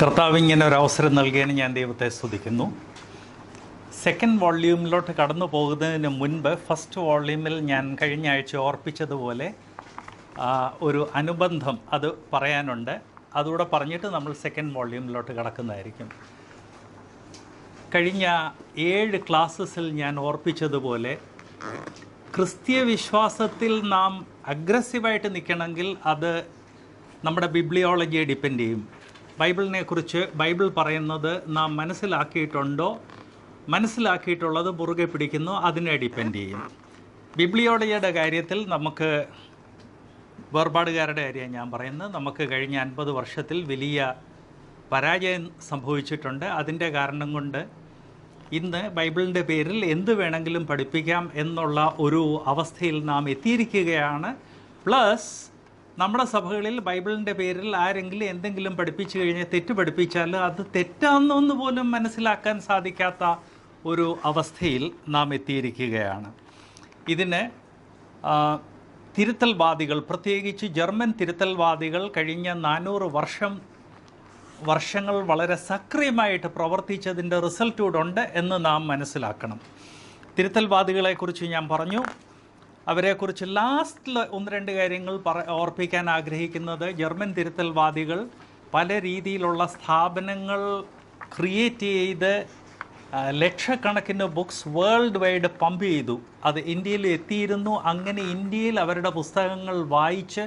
കർത്താവ് ഇങ്ങനെ ഒരു അവസരം നൽകിയതിന് ഞാൻ ദൈവത്തെ സ്തുതിക്കുന്നു. സെക്കൻഡ് വോള്യൂമിലോട്ട് കടന്നു പോകുന്നതിന് മുൻപ് ഫസ്റ്റ് വോള്യൂമിൽ ഞാൻ കഴിഞ്ഞ ആഴ്ച ഓർപ്പിച്ചതുപോലെ ഒരു അനുബന്ധം അത് പറയാനുണ്ട്. അതുകൂടെ പറഞ്ഞിട്ട് നമ്മൾ സെക്കൻഡ് വോള്യൂമിലോട്ട് കടക്കുന്നതായിരിക്കും. കഴിഞ്ഞ 7 ക്ലാസ്സസിൽ ഞാൻ ഓർപ്പിച്ചതുപോലെ ക്രിസ്തീയ വിശ്വാസത്തിൽ നാം അഗ്രസീവായിട്ട് നിൽക്കണമെങ്കിൽ അത് നമ്മുടെ ബിബ്ലിയോളജിയെ ഡിപ്പെൻഡ് ചെയ്യും. ബൈബിളിനെക്കുറിച്ച് ബൈബിൾ പറയുന്നത് നാം മനസ്സിലാക്കിയിട്ടുള്ളത് മുറുകെ പിടിക്കുന്നു, അതിനെ ഡിപ്പെൻഡ് ചെയ്യും. ബിബ്ലിയോളജിയുടെ കാര്യത്തിൽ നമുക്ക് വേർപാടുകാരുടെ കാര്യമാണ് ഞാൻ പറയുന്നത്. നമുക്ക് കഴിഞ്ഞ 50 വർഷത്തിൽ വലിയ പരാജയം സംഭവിച്ചിട്ടുണ്ട്. അതിൻ്റെ കാരണം കൊണ്ട് ഇന്ന് ബൈബിളിൻ്റെ പേരിൽ എന്ത് വേണമെങ്കിലും പഠിപ്പിക്കാം എന്നുള്ള ഒരു അവസ്ഥയിൽ നാം എത്തിയിരിക്കുകയാണ്. പ്ലസ് നമ്മുടെ സഭകളിൽ ബൈബിളിൻ്റെ പേരിൽ ആരെങ്കിലും എന്തെങ്കിലും പഠിപ്പിച്ചു കഴിഞ്ഞാൽ, തെറ്റ് പഠിപ്പിച്ചാൽ അത് തെറ്റാണെന്ന് പോലും മനസ്സിലാക്കാൻ സാധിക്കാത്ത ഒരു അവസ്ഥയിൽ നാം എത്തിയിരിക്കുകയാണ്. ഇതിന് തിരുത്തൽവാദികൾ, പ്രത്യേകിച്ച് ജർമ്മൻ തിരുത്തൽവാദികൾ കഴിഞ്ഞ 400 വർഷങ്ങൾ വളരെ സക്രിയമായിട്ട് പ്രവർത്തിച്ചതിൻ്റെ റിസൾട്ട് കൂടെ ഉണ്ട് എന്ന് നാം മനസ്സിലാക്കണം. തിരുത്തൽവാദികളെക്കുറിച്ച് ഞാൻ പറഞ്ഞു. അവരെക്കുറിച്ച് ലാസ്റ്റിൽ 1-2 കാര്യങ്ങൾ ഓർപ്പിക്കാൻ ആഗ്രഹിക്കുന്നത്, ജർമ്മൻ തിരുത്തൽവാദികൾ പല രീതിയിലുള്ള സ്ഥാപനങ്ങൾ ക്രിയേറ്റ് ചെയ്ത് ലക്ഷക്കണക്കിന് ബുക്സ് വേൾഡ് വൈഡ് പമ്പ് ചെയ്തു. അത് ഇന്ത്യയിൽ എത്തിയിരുന്നു. അങ്ങനെ ഇന്ത്യയിൽ അവരുടെ പുസ്തകങ്ങൾ വായിച്ച്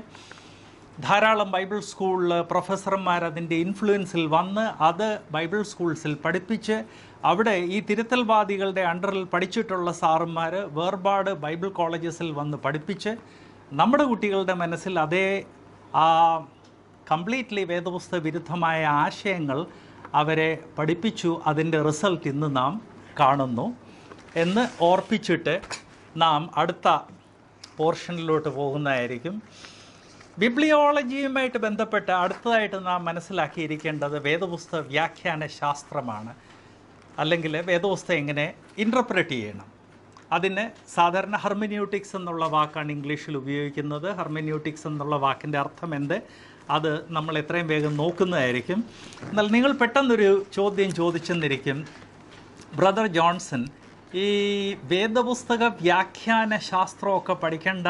ധാരാളം ബൈബിൾ സ്കൂളിൽ പ്രൊഫസർമാർ അതിൻ്റെ ഇൻഫ്ലുവൻസിൽ വന്ന് അത് ബൈബിൾ സ്കൂൾസിൽ പഠിപ്പിച്ച് അവിടെ ഈ തിരുത്തൽവാദികളുടെ അണ്ടറിൽ പഠിച്ചിട്ടുള്ള സാറുമാർ വേർപാട് ബൈബിൾ കോളേജസിൽ വന്ന് പഠിപ്പിച്ച് നമ്മുടെ കുട്ടികളുടെ മനസ്സിൽ അതേ കംപ്ലീറ്റ്ലി വേദപുസ്തക വിരുദ്ധമായ ആശയങ്ങൾ അവരെ പഠിപ്പിച്ചു. അതിൻ്റെ റിസൾട്ട് ഇന്ന് നാം കാണുന്നു എന്ന് ഓർപ്പിച്ചിട്ട് നാം അടുത്ത പോർഷനിലോട്ട് പോകുന്നതായിരിക്കും. ബിബ്ലിയോളജിയുമായിട്ട് ബന്ധപ്പെട്ട് അടുത്തതായിട്ട് നാം മനസ്സിലാക്കിയിരിക്കേണ്ടത് വേദപുസ്തക വ്യാഖ്യാന ശാസ്ത്രമാണ്. അല്ലെങ്കിൽ വേദപുസ്തകം എങ്ങനെ ഇൻ്റർപ്രറ്റ് ചെയ്യണം. അതിന് സാധാരണ ഹെർമിന്യൂട്ടിക്സ് എന്നുള്ള വാക്കാണ് ഇംഗ്ലീഷിൽ ഉപയോഗിക്കുന്നത്. ഹെർമിന്യൂട്ടിക്സ് എന്നുള്ള വാക്കിൻ്റെ അർത്ഥം എന്ത്, അത് നമ്മൾ എത്രയും വേഗം നോക്കുന്നതായിരിക്കും. എന്നാൽ നിങ്ങൾ പെട്ടെന്നൊരു ചോദ്യം ചോദിച്ചെന്നിരിക്കും, ബ്രദർ ജോൺസൺ, ഈ വേദപുസ്തക വ്യാഖ്യാന ശാസ്ത്രമൊക്കെ പഠിക്കേണ്ട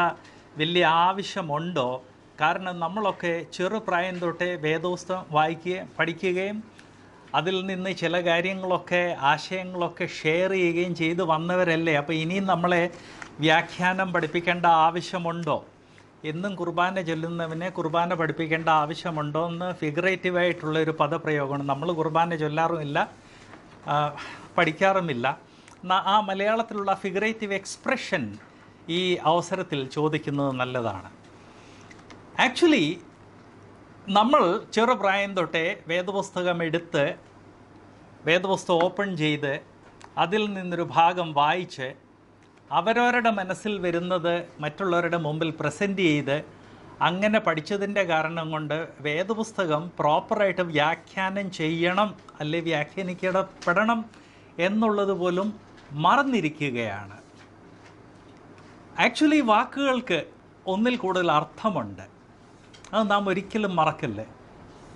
വലിയ ആവശ്യമുണ്ടോ? കാരണം നമ്മളൊക്കെ ചെറുപ്രായം തൊട്ടേ വേദപുസ്തകം പഠിക്കുകയും അതിൽ നിന്ന് ചില കാര്യങ്ങളൊക്കെ ആശയങ്ങളൊക്കെ ഷെയർ ചെയ്യുകയും ചെയ്ത് വന്നവരല്ലേ, അപ്പോൾ ഇനിയും നമ്മളെ വ്യാഖ്യാനം പഠിപ്പിക്കേണ്ട ആവശ്യമുണ്ടോ? എന്നും കുർബാന ചൊല്ലുന്നവനെ കുർബാന പഠിപ്പിക്കേണ്ട ആവശ്യമുണ്ടോ എന്ന് ഫിഗറേറ്റീവായിട്ടുള്ളൊരു പദപ്രയോഗമാണ്. നമ്മൾ കുർബാന ചൊല്ലാറുമില്ല, പഠിക്കാറുമില്ല. ആ മലയാളത്തിലുള്ള ഫിഗറേറ്റീവ് എക്സ്പ്രഷൻ ഈ അവസരത്തിൽ ചോദിക്കുന്നത് നല്ലതാണ്. ആക്ച്വലി നമ്മൾ ചെറുപ്രായം തൊട്ടേ വേദപുസ്തകം എടുത്ത് വേദപുസ്തകം ഓപ്പൺ ചെയ്ത് അതിൽ നിന്നൊരു ഭാഗം വായിച്ച് അവരവരുടെ മനസ്സിൽ വരുന്നത് മറ്റുള്ളവരുടെ മുമ്പിൽ പ്രസൻറ്റ് ചെയ്ത് അങ്ങനെ പഠിച്ചതിൻ്റെ കാരണം കൊണ്ട് വേദപുസ്തകം പ്രോപ്പറായിട്ട് വ്യാഖ്യാനം ചെയ്യണം അല്ലെ വ്യാഖ്യാനിക്കപ്പെടണം എന്നുള്ളത് പോലും മറന്നിരിക്കുകയാണ്. ആക്ച്വലി വാക്കുകൾക്ക് ഒന്നിൽ കൂടുതൽ അർത്ഥമുണ്ട്. അത് നാം ഒരിക്കലും മറക്കല്ലേ.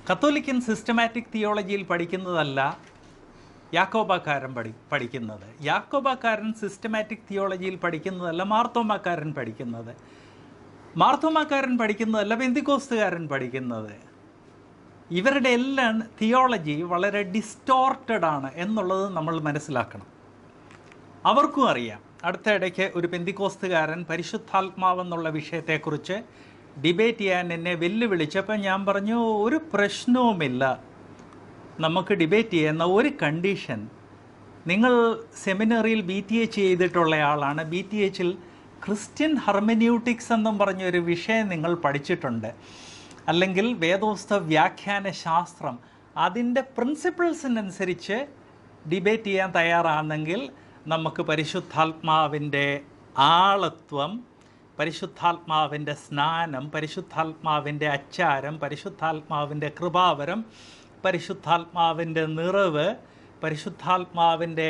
കത്തോലിക്കൻ സിസ്റ്റമാറ്റിക് തിയോളജിയിൽ പഠിക്കുന്നതല്ല യാക്കോബാക്കാരൻ പഠിക്കുന്നത്. യാക്കോബാക്കാരൻ സിസ്റ്റമാറ്റിക് തിയോളജിയിൽ പഠിക്കുന്നതല്ല മാർത്തോമാക്കാരൻ പഠിക്കുന്നത്. മാർത്തോമാക്കാരൻ പഠിക്കുന്നതല്ല പെന്തിക്കോസ്തുകാരൻ പഠിക്കുന്നത്. ഇവരുടെ എല്ലാം തിയോളജി വളരെ ഡിസ്റ്റോർട്ടഡാണ് എന്നുള്ളത് നമ്മൾ മനസ്സിലാക്കണം. അവർക്കും അറിയാം. അടുത്ത ഇടയ്ക്ക് ഒരു പെന്തിക്കോസ്തുകാരൻ പരിശുദ്ധാത്മാവെന്നുള്ള വിഷയത്തെക്കുറിച്ച് ഡിബേറ്റ് ചെയ്യാൻ എന്നെ വെല്ലുവിളിച്ചപ്പോൾ ഞാൻ പറഞ്ഞു, ഒരു പ്രശ്നവുമില്ല, നമുക്ക് ഡിബേറ്റ് ചെയ്യുന്ന ഒരു കണ്ടീഷൻ, നിങ്ങൾ സെമിനറിയിൽ BTH ചെയ്തിട്ടുള്ളയാളാണ്, BTHൽ ക്രിസ്ത്യൻ ഹെർമന്യൂട്ടിക്സ് എന്നും പറഞ്ഞൊരു വിഷയം നിങ്ങൾ പഠിച്ചിട്ടുണ്ട്, അല്ലെങ്കിൽ വേദപുസ്തക വ്യാഖ്യാന ശാസ്ത്രം അതിൻ്റെ പ്രിൻസിപ്പിൾസിനനുസരിച്ച് ഡിബേറ്റ് ചെയ്യാൻ തയ്യാറാണെങ്കിൽ നമുക്ക് പരിശുദ്ധാത്മാവിൻ്റെ ആളത്വം, പരിശുദ്ധാത്മാവിൻ്റെ സ്നാനം, പരിശുദ്ധാത്മാവിൻ്റെ അച്ചാരം, പരിശുദ്ധാത്മാവിൻ്റെ കൃപാവരം, പരിശുദ്ധാത്മാവിൻ്റെ നിറവ്, പരിശുദ്ധാത്മാവിൻ്റെ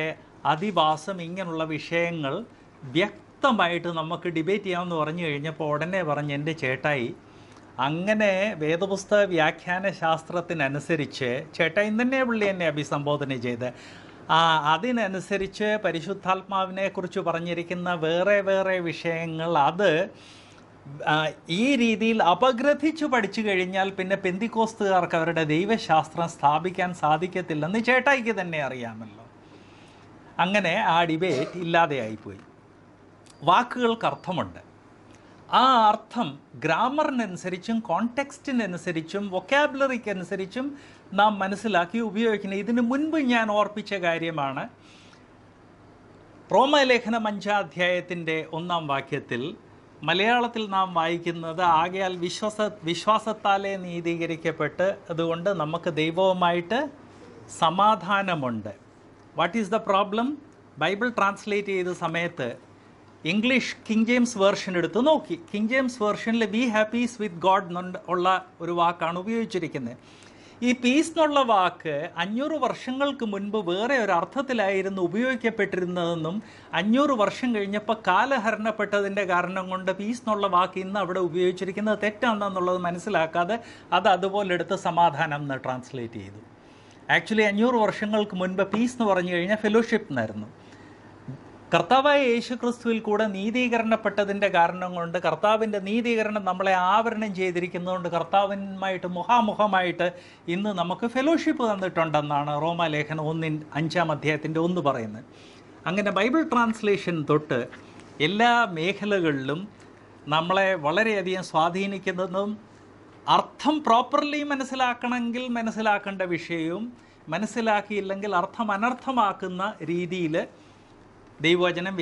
അതിവാസം, ഇങ്ങനെയുള്ള വിഷയങ്ങൾ വ്യക്തമായിട്ട് നമുക്ക് ഡിബേറ്റ് ചെയ്യാമെന്ന് പറഞ്ഞു കഴിഞ്ഞപ്പോൾ ഉടനെ പറഞ്ഞ്, എൻ്റെ ചേട്ടായി അങ്ങനെ വേദപുസ്തക വ്യാഖ്യാന ശാസ്ത്രത്തിനനുസരിച്ച് ചേട്ടൻ തന്നെ പുള്ളി എന്നെ അഭിസംബോധന ചെയ്ത് അതിനനുസരിച്ച് പരിശുദ്ധാത്മാവിനെ കുറിച്ച് പറഞ്ഞിരിക്കുന്ന വേറെ വേറെ വിഷയങ്ങൾ അത് ഈ രീതിയിൽ അപഗ്രഥിച്ച് പഠിച്ചു കഴിഞ്ഞാൽ പിന്നെ പെന്തിക്കോസ്തുകാർക്ക് അവരുടെ ദൈവശാസ്ത്രം സ്ഥാപിക്കാൻ സാധിക്കത്തില്ലെന്ന് ചേട്ടായിക്ക് തന്നെ അറിയാമല്ലോ. അങ്ങനെ ആ ഡിബേറ്റ് ഇല്ലാതെയായിപ്പോയി. വാക്കുകൾക്ക് അർത്ഥമുണ്ട്. ആ അർത്ഥം ഗ്രാമറിനനുസരിച്ചും കോണ്ടെക്സ്റ്റിനനുസരിച്ചും വൊക്കാബുലറിക്കനുസരിച്ചും നാം മനസ്സിലാക്കി ഉപയോഗിക്കുന്നത്. ഇതിനു മുൻപ് ഞാൻ ഓർപ്പിച്ച കാര്യമാണ്, റോമലേഖനം 5-ാം അധ്യായത്തിൻ്റെ 1-ാം വാക്യത്തിൽ മലയാളത്തിൽ നാം വായിക്കുന്നത്, ആകയാൽ വിശ്വാസത്താലെ നീതീകരിക്കപ്പെട്ട് അതുകൊണ്ട് നമുക്ക് ദൈവവുമായിട്ട് സമാധാനമുണ്ട്. What is the problem? Bible translate ചെയ്ത സമയത്ത് ഇംഗ്ലീഷ് കിങ് ജെയിംസ് വേർഷൻ എടുത്ത് നോക്കി. കിങ് ജെയിംസ് വേർഷനിൽ ബി ഹാപ്പീസ് വിത്ത് ഗോഡ് എന്നുള്ള ഒരു വാക്കാണ് ഉപയോഗിച്ചിരിക്കുന്നത്. ഈ പീസ് എന്നുള്ള വാക്ക് 500 വർഷങ്ങൾക്ക് മുൻപ് വേറെ ഒരു അർത്ഥത്തിലായിരുന്നു ഉപയോഗിക്കപ്പെട്ടിരുന്നതെന്നും 500 വർഷം കഴിഞ്ഞപ്പോൾ കാലഹരണപ്പെട്ടതിൻ്റെ കാരണം കൊണ്ട് പീസ് എന്നുള്ള വാക്ക് ഇന്ന് അവിടെ ഉപയോഗിച്ചിരിക്കുന്നത് തെറ്റാണെന്നുള്ളത് മനസ്സിലാക്കാതെ അത് അതുപോലെ എടുത്ത് സമാധാനം എന്ന് ട്രാൻസ്ലേറ്റ് ചെയ്തു. ആക്ച്വലി 500 വർഷങ്ങൾക്ക് മുൻപ് പീസ് എന്ന് പറഞ്ഞു കഴിഞ്ഞാൽ ഫെലോഷിപ്പ് എന്നായിരുന്നു. കർത്താവായ യേശു ക്രിസ്തുവിൽ കൂടെ നീതീകരണപ്പെട്ടതിൻ്റെ കാരണം കൊണ്ട്, കർത്താവിൻ്റെ നീതീകരണം നമ്മളെ ആവരണം ചെയ്തിരിക്കുന്നതുകൊണ്ട് കർത്താവിനുമായിട്ട് മുഖാമുഖമായിട്ട് ഇന്ന് നമുക്ക് ഫെലോഷിപ്പ് തന്നിട്ടുണ്ടെന്നാണ് റോമാലേഖനം 5-ാം അധ്യായത്തിൻ്റെ 1 പറയുന്നത്. അങ്ങനെ ബൈബിൾ ട്രാൻസ്ലേഷൻ തൊട്ട് എല്ലാ മേഖലകളിലും നമ്മളെ വളരെയധികം സ്വാധീനിക്കുന്നതും അർത്ഥം പ്രോപ്പർലി മനസ്സിലാക്കണമെങ്കിൽ മനസ്സിലാക്കേണ്ട വിഷയവും മനസ്സിലാക്കിയില്ലെങ്കിൽ അർത്ഥം അനർത്ഥമാക്കുന്ന രീതിയിൽ ദൈവവചനം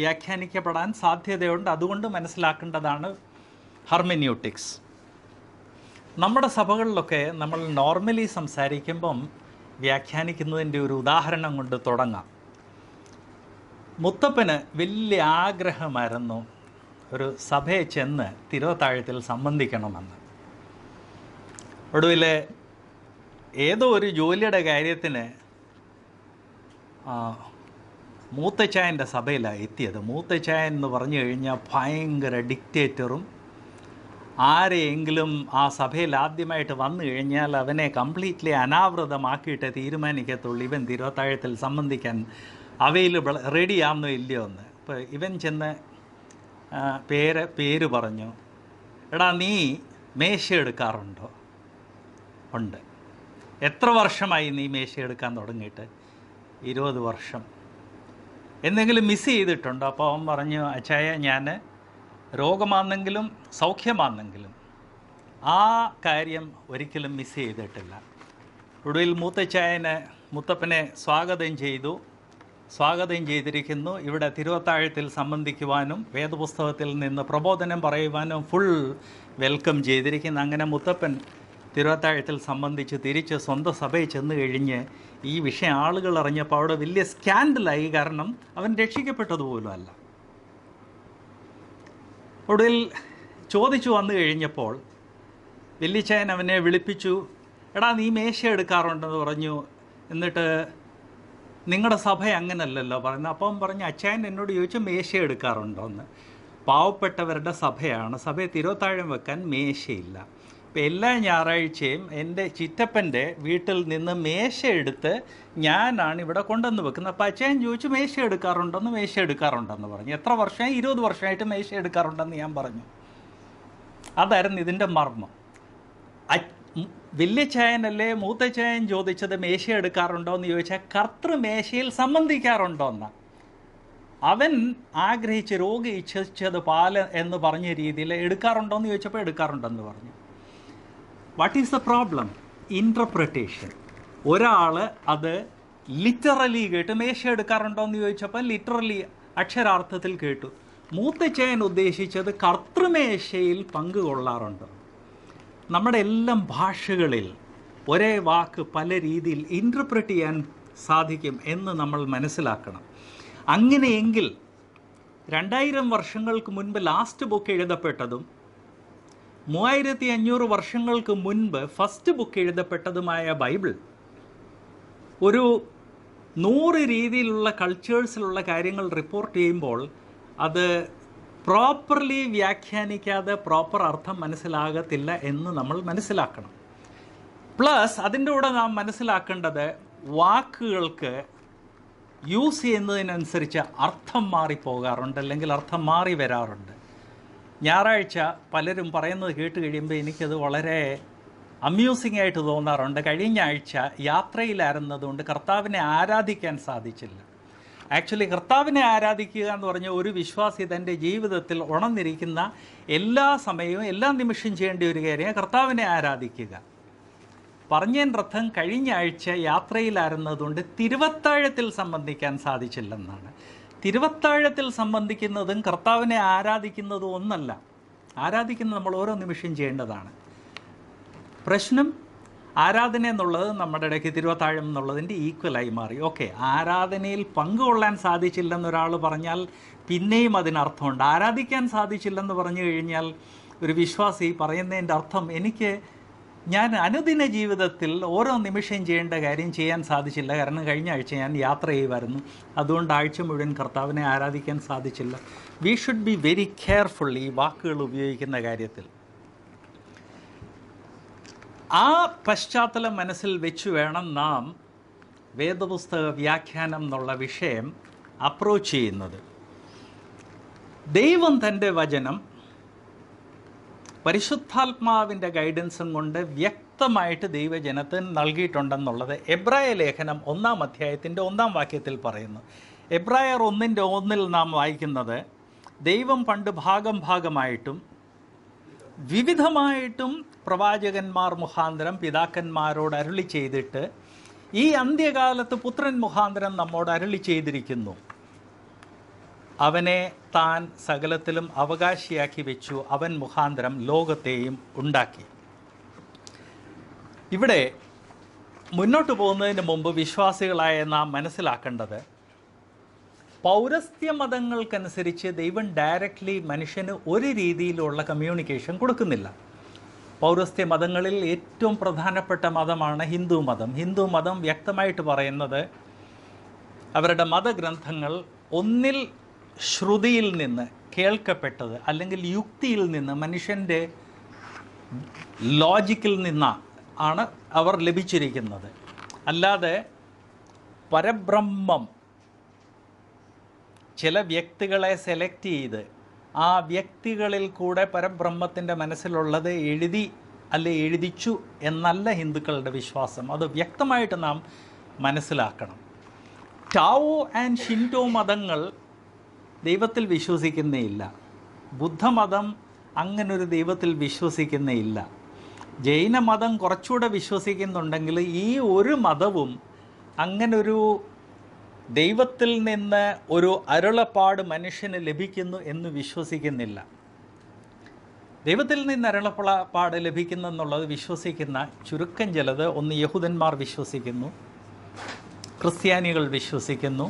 വ്യാഖ്യാനിക്കപ്പെടാൻ സാധ്യതയുണ്ട്. അതുകൊണ്ട് മനസ്സിലാക്കേണ്ടതാണ് ഹെർമെനൂട്ടിക്സ്. നമ്മുടെ സഭകളിലൊക്കെ നമ്മൾ നോർമലി സംസാരിക്കുമ്പം വ്യാഖ്യാനിക്കുന്നതിൻ്റെ ഒരു ഉദാഹരണം കൊണ്ട് തുടങ്ങാം. മുത്തപ്പന് വലിയ ആഗ്രഹമായിരുന്നു ഒരു സഭയെ ചെന്ന് തിരുവത്താഴത്തിൽ സംബന്ധിക്കണമെന്ന്. ഒടുവിൽ ഏതോ ഒരു ജോലിയുടെ കാര്യത്തിന് മൂത്തച്ചായൻ്റെ സഭയിലാണ് എത്തിയത്. മൂത്തച്ചായൻ എന്ന് പറഞ്ഞു കഴിഞ്ഞാൽ ഭയങ്കര ഡിക്റ്റേറ്ററും, ആരെയെങ്കിലും ആ സഭയിൽ ആദ്യമായിട്ട് വന്നു കഴിഞ്ഞാൽ അവനെ കംപ്ലീറ്റ്ലി അനാവൃതമാക്കിയിട്ട് തീരുമാനിക്കത്തുള്ളൂ ഇവൻ തിരുവത്താഴത്തിൽ സംബന്ധിക്കാൻ അവൈലബിൾ റെഡിയാണെന്നോ ഇല്ലയോ എന്ന്. അപ്പോൾ ഇവൻ ചെന്ന് പേര് പറഞ്ഞു, എടാ നീ മേശ എടുക്കാറുണ്ടോ? ഉണ്ട്. എത്ര വർഷമായി നീ മേശ എടുക്കാൻ തുടങ്ങിയിട്ട്? 20 വർഷം. എന്തെങ്കിലും മിസ് ചെയ്തിട്ടുണ്ടോ? അപ്പോൾ അവൻ പറഞ്ഞു, അച്ചായ ഞാൻ രോഗമാണെങ്കിലും സൗഖ്യമാണെങ്കിലും ആ കാര്യം ഒരിക്കലും മിസ് ചെയ്തിട്ടില്ല. ഒടുവിൽ മുത്തപ്പനെ സ്വാഗതം ചെയ്തു. സ്വാഗതം ചെയ്തിരിക്കുന്നു. ഇവിടെ തിരുവത്താഴത്തിൽ സംബന്ധിക്കുവാനും വേദപുസ്തകത്തിൽ നിന്ന് പ്രബോധനം പറയുവാനും ഫുൾ വെൽക്കം ചെയ്തിരിക്കുന്നു. അങ്ങനെ മുത്തപ്പൻ തിരുവത്താഴത്തിൽ സംബന്ധിച്ച് തിരിച്ച് സ്വന്തം സഭയിൽ ചെന്ന് കഴിഞ്ഞ് ഈ വിഷയം ആളുകൾ അറിഞ്ഞപ്പോൾ അവിടെ വലിയ സ്കാൻഡലായി. കാരണം അവൻ രക്ഷിക്കപ്പെട്ടതുപോലും അല്ല. ഒടുവിൽ ചോദിച്ചു വന്നു കഴിഞ്ഞപ്പോൾ വല്യച്ഛൻ അവനെ വിളിപ്പിച്ചു, എടാ നീ മേശ എടുക്കാറുണ്ടെന്ന് പറഞ്ഞു, എന്നിട്ട് നിങ്ങളുടെ സഭ അങ്ങനല്ലല്ലോ പറയുന്നത്. അപ്പം പറഞ്ഞു, അച്ചായൻ എന്നോട് ചോദിച്ചു മേശ എടുക്കാറുണ്ടോ എന്ന്. പാവപ്പെട്ടവരുടെ സഭയാണ്, സഭയെ തിരുവത്താഴം വെക്കാൻ മേശയില്ല. ഇപ്പം എല്ലാ ഞായറാഴ്ചയും എൻ്റെ ചിറ്റപ്പൻ്റെ വീട്ടിൽ നിന്ന് മേശ എടുത്ത് ഞാനാണ് ഇവിടെ കൊണ്ടുവന്ന് വെക്കുന്നത്. അപ്പം അച്ഛൻ ചോദിച്ചു മേശ എടുക്കാറുണ്ടെന്ന്. മേശ എടുക്കാറുണ്ടെന്ന് പറഞ്ഞു. എത്ര വർഷമായി? 20 വർഷമായിട്ട് മേശ എടുക്കാറുണ്ടെന്ന് ഞാൻ പറഞ്ഞു. അതായിരുന്നു ഇതിൻ്റെ മർമ്മം. വലിയ ചായനല്ലേ മൂത്തച്ചായൻ ചോദിച്ചത് മേശ എടുക്കാറുണ്ടോ എന്ന് ചോദിച്ചാൽ കർത്തൃ മേശയിൽ സംബന്ധിക്കാറുണ്ടോ എന്നാണ്. അവൻ ആഗ്രഹിച്ച് രോഗി ഇച്ഛിച്ചത് പാല് എന്ന് പറഞ്ഞ രീതിയിൽ എടുക്കാറുണ്ടോ എന്ന് ചോദിച്ചപ്പോൾ എടുക്കാറുണ്ടെന്ന് പറഞ്ഞു. What is the problem? Interpretation. ഒരാൾ അത് ലിറ്ററലി കേട്ട് മേശ എടുക്കാറുണ്ടോ എന്ന് ചോദിച്ചപ്പോൾ ലിറ്ററലി അക്ഷരാർത്ഥത്തിൽ കേട്ടു. മൂത്തച്ഛൻ ഉദ്ദേശിച്ചത് കർത്തൃമേശയിൽ പങ്കുകൊള്ളാറുണ്ടോ. നമ്മുടെ എല്ലാം ഭാഷകളിൽ ഒരേ വാക്ക് പല രീതിയിൽ ഇൻറ്റർപ്രിറ്റ് ചെയ്യാൻ സാധിക്കും എന്ന് നമ്മൾ മനസ്സിലാക്കണം. അങ്ങനെയെങ്കിൽ 2000 വർഷങ്ങൾക്ക് മുൻപ് ലാസ്റ്റ് ബുക്ക് എഴുതപ്പെട്ടതും 3500 വർഷങ്ങൾക്ക് മുൻപ് ഫസ്റ്റ് ബുക്ക് എഴുതപ്പെട്ടതുമായ ബൈബിൾ ഒരു 100 രീതിയിലുള്ള കൾച്ചേഴ്സിലുള്ള കാര്യങ്ങൾ റിപ്പോർട്ട് ചെയ്യുമ്പോൾ അത് പ്രോപ്പർലി വ്യാഖ്യാനിക്കാതെ പ്രോപ്പർ അർത്ഥം മനസ്സിലാകത്തില്ല എന്ന് നമ്മൾ മനസ്സിലാക്കണം. പ്ലസ് അതിൻ്റെ കൂടെ നാം മനസ്സിലാക്കേണ്ടത് വാക്കുകൾക്ക് യൂസ് ചെയ്യുന്നതിനനുസരിച്ച് അർത്ഥം മാറിപ്പോകാറുണ്ട്, അല്ലെങ്കിൽ അർത്ഥം മാറി വരാറുണ്ട്. ഞായറാഴ്ച പലരും പറയുന്നത് കേട്ട് കഴിയുമ്പോൾ എനിക്കത് വളരെ അമ്യൂസിംഗ് ആയിട്ട് തോന്നാറുണ്ട്. കഴിഞ്ഞ ആഴ്ച യാത്രയിലായിരുന്നതുകൊണ്ട് കർത്താവിനെ ആരാധിക്കാൻ സാധിച്ചില്ല. ആക്ച്വലി കർത്താവിനെ ആരാധിക്കുക എന്ന് പറഞ്ഞാൽ ഒരു വിശ്വാസി തൻ്റെ ജീവിതത്തിൽ ഉണർന്നിരിക്കുന്ന എല്ലാ സമയവും എല്ലാ നിമിഷം ചെയ്യേണ്ട ഒരു കാര്യമാണ് കർത്താവിനെ ആരാധിക്കുക. പറഞ്ഞതിൻ്റെ അർത്ഥം കഴിഞ്ഞ ആഴ്ച യാത്രയിലായിരുന്നതുകൊണ്ട് തിരുവത്താഴത്തിൽ സംബന്ധിക്കാൻ സാധിച്ചില്ലെന്നാണ്. തിരുവത്താഴത്തിൽ സംബന്ധിക്കുന്നതും കർത്താവിനെ ആരാധിക്കുന്നതും ഒന്നല്ല. ആരാധിക്കുന്നത് നമ്മൾ ഓരോ നിമിഷം ചെയ്യേണ്ടതാണ്. പ്രശ്നം ആരാധന എന്നുള്ളത് നമ്മുടെ ഇടയ്ക്ക് തിരുവത്താഴം എന്നുള്ളതിൻ്റെ ഈക്വലായി മാറി. ഓക്കെ, ആരാധനയിൽ പങ്കുകൊള്ളാൻ സാധിച്ചില്ലെന്നൊരാൾ പറഞ്ഞാൽ പിന്നെയും അതിനർത്ഥമുണ്ട്. ആരാധിക്കാൻ സാധിച്ചില്ലെന്ന് പറഞ്ഞു കഴിഞ്ഞാൽ ഒരു വിശ്വാസി പറയുന്നതിൻ്റെ അർത്ഥം ഞാൻ അനുദിന ജീവിതത്തിൽ ഓരോ നിമിഷം ചെയ്യേണ്ട കാര്യം ചെയ്യാൻ സാധിച്ചില്ല, കാരണം കഴിഞ്ഞ ആഴ്ച ഞാൻ യാത്ര ചെയ്യുമായിരുന്നു, അതുകൊണ്ട് ആഴ്ച മുഴുവൻ കർത്താവിനെ ആരാധിക്കാൻ സാധിച്ചില്ല. We should be very careful ഈ വാക്കുകൾ ഉപയോഗിക്കുന്ന കാര്യത്തിൽ. ആ പശ്ചാത്തലം മനസ്സിൽ വെച്ച് വേണം നാം വേദപുസ്തക വ്യാഖ്യാനം എന്നുള്ള വിഷയം അപ്രോച്ച് ചെയ്യുന്നത്. ദൈവം തൻ്റെ വചനം പരിശുദ്ധാത്മാവിൻ്റെ ഗൈഡൻസും കൊണ്ട് വ്യക്തമായിട്ട് ദൈവജനത്തിന് നൽകിയിട്ടുണ്ടെന്നുള്ളത് എബ്രായ ലേഖനം 1-ാം അധ്യായത്തിൻ്റെ 1-ാം വാക്യത്തിൽ പറയുന്നു. എബ്രായർ 1:1 നാം വായിക്കുന്നത്, ദൈവം പണ്ട് ഭാഗം ഭാഗമായിട്ടും വിവിധമായിട്ടും പ്രവാചകന്മാർ മുഖാന്തരം പിതാക്കന്മാരോട് അരുളി ചെയ്തിട്ട് ഈ അന്ത്യകാലത്ത് പുത്രൻ മുഖാന്തരം നമ്മോട് അരുളി ചെയ്തിരിക്കുന്നു. അവനെ താൻ സകലത്തിലും അവകാശിയാക്കി വെച്ചു, അവൻ മുഖാന്തരം ലോകത്തെയും ഉണ്ടാക്കി. ഇവിടെ മുന്നോട്ട് പോകുന്നതിന് മുമ്പ് വിശ്വാസികളായ നാം മനസ്സിലാക്കേണ്ടത്, പൗരസ്ത്യ മതങ്ങൾക്കനുസരിച്ച് ദൈവം ഡയറക്റ്റ്ലി മനുഷ്യന് ഒരു രീതിയിലുള്ള കമ്മ്യൂണിക്കേഷൻ കൊടുക്കുന്നില്ല. പൗരസ്ത്യ മതങ്ങളിൽ ഏറ്റവും പ്രധാനപ്പെട്ട മതമാണ് ഹിന്ദു മതം. ഹിന്ദു മതം വ്യക്തമായിട്ട് പറയുന്നത്, അവരുടെ മതഗ്രന്ഥങ്ങൾ ഒന്നിൽ ശ്രുതിയിൽ നിന്ന് കേൾക്കപ്പെട്ടത് അല്ലെങ്കിൽ യുക്തിയിൽ നിന്ന്, മനുഷ്യൻ്റെ ലോജിക്കിൽ നിന്നാണ് അവർ ലഭിച്ചിരിക്കുന്നത്. അല്ലാതെ പരബ്രഹ്മം ചില വ്യക്തികളെ സെലക്ട് ചെയ്ത് ആ വ്യക്തികളിൽ കൂടെ പരബ്രഹ്മത്തിൻ്റെ മനസ്സിലുള്ളത് എഴുതി അല്ലെ എഴുതിച്ചു എന്നല്ല ഹിന്ദുക്കളുടെ വിശ്വാസം. അത് വ്യക്തമായിട്ട് നാം മനസ്സിലാക്കണം. ടാവോ ആൻഡ് ഷിൻഡോ മതങ്ങൾ ദൈവത്തിൽ വിശ്വസിക്കുന്നേയില്ല. ബുദ്ധമതം അങ്ങനൊരു ദൈവത്തിൽ വിശ്വസിക്കുന്നേയില്ല. ജൈനമതം കുറച്ചുകൂടെ വിശ്വസിക്കുന്നുണ്ടെങ്കിൽ ഈ ഒരു മതവും അങ്ങനൊരു ദൈവത്തിൽ നിന്ന് ഒരു അരുളപ്പാട് മനുഷ്യന് ലഭിക്കുന്നു എന്ന് വിശ്വസിക്കുന്നില്ല. ദൈവത്തിൽ നിന്ന് അരുളപ്പാട് ലഭിക്കുന്നെന്നുള്ളത് വിശ്വസിക്കുന്ന ചുരുക്കം ചിലത്. ഒന്ന്, യഹൂദന്മാർ വിശ്വസിക്കുന്നു, ക്രിസ്ത്യാനികൾ വിശ്വസിക്കുന്നു.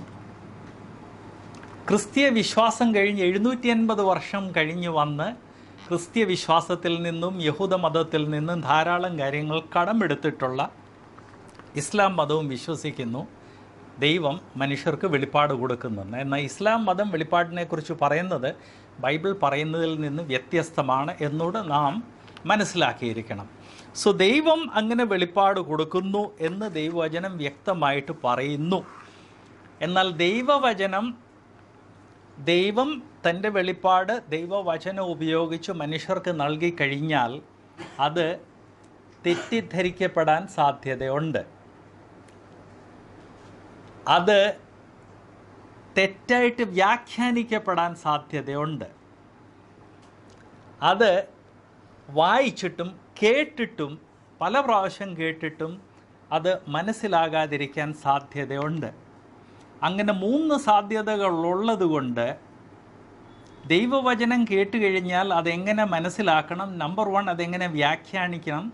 ക്രിസ്തീയ വിശ്വാസം കഴിഞ്ഞ് 780 വർഷം കഴിഞ്ഞ് വന്ന് ക്രിസ്തീയ വിശ്വാസത്തിൽ നിന്നും യഹൂദമതത്തിൽ നിന്നും ധാരാളം കാര്യങ്ങൾ കടമെടുത്തിട്ടുള്ള ഇസ്ലാം മതവും വിശ്വസിക്കുന്നു, ദൈവം മനുഷ്യർക്ക് വെളിപ്പാട് കൊടുക്കുന്നുണ്ട്. എന്നാൽ ഇസ്ലാം മതം വെളിപ്പാടിനെക്കുറിച്ച് പറയുന്നത് ബൈബിൾ പറയുന്നതിൽ നിന്ന് വ്യത്യസ്തമാണ് എന്നോട് നാം മനസ്സിലാക്കിയിരിക്കണം. സോ ദൈവം അങ്ങനെ വെളിപ്പാട് കൊടുക്കുന്നു എന്ന് ദൈവവചനം വ്യക്തമായിട്ട് പറയുന്നു. എന്നാൽ ദൈവവചനം, ദൈവം തൻ്റെ വെളിപ്പാട് ദൈവവചനം ഉപയോഗിച്ച് മനുഷ്യർക്ക് നൽകിക്കഴിഞ്ഞാൽ അത് തെറ്റിദ്ധരിക്കപ്പെടാൻ സാധ്യതയുണ്ട്. അത് തെറ്റായിട്ട് വ്യാഖ്യാനിക്കപ്പെടാൻ സാധ്യതയുണ്ട്. അത് വായിച്ചിട്ടും കേട്ടിട്ടും പല പ്രാവശ്യം കേട്ടിട്ടും അത് മനസ്സിലാകാതിരിക്കാൻ സാധ്യതയുണ്ട്. അങ്ങനെ 3 സാധ്യതകളുള്ളതുകൊണ്ട് ദൈവവചനം കേട്ടുകഴിഞ്ഞാൽ അതെങ്ങനെ മനസ്സിലാക്കണം, നമ്പർ 1 അതെങ്ങനെ വ്യാഖ്യാനിക്കണം,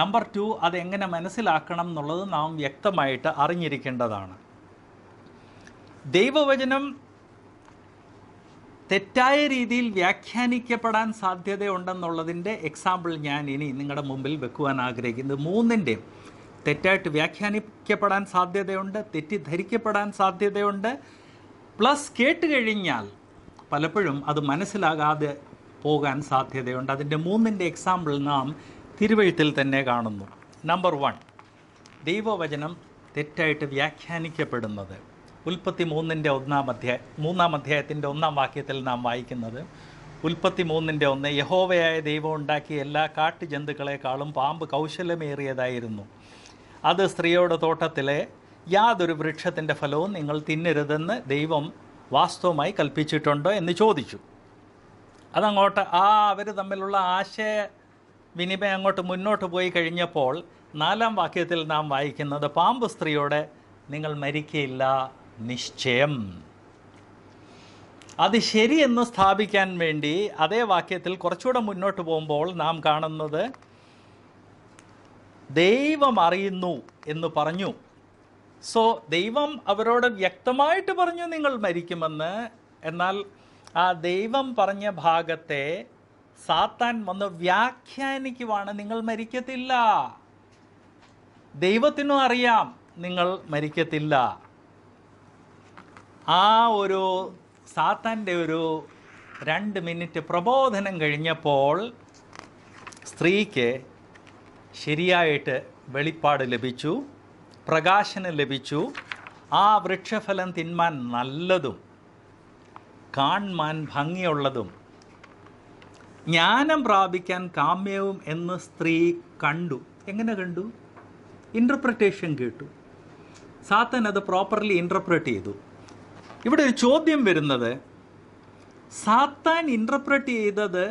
നമ്പർ 2 അതെങ്ങനെ മനസ്സിലാക്കണം എന്നുള്ളത് നാം വ്യക്തമായിട്ട് അറിഞ്ഞിരിക്കേണ്ടതാണ്. ദൈവവചനം തെറ്റായ രീതിയിൽ വ്യാഖ്യാനിക്കപ്പെടാൻ സാധ്യതയുണ്ടെന്നുള്ളതിൻ്റെ എക്സാമ്പിൾ ഞാൻ ഇനി നിങ്ങളുടെ മുമ്പിൽ വെക്കുവാൻ ആഗ്രഹിക്കുന്നത്. 3ൻ്റെയും തെറ്റായിട്ട് വ്യാഖ്യാനിക്കപ്പെടാൻ സാധ്യതയുണ്ട്, തെറ്റിദ്ധരിക്കപ്പെടാൻ സാധ്യതയുണ്ട്, പ്ലസ് കേട്ട് കഴിഞ്ഞാൽ പലപ്പോഴും അത് മനസ്സിലാകാതെ പോകാൻ സാധ്യതയുണ്ട്. അതിൻ്റെ മൂന്നിൻ്റെ എക്സാമ്പിൾ നാം തിരുവെഴുത്തിൽ തന്നെ കാണുന്നു. നമ്പർ 1, ദൈവവചനം തെറ്റായിട്ട് വ്യാഖ്യാനിക്കപ്പെടുന്നത്. ഉൽപ്പത്തി 3 മൂന്നാം അധ്യായത്തിൻ്റെ 1-ാം വാക്യത്തിൽ നാം വായിക്കുന്നത്, ഉൽപ്പത്തി 3:1, യഹോവയായ ദൈവം ഉണ്ടാക്കിയ എല്ലാ കാട്ടുജന്തുക്കളെക്കാളും പാമ്പ് കൗശലമേറിയതായിരുന്നു. അത് സ്ത്രീയോട് തോട്ടത്തിലെ യാതൊരു വൃക്ഷത്തിൻ്റെ ഫലവും നിങ്ങൾ തിന്നരുതെന്ന് ദൈവം വാസ്തവമായി കൽപ്പിച്ചിട്ടുണ്ടോ എന്ന് ചോദിച്ചു. അതങ്ങോട്ട് അവർ തമ്മിലുള്ള ആശയവിനിമയം അങ്ങോട്ട് മുന്നോട്ട് പോയി കഴിഞ്ഞപ്പോൾ 4-ാം വാക്യത്തിൽ നാം വായിക്കുന്നത്, പാമ്പ് സ്ത്രീയോട് നിങ്ങൾ മരിക്കയില്ല നിശ്ചയം. അത് ശരിയെന്ന് സ്ഥാപിക്കാൻ വേണ്ടി അതേ വാക്യത്തിൽ കുറച്ചുകൂടെ മുന്നോട്ട് പോകുമ്പോൾ നാം കാണുന്നത്, ദൈവം അറിയുന്നു എന്ന് പറഞ്ഞു. സോ ദൈവം അവരോട് വ്യക്തമായിട്ട് പറഞ്ഞു നിങ്ങൾ മരിക്കുമെന്ന്. എന്നാൽ ആ ദൈവം പറഞ്ഞ ഭാഗത്തെ സാത്താൻ വന്ന് വ്യാഖ്യാനിക്കുവാണ്, നിങ്ങൾ മരിക്കത്തില്ല, ദൈവത്തിനും അറിയാം നിങ്ങൾ മരിക്കത്തില്ല. ആ ഒരു സാത്താൻ്റെ ഒരു 2 മിനിറ്റ് പ്രബോധനം കഴിഞ്ഞപ്പോൾ സ്ത്രീക്ക് ശരിയായിട്ട് വെളിപ്പാട് ലഭിച്ചു, പ്രകാശനം ലഭിച്ചു. ആ വൃക്ഷഫലം തിന്മാൻ നല്ലതും കാൺമാൻ ഭംഗിയുള്ളതും ജ്ഞാനം പ്രാപിക്കാൻ കാമ്യവും എന്ന് സ്ത്രീ കണ്ടു. എങ്ങനെ കണ്ടു? ഇൻ്റർപ്രിട്ടേഷൻ കേട്ടു. സാത്താൻ അത് പ്രോപ്പർലി ഇൻ്റർപ്രറ്റ് ചെയ്തു. ഇവിടെ ഒരു ചോദ്യം വരുന്നത്, സാത്താൻ ഇൻ്റർപ്രറ്റ് ചെയ്തത്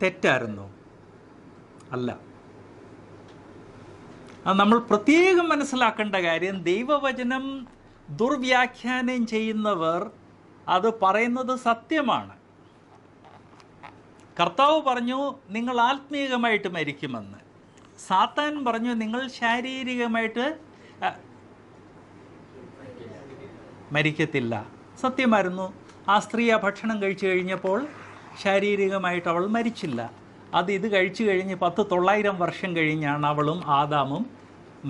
തെറ്റായിരുന്നു? അല്ല. നമ്മൾ പ്രത്യേകം മനസ്സിലാക്കേണ്ട കാര്യം, ദൈവവചനം ദുർവ്യാഖ്യാനം ചെയ്യുന്നവർ അത് പറയുന്നത് സത്യമാണ്. കർത്താവ് പറഞ്ഞു നിങ്ങൾ ആത്മീകമായിട്ട് മരിക്കുമെന്ന്, സാത്താൻ പറഞ്ഞു നിങ്ങൾ ശാരീരികമായിട്ട് മരിക്കത്തില്ല. സത്യമായിരുന്നു. ആ സ്ത്രീ ആ ഭക്ഷണം കഴിച്ചു കഴിഞ്ഞപ്പോൾ ശാരീരികമായിട്ട് അവൾ മരിച്ചില്ല. ഇത് കഴിച്ചു കഴിഞ്ഞ് 900 വർഷം കഴിഞ്ഞാണ് അവളും ആദാമും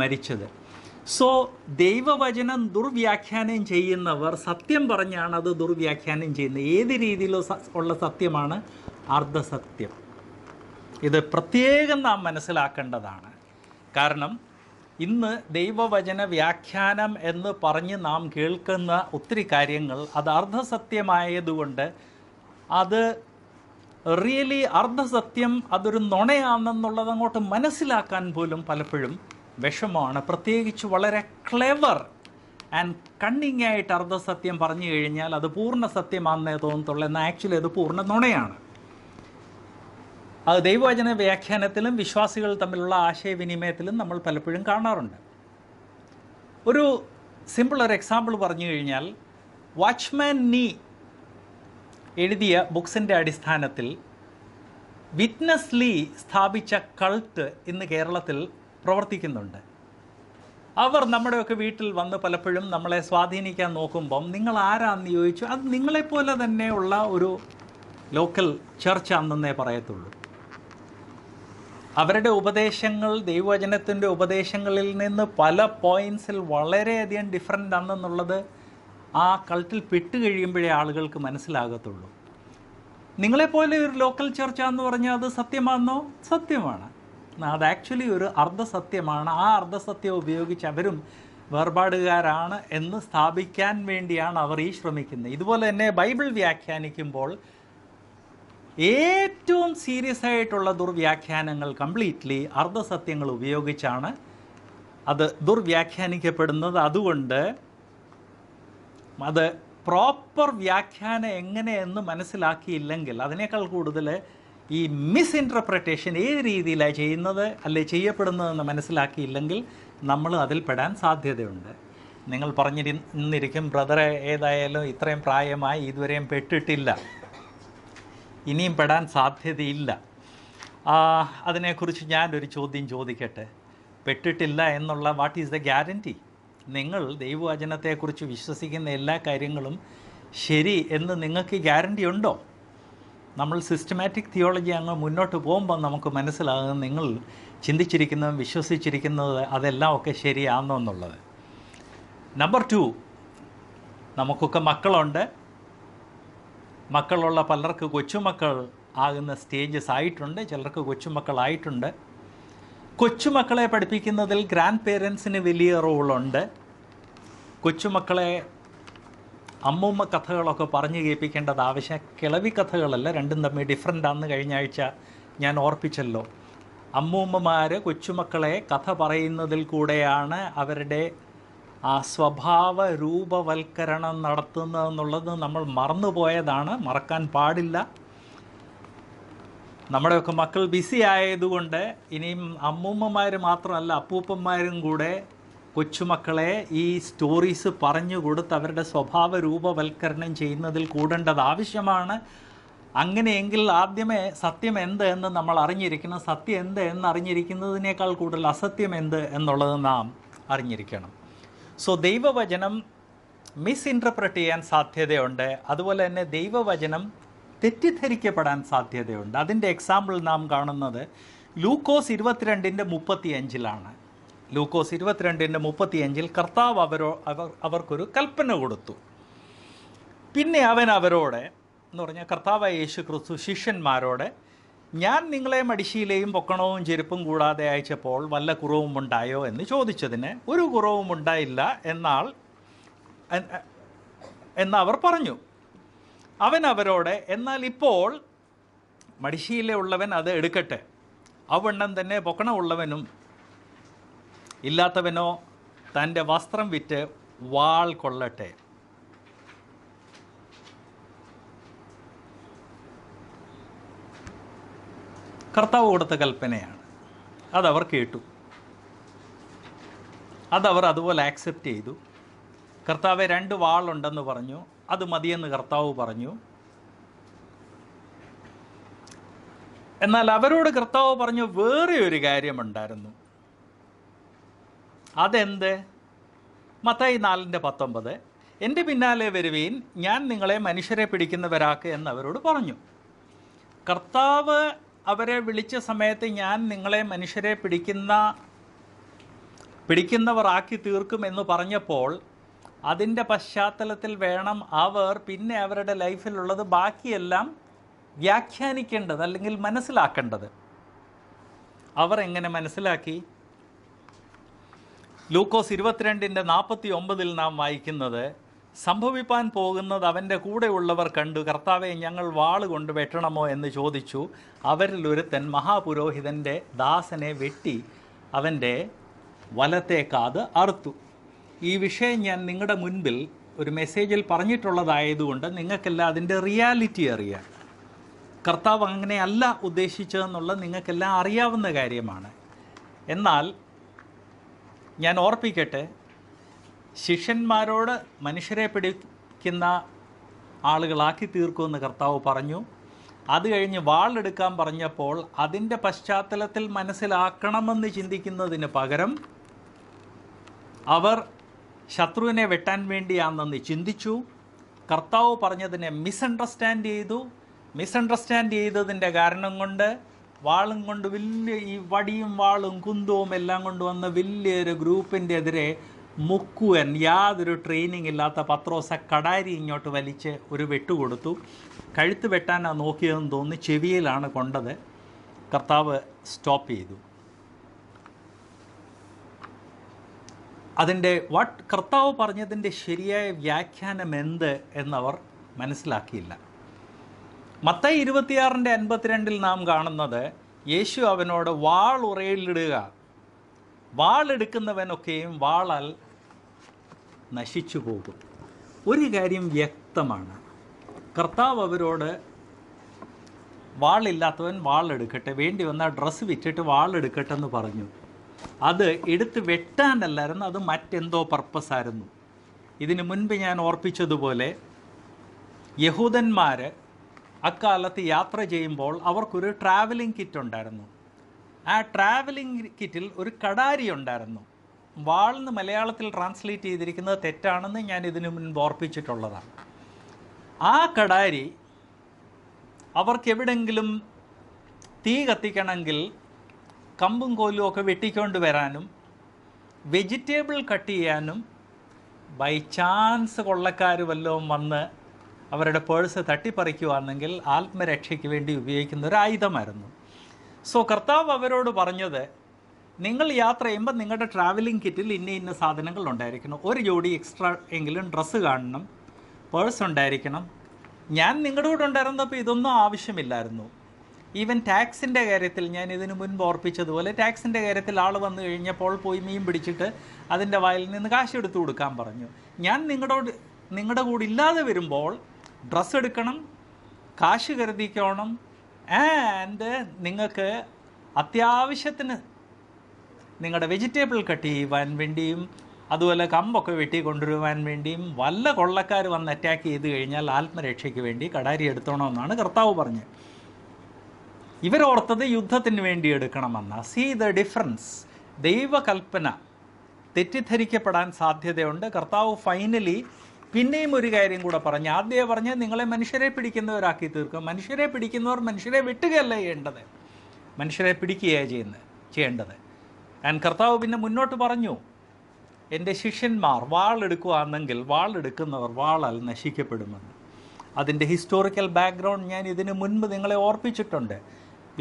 മരിച്ചത്. സോ ദൈവവചനം ദുർവ്യാഖ്യാനം ചെയ്യുന്നവർ സത്യം പറഞ്ഞാണ് അത് ദുർവ്യാഖ്യാനം ചെയ്യുന്നത്. ഏത് രീതിയിലോ ഉള്ള സത്യമാണ് അർദ്ധസത്യം. ഇത് പ്രത്യേകം നാം മനസ്സിലാക്കേണ്ടതാണ്. കാരണം ഇന്ന് ദൈവവചന വ്യാഖ്യാനം എന്ന് പറഞ്ഞ് നാം കേൾക്കുന്ന ഒത്തിരി കാര്യങ്ങൾ അത് അർദ്ധസത്യമായതുകൊണ്ട് അത് റിയലി അർദ്ധസത്യം, അതൊരു നുണയാണെന്നുള്ളത് അങ്ങോട്ട് മനസ്സിലാക്കാൻ പോലും പലപ്പോഴും വിഷമമാണ്. പ്രത്യേകിച്ച് വളരെ ക്ലെവർ ആൻഡ് കണ്ണിങ് ആയിട്ട് അർദ്ധസത്യം പറഞ്ഞു കഴിഞ്ഞാൽ അത് പൂർണ്ണ സത്യമാണെന്നേ തോന്നത്തുള്ളൂ. എന്നാൽ ആക്ച്വലി അത് പൂർണ്ണ നുണയാണ്. അത് ദൈവവചന വ്യാഖ്യാനത്തിലും വിശ്വാസികൾ തമ്മിലുള്ള ആശയവിനിമയത്തിലും നമ്മൾ പലപ്പോഴും കാണാറുണ്ട്. ഒരു സിമ്പിൾ ഒരു എക്സാമ്പിൾ പറഞ്ഞു കഴിഞ്ഞാൽ, വാച്ച്മാൻ നീ എഴുതിയ ബുക്സിൻ്റെ അടിസ്ഥാനത്തിൽ വിറ്റ്നസ് ലീ സ്ഥാപിച്ച കൾട്ട് ഇന്ന് കേരളത്തിൽ പ്രവർത്തിക്കുന്നുണ്ട്. അവർ നമ്മുടെയൊക്കെ വീട്ടിൽ വന്ന് പലപ്പോഴും നമ്മളെ സ്വാധീനിക്കാൻ നോക്കുമ്പം നിങ്ങൾ ആരാന്ന് ചോദിച്ചു. അത് നിങ്ങളെപ്പോലെ തന്നെയുള്ള ഒരു ലോക്കൽ ചർച്ച ആണെന്നേ പറയത്തുള്ളൂ. അവരുടെ ഉപദേശങ്ങൾ ദൈവവചനത്തിൻ്റെ ഉപദേശങ്ങളിൽ നിന്ന് പല പോയിൻസിൽ വളരെയധികം ഡിഫറൻ്റ് ആണെന്നുള്ളത് ആ കൾട്ടിൽ പെട്ടുകഴിയുമ്പോഴേ ആളുകൾക്ക് മനസ്സിലാകത്തുള്ളൂ. നിങ്ങളെപ്പോലെ ഒരു ലോക്കൽ ചർച്ച എന്ന് പറഞ്ഞാൽ അത് സത്യമാണെന്നോ? സത്യമാണ്. അത് ആക്ച്വലി ഒരു അർദ്ധസത്യമാണ്. ആ അർദ്ധസത്യം ഉപയോഗിച്ച് അവരും വേർപാടുകാരാണ് എന്ന് സ്ഥാപിക്കാൻ വേണ്ടിയാണ് അവർ ഈ ശ്രമിക്കുന്നത്. ഇതുപോലെ തന്നെ ബൈബിൾ വ്യാഖ്യാനിക്കുമ്പോൾ ഏറ്റവും സീരിയസ് ആയിട്ടുള്ള ദുർവ്യാഖ്യാനങ്ങൾ കംപ്ലീറ്റ്ലി അർദ്ധസത്യങ്ങൾ ഉപയോഗിച്ചാണ് അത് ദുർവ്യാഖ്യാനിക്കപ്പെടുന്നത്. അതുകൊണ്ട് അത് പ്രോപ്പർ വ്യാഖ്യാനം എങ്ങനെയെന്ന് മനസ്സിലാക്കിയില്ലെങ്കിൽ അതിനേക്കാൾ കൂടുതൽ ഈ മിസ്ഇൻറ്റർപ്രിട്ടേഷൻ ഏത് രീതിയിലാണ് ചെയ്യുന്നത് അല്ലെ ചെയ്യപ്പെടുന്നതെന്ന് മനസ്സിലാക്കിയില്ലെങ്കിൽ നമ്മൾ അതിൽ പെടാൻ സാധ്യതയുണ്ട്. നിങ്ങൾ പറഞ്ഞിരിക്കും, ബ്രദറെ ഏതായാലും ഇത്രയും പ്രായമായി ഇതുവരെയും പെട്ടിട്ടില്ല, ഇനിയും പെടാൻ സാധ്യതയില്ല. അതിനെക്കുറിച്ച് ഞാനൊരു ചോദ്യം ചോദിക്കട്ടെ. പെട്ടിട്ടില്ല എന്നുള്ള വാട്ട് ഈസ് ദ ഗ്യാരൻറ്റി? നിങ്ങൾ ദൈവവചനത്തെക്കുറിച്ച് വിശ്വസിക്കുന്ന എല്ലാ കാര്യങ്ങളും ശരി എന്ന് നിങ്ങൾക്ക് ഗ്യാരൻറ്റി ഉണ്ടോ? നമ്മൾ സിസ്റ്റമാറ്റിക് തിയോളജി അങ്ങ് മുന്നോട്ട് പോകുമ്പോൾ നമുക്ക് മനസ്സിലാകുന്നത് നിങ്ങൾ ചിന്തിച്ചിരിക്കുന്നതും വിശ്വസിച്ചിരിക്കുന്നത് അതെല്ലാം ഒക്കെ ശരിയാണോ എന്നുള്ളത്. നമ്പർ 2, നമുക്കൊക്കെ മക്കളുണ്ട്. മക്കളുള്ള പലർക്ക് കൊച്ചുമക്കൾ ആകുന്ന സ്റ്റേജസ് ആയിട്ടുണ്ട്, ചിലർക്ക് കൊച്ചുമക്കളായിട്ടുണ്ട്. കൊച്ചുമക്കളെ പഠിപ്പിക്കുന്നതിൽ ഗ്രാൻഡ് പേരൻസിന് വലിയ റോളുണ്ട്. കൊച്ചുമക്കളെ അമ്മൂമ്മ കഥകളൊക്കെ പറഞ്ഞു കേൾപ്പിക്കേണ്ടത് ആവശ്യം. കിളവി കഥകളല്ല, രണ്ടും തമ്മിൽ ഡിഫറൻ്റാണെന്ന് കഴിഞ്ഞ ആഴ്ച ഞാൻ ഓർപ്പിച്ചല്ലോ. അമ്മൂമ്മമാർ കൊച്ചുമക്കളെ കഥ പറയുന്നതിൽ കൂടെയാണ് അവരുടെ ആ സ്വഭാവ രൂപവൽക്കരണം നടത്തുന്നതെന്നുള്ളത് നമ്മൾ മറന്നുപോയതാണ്, മറക്കാൻ പാടില്ല. നമ്മുടെയൊക്കെ മക്കൾ ബിസി ആയതുകൊണ്ട് ഇനിയും അമ്മൂമ്മമാർ മാത്രമല്ല അപ്പൂപ്പന്മാരും കൂടെ കൊച്ചുമക്കളെ ഈ സ്റ്റോറീസ് പറഞ്ഞു കൊടുത്ത് അവരുടെ സ്വഭാവ രൂപവൽക്കരണം ചെയ്യുന്നതിൽ കൂടേണ്ടത് ആവശ്യമാണ്. അങ്ങനെയെങ്കിൽ ആദ്യമേ സത്യം എന്ത് എന്ന് നമ്മൾ അറിഞ്ഞിരിക്കണം. സത്യം എന്ത് എന്നറിഞ്ഞിരിക്കുന്നതിനേക്കാൾ കൂടുതൽ അസത്യം എന്ത് എന്നുള്ളത് നാം അറിഞ്ഞിരിക്കണം. സോ ദൈവവചനം മിസ്ഇൻറ്റർപ്രറ്റ് ചെയ്യാൻ സാധ്യതയുണ്ട്, അതുപോലെ തന്നെ ദൈവവചനം തെറ്റിദ്ധരിക്കപ്പെടാൻ സാധ്യതയുണ്ട്. അതിൻ്റെ എക്സാമ്പിൾ നാം കാണുന്നത് ലൂക്കോസ് 22:35. ലൂക്കോസ് 22:35 കർത്താവ് അവർക്കൊരു കൽപ്പന കൊടുത്തു. പിന്നെ അവൻ അവരോട് എന്ന് പറഞ്ഞാൽ കർത്താവായ യേശു ക്രിസ്തു ശിഷ്യന്മാരോട്, ഞാൻ നിങ്ങളെ മടിശീലയും പൊക്കണവും ചെരുപ്പും കൂടാതെ അയച്ചപ്പോൾ വല്ല കുറവും ഉണ്ടായോ എന്ന് ചോദിച്ചതിന് ഒരു കുറവും ഉണ്ടായില്ല എന്നവർ പറഞ്ഞു. അവൻ അവരോട്, എന്നാൽ ഇപ്പോൾ മടിശീലയുള്ളവൻ അത് എടുക്കട്ടെ, അവണ്ണം തന്നെ പൊക്കണമുള്ളവനും ഇല്ലാത്തവനോ തൻ്റെ വസ്ത്രം വിറ്റ് വാൾ കൊള്ളട്ടെ, കർത്താവ് കൊടുത്ത കൽപ്പനയാണ്. അതവർ കേട്ടു, അതവർ അതുപോലെ ആക്സെപ്റ്റ് ചെയ്തു. കർത്താവ് 2 വാളുണ്ടെന്ന് പറഞ്ഞു, അത് മതിയെന്ന് കർത്താവ് പറഞ്ഞു. എന്നാൽ അവരോട് കർത്താവ് പറഞ്ഞു വേറെ ഒരു കാര്യമുണ്ടായിരുന്നു. അതെന്ത്? മത്തായി 4:19 എൻ്റെ പിന്നാലെ വരുവീൻ, ഞാൻ നിങ്ങളെ മനുഷ്യരെ പിടിക്കുന്നവരാക്ക് എന്നവരോട് പറഞ്ഞു. കർത്താവ് അവരെ വിളിച്ച സമയത്ത് ഞാൻ നിങ്ങളെ മനുഷ്യരെ പിടിക്കുന്നവർ ആക്കി തീർക്കുമെന്ന് പറഞ്ഞപ്പോൾ അതിൻ്റെ പശ്ചാത്തലത്തിൽ വേണം അവർ പിന്നെ അവരുടെ ലൈഫിലുള്ളത് ബാക്കിയെല്ലാം വ്യാഖ്യാനിക്കേണ്ടത് അല്ലെങ്കിൽ മനസ്സിലാക്കേണ്ടത്. അവർ എങ്ങനെ മനസ്സിലാക്കി? ലൂക്കോസ് 22:49 നാം വായിക്കുന്നത്, സംഭവിപ്പാൻ പോകുന്നത് അവൻ്റെ കൂടെയുള്ളവർ കണ്ടു, കർത്താവെ ഞങ്ങൾ വാൾ കൊണ്ട് വെട്ടണമോ എന്ന് ചോദിച്ചു. അവരിലൊരുത്തൻ മഹാപുരോഹിതൻ്റെ ദാസനെ വെട്ടി അവൻ്റെ വലത്തെ കാത് അറുത്തു. ഈ വിഷയം ഞാൻ നിങ്ങളുടെ മുൻപിൽ ഒരു മെസ്സേജിൽ പറഞ്ഞിട്ടുള്ളതായതുകൊണ്ട് നിങ്ങൾക്കെല്ലാം അതിൻ്റെ റിയാലിറ്റി അറിയാം. കർത്താവ് അങ്ങനെയല്ല ഉദ്ദേശിച്ചതെന്നുള്ളത് നിങ്ങൾക്കെല്ലാം അറിയാവുന്ന കാര്യമാണ്. എന്നാൽ ഞാൻ ഓർപ്പിക്കട്ടെ, ശിഷ്യന്മാരോട് മനുഷ്യരെ പിടിക്കുന്ന ആളുകളാക്കി തീർക്കുമെന്ന് കർത്താവ് പറഞ്ഞു. അത് കഴിഞ്ഞ് വാളെടുക്കാൻ പറഞ്ഞപ്പോൾ അതിൻ്റെ പശ്ചാത്തലത്തിൽ മനസ്സിലാക്കണമെന്ന് ചിന്തിക്കുന്നതിന് പകരം അവർ ശത്രുവിനെ വെട്ടാൻ വേണ്ടിയാണെന്ന് ചിന്തിച്ചു. കർത്താവ് പറഞ്ഞതിനെ മിസ്അണ്ടർസ്റ്റാൻഡ് ചെയ്തു. മിസ്അണ്ടർസ്റ്റാൻഡ് ചെയ്തതിൻ്റെ കാരണം കൊണ്ട് വാളും കൊണ്ട് വലിയ ഈ വടിയും വാളും കുന്തവും എല്ലാം കൊണ്ടുവന്ന വലിയൊരു ഗ്രൂപ്പിൻ്റെ എതിരെ മുക്കുവൻ യാതൊരു ട്രെയിനിങ് ഇല്ലാത്ത പത്രോസ കടാരി ഇങ്ങോട്ട് വലിച്ച് ഒരു വെട്ടുകൊടുത്തു. കഴുത്ത് വെട്ടാനാണ് നോക്കിയതെന്ന് തോന്നി, ചെവിയിലാണ് കൊണ്ടത്. കർത്താവ് സ്റ്റോപ്പ് ചെയ്തു. അതിൻ്റെ കർത്താവ് പറഞ്ഞതിൻ്റെ ശരിയായ വ്യാഖ്യാനം എന്ത് എന്നവർ മനസ്സിലാക്കിയില്ല. മത്തായി 26:52 നാം കാണുന്നത്, യേശു അവനോട് വാൾ ഉറയിലിടുക, വാളെടുക്കുന്നവനൊക്കെയും വാളാൽ നശിച്ചു പോകും. ഒരു കാര്യം വ്യക്തമാണ്, കർത്താവ് അവരോട് വാളില്ലാത്തവൻ വാളെടുക്കട്ടെ, വേണ്ടി വന്നാൽ ഡ്രസ്സ് വിറ്റിട്ട് വാളെടുക്കട്ടെ എന്ന് പറഞ്ഞു. അത് എടുത്ത് വെട്ടാനല്ലായിരുന്നു, അത് മറ്റെന്തോ പർപ്പസായിരുന്നു. ഇതിനു മുൻപ് ഞാൻ ഓർപ്പിച്ചതുപോലെ യഹൂദന്മാർ അക്കാലത്ത് യാത്ര ചെയ്യുമ്പോൾ അവർക്കൊരു ട്രാവലിംഗ് കിറ്റ് ഉണ്ടായിരുന്നു. ആ ട്രാവലിംഗ് കിറ്റിൽ ഒരു കടാരി ഉണ്ടായിരുന്നു. വാളെന്ന് മലയാളത്തിൽ ട്രാൻസ്ലേറ്റ് ചെയ്തിരിക്കുന്നത് തെറ്റാണെന്ന് ഞാൻ ഇതിനു മുൻപ് ഓർപ്പിച്ചിട്ടുള്ളതാണ്. ആ കടാരി അവർക്ക് എവിടെയെങ്കിലും തീ കത്തിക്കണമെങ്കിൽ കമ്പും കോലും ഒക്കെ വെട്ടിക്കൊണ്ട് വരാനും വെജിറ്റബിൾ കട്ട് ചെയ്യാനും ബൈ ചാൻസ് കൊള്ളക്കാർ വല്ലതും വന്ന് അവരുടെ പേഴ്സ് തട്ടിപ്പറിക്കുവാണെങ്കിൽ ആത്മരക്ഷയ്ക്ക് വേണ്ടി ഉപയോഗിക്കുന്ന ഒരു ആയുധമായിരുന്നു. സോ കർത്താവ് അവരോട് പറഞ്ഞത്, നിങ്ങൾ യാത്ര ചെയ്യുമ്പോൾ നിങ്ങളുടെ ട്രാവലിംഗ് കിറ്റിൽ ഇന്ന ഇന്ന സാധനങ്ങൾ ഉണ്ടായിരിക്കണം, ഒരു ജോഡി എക്സ്ട്രാ എങ്കിലും ഡ്രസ്സ് കാണണം, പേഴ്സ് ഉണ്ടായിരിക്കണം. ഞാൻ നിങ്ങളുടെ കൂടെ ഉണ്ടായിരുന്നപ്പോൾ ഇതൊന്നും ആവശ്യമില്ലായിരുന്നു. ഈവൻ ടാക്സിൻ്റെ കാര്യത്തിൽ ഞാൻ ഇതിനു മുൻപ് ഓർപ്പിച്ചതുപോലെ ടാക്സിൻ്റെ കാര്യത്തിൽ ആൾ വന്നു കഴിഞ്ഞപ്പോൾ പോയി മീൻ പിടിച്ചിട്ട് അതിൻ്റെ വായിൽ നിന്ന് കാശ് എടുത്തു കൊടുക്കാൻ പറഞ്ഞു. ഞാൻ നിങ്ങളുടെ കൂടെ ഇല്ലാതെ വരുമ്പോൾ ഡ്രസ്സ് എടുക്കണം, കാശ് കരുതിക്കണം, ആൻഡ് നിങ്ങൾക്ക് അത്യാവശ്യത്തിന് നിങ്ങളുടെ വെജിറ്റബിൾ കട്ട് ചെയ്യുവാൻ വേണ്ടിയും അതുപോലെ കമ്പൊക്കെ വെട്ടി കൊണ്ടുവരുവാൻ വേണ്ടിയും വല്ല കൊള്ളക്കാർ വന്ന് അറ്റാക്ക് ചെയ്ത് കഴിഞ്ഞാൽ ആത്മരക്ഷയ്ക്ക് വേണ്ടി കടാരി എടുത്തോണമെന്നാണ് കർത്താവ് പറഞ്ഞത്. ഇവരോർത്തത് യുദ്ധത്തിന് വേണ്ടി എടുക്കണമെന്ന. See the difference. ദൈവകൽപ്പന തെറ്റിദ്ധരിക്കപ്പെടാൻ സാധ്യതയുണ്ട്. കർത്താവ് ഫൈനലി പിന്നെയും ഒരു കാര്യം കൂടെ പറഞ്ഞു. ആദ്യം പറഞ്ഞ് നിങ്ങളെ മനുഷ്യരെ പിടിക്കുന്നവരാക്കി തീർക്കും. മനുഷ്യരെ പിടിക്കുന്നവർ മനുഷ്യരെ വെട്ടുകയല്ല ചെയ്യേണ്ടത്, മനുഷ്യരെ പിടിക്കുകയാണ് ചെയ്യേണ്ടത്. ആൻഡ് കർത്താവ് പിന്നെ മുന്നോട്ട് പറഞ്ഞു, എൻ്റെ ശിഷ്യന്മാർ വാളെടുക്കുകയാണെങ്കിൽ വാളെടുക്കുന്നവർ വാളാൽ നശിക്കപ്പെടുമെന്ന്. അതിൻ്റെ ഹിസ്റ്റോറിക്കൽ ബാക്ക്ഗ്രൗണ്ട് ഞാൻ ഇതിനു മുൻപ് നിങ്ങളെ ഓർപ്പിച്ചിട്ടുണ്ട്.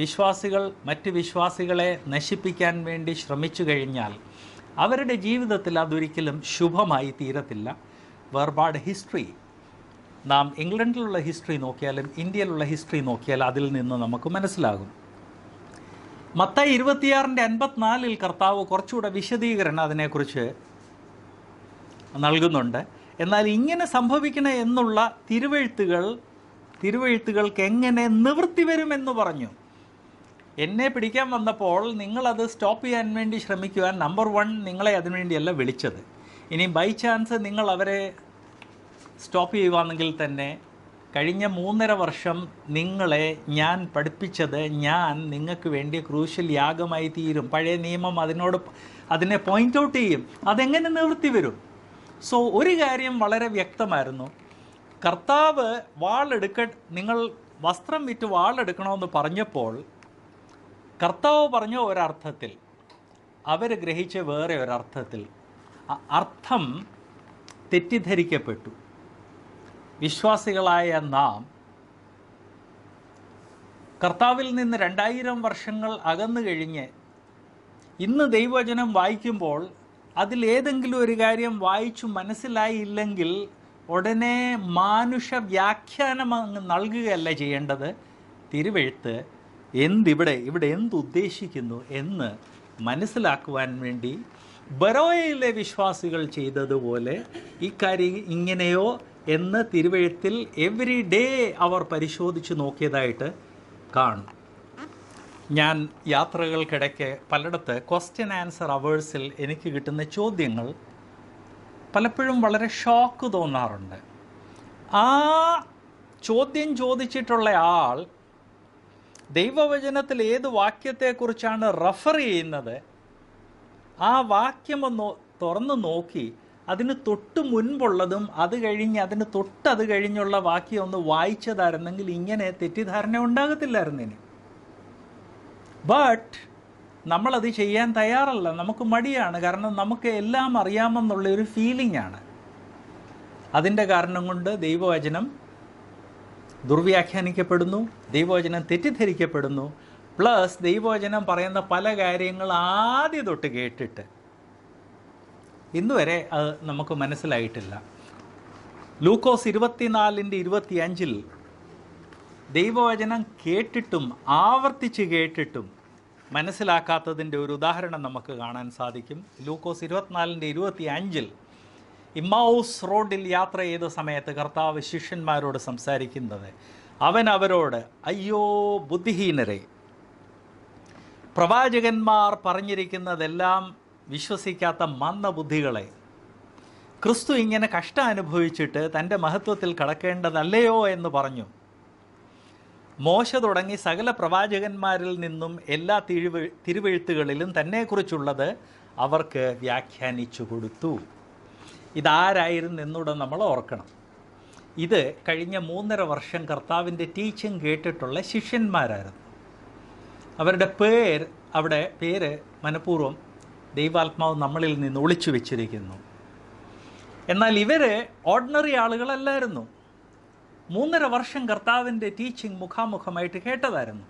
വിശ്വാസികൾ മറ്റ് വിശ്വാസികളെ നശിപ്പിക്കാൻ വേണ്ടി ശ്രമിച്ചു കഴിഞ്ഞാൽ അവരുടെ ജീവിതത്തിൽ അതൊരിക്കലും ശുഭമായി തീരത്തില്ല. വേർപാട് ഹിസ്റ്ററി, നാം ഇംഗ്ലണ്ടിലുള്ള ഹിസ്റ്ററി നോക്കിയാലും ഇന്ത്യയിലുള്ള ഹിസ്റ്ററി നോക്കിയാലും അതിൽ നിന്ന് നമുക്ക് മനസ്സിലാകും. മത്തായി 26:54 കർത്താവ് കുറച്ചുകൂടെ വിശദീകരണം അതിനെക്കുറിച്ച് നൽകുന്നുണ്ട്. എന്നാൽ ഇങ്ങനെ സംഭവിക്കണം എന്നുള്ള തിരുവെഴുത്തുകൾക്ക് എങ്ങനെ നിവൃത്തി വരുമെന്ന് പറഞ്ഞു. എന്നെ പിടിക്കാൻ വന്നപ്പോൾ നിങ്ങളത് സ്റ്റോപ്പ് ചെയ്യാൻ വേണ്ടി ശ്രമിക്കുവാൻ, നമ്പർ 1, നിങ്ങളെ അതിനുവേണ്ടിയല്ല വിളിച്ചത്. ഇനി ബൈ ചാൻസ് നിങ്ങൾ അവരെ സ്റ്റോപ്പ് ചെയ്യുവാണെങ്കിൽ തന്നെ കഴിഞ്ഞ 3.5 വർഷം നിങ്ങളെ ഞാൻ പഠിപ്പിച്ചത് ഞാൻ നിങ്ങൾക്ക് വേണ്ടി ക്രൂഷ്യൽ യാഗമായി തീരും. പഴയ നിയമം അതിനെ പോയിൻ്റ് ഔട്ട് ചെയ്യും. അതെങ്ങനെ നിവൃത്തി വരും? സോ ഒരു കാര്യം വളരെ വ്യക്തമായിരുന്നു. കർത്താവ് നിങ്ങൾ വസ്ത്രം വിറ്റ് വാളെടുക്കണമെന്ന് പറഞ്ഞപ്പോൾ കർത്താവ് പറഞ്ഞ ഒരർത്ഥത്തിൽ, അവർ ഗ്രഹിച്ച വേറെ ഒരർത്ഥത്തിൽ, അർത്ഥം തെറ്റിദ്ധരിക്കപ്പെട്ടു. വിശ്വാസികളായ നാം കർത്താവിൽ നിന്ന് 2000 വർഷങ്ങൾ അകന്നു കഴിഞ്ഞ് ഇന്ന് ദൈവവചനം വായിക്കുമ്പോൾ അതിലേതെങ്കിലും ഒരു കാര്യം വായിച്ചു മനസ്സിലായില്ലെങ്കിൽ ഉടനെ മാനുഷ വ്യാഖ്യാനം അങ്ങ് നൽകുകയല്ല ചെയ്യേണ്ടത്. തിരുവെഴുത്ത് ഇവിടെ എന്തുദ്ദേശിക്കുന്നു എന്ന് മനസ്സിലാക്കുവാൻ വേണ്ടി ബറോയയിലെ വിശ്വാസികൾ ചെയ്തതുപോലെ ഇക്കാര്യം ഇങ്ങനെയോ എന്ന് തിരുവെഴുത്തിൽ എവറി ഡേ അവർ പരിശോധിച്ച് നോക്കിയതായിട്ട് കാണും. ഞാൻ യാത്രകൾക്കിടയ്ക്ക് പലയിടത്ത് ക്വസ്റ്റ്യൻ ആൻസർ അവേഴ്സിൽ എനിക്ക് കിട്ടുന്ന ചോദ്യങ്ങൾ പലപ്പോഴും വളരെ ഷോക്ക് തോന്നാറുണ്ട്. ആ ചോദ്യം ചോദിച്ചിട്ടുള്ള ആൾ ദൈവവചനത്തിൽ ഏത് വാക്യത്തെക്കുറിച്ചാണ് റെഫർ ചെയ്യുന്നത്, ആ വാക്യമൊന്ന് തുറന്നു നോക്കി അതിന് തൊട്ട് മുൻപുള്ളതും അത് കഴിഞ്ഞുള്ള വാക്യം ഒന്ന് വായിച്ചതായിരുന്നെങ്കിൽ ഇങ്ങനെ തെറ്റിദ്ധാരണ ഉണ്ടാകത്തില്ലായിരുന്നേനെ. ബട്ട് നമ്മളത് ചെയ്യാൻ തയ്യാറല്ല. നമുക്ക് മടിയാണ്. കാരണം നമുക്ക് എല്ലാം അറിയാമെന്നുള്ളൊരു ഫീലിംഗ് ആണ്. അതിൻ്റെ കാരണം കൊണ്ട് ദൈവവചനം ദുർവ്യാഖ്യാനിക്കപ്പെടുന്നു, ദൈവവചനം തെറ്റിദ്ധരിക്കപ്പെടുന്നു. പ്ലസ് ദൈവവചനം പറയുന്ന പല കാര്യങ്ങൾ ആദ്യം തൊട്ട് കേട്ടിട്ട് ഇന്നുവരെ അത് നമുക്ക് മനസ്സിലായിട്ടില്ല. ലൂക്കോസ് 24:25 ദൈവവചനം കേട്ടിട്ടും ആവർത്തിച്ച് കേട്ടിട്ടും മനസ്സിലാക്കാത്തതിൻ്റെ ഒരു ഉദാഹരണം നമുക്ക് കാണാൻ സാധിക്കും. ലൂക്കോസ് 24:25 ഇമ്മാഊസ് റോഡിൽ യാത്ര ചെയ്ത സമയത്ത് കർത്താവ് ശിഷ്യന്മാരോട് സംസാരിക്കുന്നത്, അവൻ അവരോട്, അയ്യോ ബുദ്ധിഹീനരെ, പ്രവാചകന്മാർ പറഞ്ഞിരിക്കുന്നതെല്ലാം വിശ്വസിക്കാത്ത മന്ദബുദ്ധികളെ, ക്രിസ്തു ഇങ്ങനെ കഷ്ടം അനുഭവിച്ചിട്ട് തൻ്റെ മഹത്വത്തിൽ കടക്കേണ്ടതല്ലയോ എന്ന് പറഞ്ഞു. മോശ തുടങ്ങി സകല പ്രവാചകന്മാരിൽ നിന്നും എല്ലാ തിരുവെഴുത്തുകളിലും തന്നെക്കുറിച്ചുള്ളത് അവർക്ക് വ്യാഖ്യാനിച്ചു കൊടുത്തു. ഇതാരായിരുന്നെന്നൂടെ നമ്മൾ ഓർക്കണം. ഇത് കഴിഞ്ഞ 3.5 വർഷം കർത്താവിൻ്റെ ടീച്ചിങ് കേട്ടിട്ടുള്ള ശിഷ്യന്മാരായിരുന്നു. അവരുടെ പേര് മനഃപൂർവ്വം ദൈവാത്മാവ് നമ്മളിൽ നിന്ന് ഒളിച്ചു വെച്ചിരിക്കുന്നു. എന്നാൽ ഇവർ ഓർഡിനറി ആളുകളല്ലായിരുന്നു. 3.5 വർഷം കർത്താവിൻ്റെ ടീച്ചിങ് മുഖാമുഖമായിട്ട് കേട്ടതായിരുന്നു.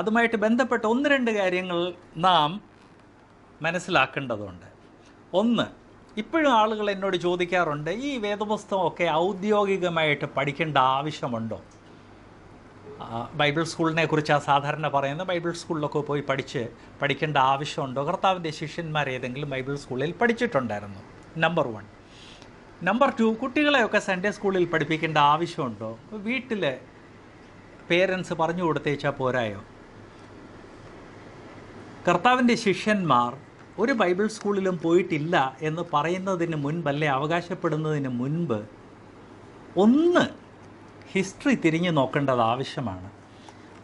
അതുമായിട്ട് ബന്ധപ്പെട്ട 1-2 കാര്യങ്ങൾ നാം മനസ്സിലാക്കേണ്ടതുണ്ട്. ഒന്ന്, ഇപ്പോഴും ആളുകൾ എന്നോട് ചോദിക്കാറുണ്ട്, ഈ വേദപുസ്തകമൊക്കെ ഔദ്യോഗികമായിട്ട് പഠിക്കേണ്ട ആവശ്യമുണ്ടോ? ബൈബിൾ സ്കൂളിനെ കുറിച്ചാണ് സാധാരണ പറയുന്നത്. ബൈബിൾ സ്കൂളിലൊക്കെ പോയി പഠിക്കേണ്ട ആവശ്യമുണ്ടോ? കർത്താവിൻ്റെ ശിഷ്യന്മാർ ഏതെങ്കിലും ബൈബിൾ സ്കൂളിൽ പഠിച്ചിട്ടുണ്ടായിരുന്നു? നമ്പർ 1. നമ്പർ 2, കുട്ടികളെയൊക്കെ സൺഡേ സ്കൂളിൽ പഠിപ്പിക്കേണ്ട ആവശ്യമുണ്ടോ? വീട്ടിൽ പേരൻസ് പറഞ്ഞു കൊടുത്തേച്ചാൽ പോരായോ? കർത്താവിൻ്റെ ശിഷ്യന്മാർ ഒരു ബൈബിൾ സ്കൂളിലും പോയിട്ടില്ല എന്ന് പറയുന്നതിന് മുൻപ്, അല്ലേ അവകാശപ്പെടുന്നതിന് മുൻപ്, ഒന്ന് ഹിസ്റ്ററി തിരിഞ്ഞു നോക്കേണ്ടത് ആവശ്യമാണ്.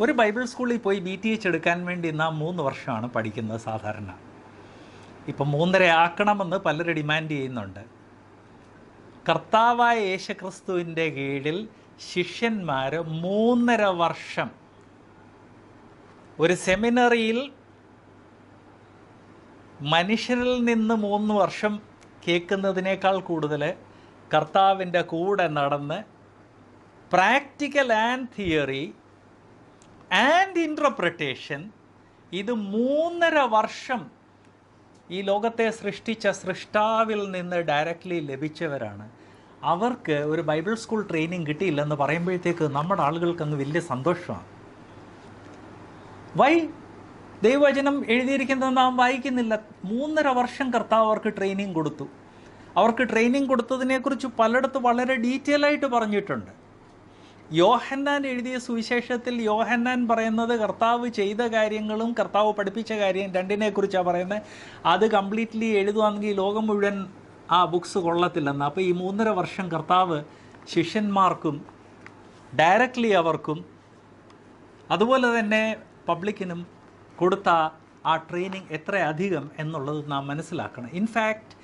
ഒരു ബൈബിൾ സ്കൂളിൽ പോയി BTH എടുക്കാൻ വേണ്ടി നാം 3 വർഷമാണ് പഠിക്കുന്നത് സാധാരണ. ഇപ്പം 3.5 ആക്കണമെന്ന് പലരും ഡിമാൻഡ് ചെയ്യുന്നുണ്ട്. കർത്താവായ യേശുക്രിസ്തുവിൻ്റെ കീഴിൽ ശിഷ്യന്മാർ 3.5 വർഷം ഒരു സെമിനറിയിൽ മനുഷ്യരിൽ നിന്ന് 3 വർഷം കേൾക്കുന്നതിനേക്കാൾ കൂടുതൽ കർത്താവിൻ്റെ കൂടെ നടന്ന് practical and theory and interpretation, ഇത് 3.5 വർഷം ഈ ലോകത്തെ സൃഷ്ടിച്ച സൃഷ്ടാവിൽ നിന്ന് ഡയറക്റ്റ്ലി ലഭിച്ചവരാണ്. അവർക്ക് ഒരു ബൈബിൾ സ്കൂൾ ട്രെയിനിങ് കിട്ടിയില്ലെന്ന് പറയുമ്പോഴത്തേക്ക് നമ്മുടെ ആളുകൾക്ക് അങ്ങ് വലിയ സന്തോഷമാണ്. വൈ? ദൈവവചനം എഴുതിയിരിക്കുന്നത് നാം വായിക്കുന്നില്ല. 3.5 വർഷം കർത്താവ് അവർക്ക് ട്രെയിനിങ് കൊടുത്തു. അവർക്ക് ട്രെയിനിങ് കൊടുത്തതിനെക്കുറിച്ച് പലയിടത്ത് വളരെ ഡീറ്റെയിൽ ആയിട്ട് പറഞ്ഞിട്ടുണ്ട്. യോഹന്നാൻ എഴുതിയ സുവിശേഷത്തിൽ യോഹന്നാൻ പറയുന്നത് കർത്താവ് ചെയ്ത കാര്യങ്ങളും കർത്താവ് പഠിപ്പിച്ച കാര്യം 2-നെക്കുറിച്ചാണ് പറയുന്നത്. അത് കംപ്ലീറ്റ്ലി എഴുതുകയാണെങ്കിൽ ലോകം മുഴുവൻ ആ ബുക്സ് കൊള്ളത്തില്ലെന്ന്. അപ്പോൾ ഈ 3.5 വർഷം കർത്താവ് ശിഷ്യന്മാർക്കും ഡയറക്റ്റ്ലി അവർക്കും അതുപോലെ തന്നെ പബ്ലിക്കിനും കൊടുത്ത ആ ട്രെയിനിങ് എത്രയധികം എന്നുള്ളത് നാം മനസ്സിലാക്കണം. ഇൻഫാക്റ്റ്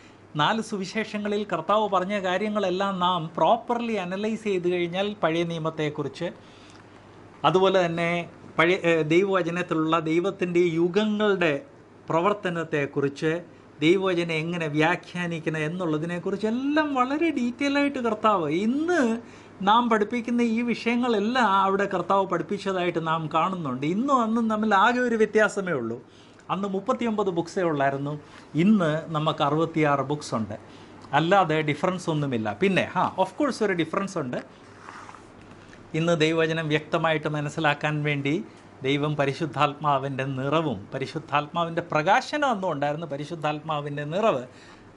4 സുവിശേഷങ്ങളിൽ കർത്താവ് പറഞ്ഞ കാര്യങ്ങളെല്ലാം നാം പ്രോപ്പർലി അനലൈസ് ചെയ്ത് കഴിഞ്ഞാൽ പഴയ നിയമത്തെക്കുറിച്ച്, അതുപോലെ തന്നെ പഴയ ദൈവവചനത്തിലുള്ള ദൈവത്തിൻ്റെ യുഗങ്ങളുടെ പ്രവർത്തനത്തെക്കുറിച്ച്, ദൈവവചനം എങ്ങനെ വ്യാഖ്യാനിക്കണം എന്നുള്ളതിനെക്കുറിച്ച് എല്ലാം വളരെ ഡീറ്റെയിൽ ആയിട്ട് കർത്താവ്, ഇന്ന് നാം പഠിപ്പിക്കുന്ന ഈ വിഷയങ്ങളെല്ലാം അവിടെ കർത്താവ് പഠിപ്പിച്ചതായിട്ട് നാം കാണുന്നുണ്ട്. ഇന്നും അന്നും തമ്മിൽ ആകെ ഒരു വ്യത്യാസമേ ഉള്ളൂ. അന്ന് 39 ബുക്സേ ഉള്ളായിരുന്നു, ഇന്ന് നമുക്ക് 66 ബുക്സ് ഉണ്ട്. അല്ലാതെ ഡിഫറൻസ് ഒന്നുമില്ല. പിന്നെ ഓഫ്കോഴ്സ് ഒരു ഡിഫറൻസ് ഉണ്ട്. ഇന്ന് ദൈവവചനം വ്യക്തമായിട്ട് മനസ്സിലാക്കാൻ വേണ്ടി ദൈവം പരിശുദ്ധാത്മാവിൻ്റെ നിറവും പരിശുദ്ധാത്മാവിൻ്റെ പ്രകാശനം അന്നും ഉണ്ടായിരുന്നു. പരിശുദ്ധാത്മാവിൻ്റെ നിറവ്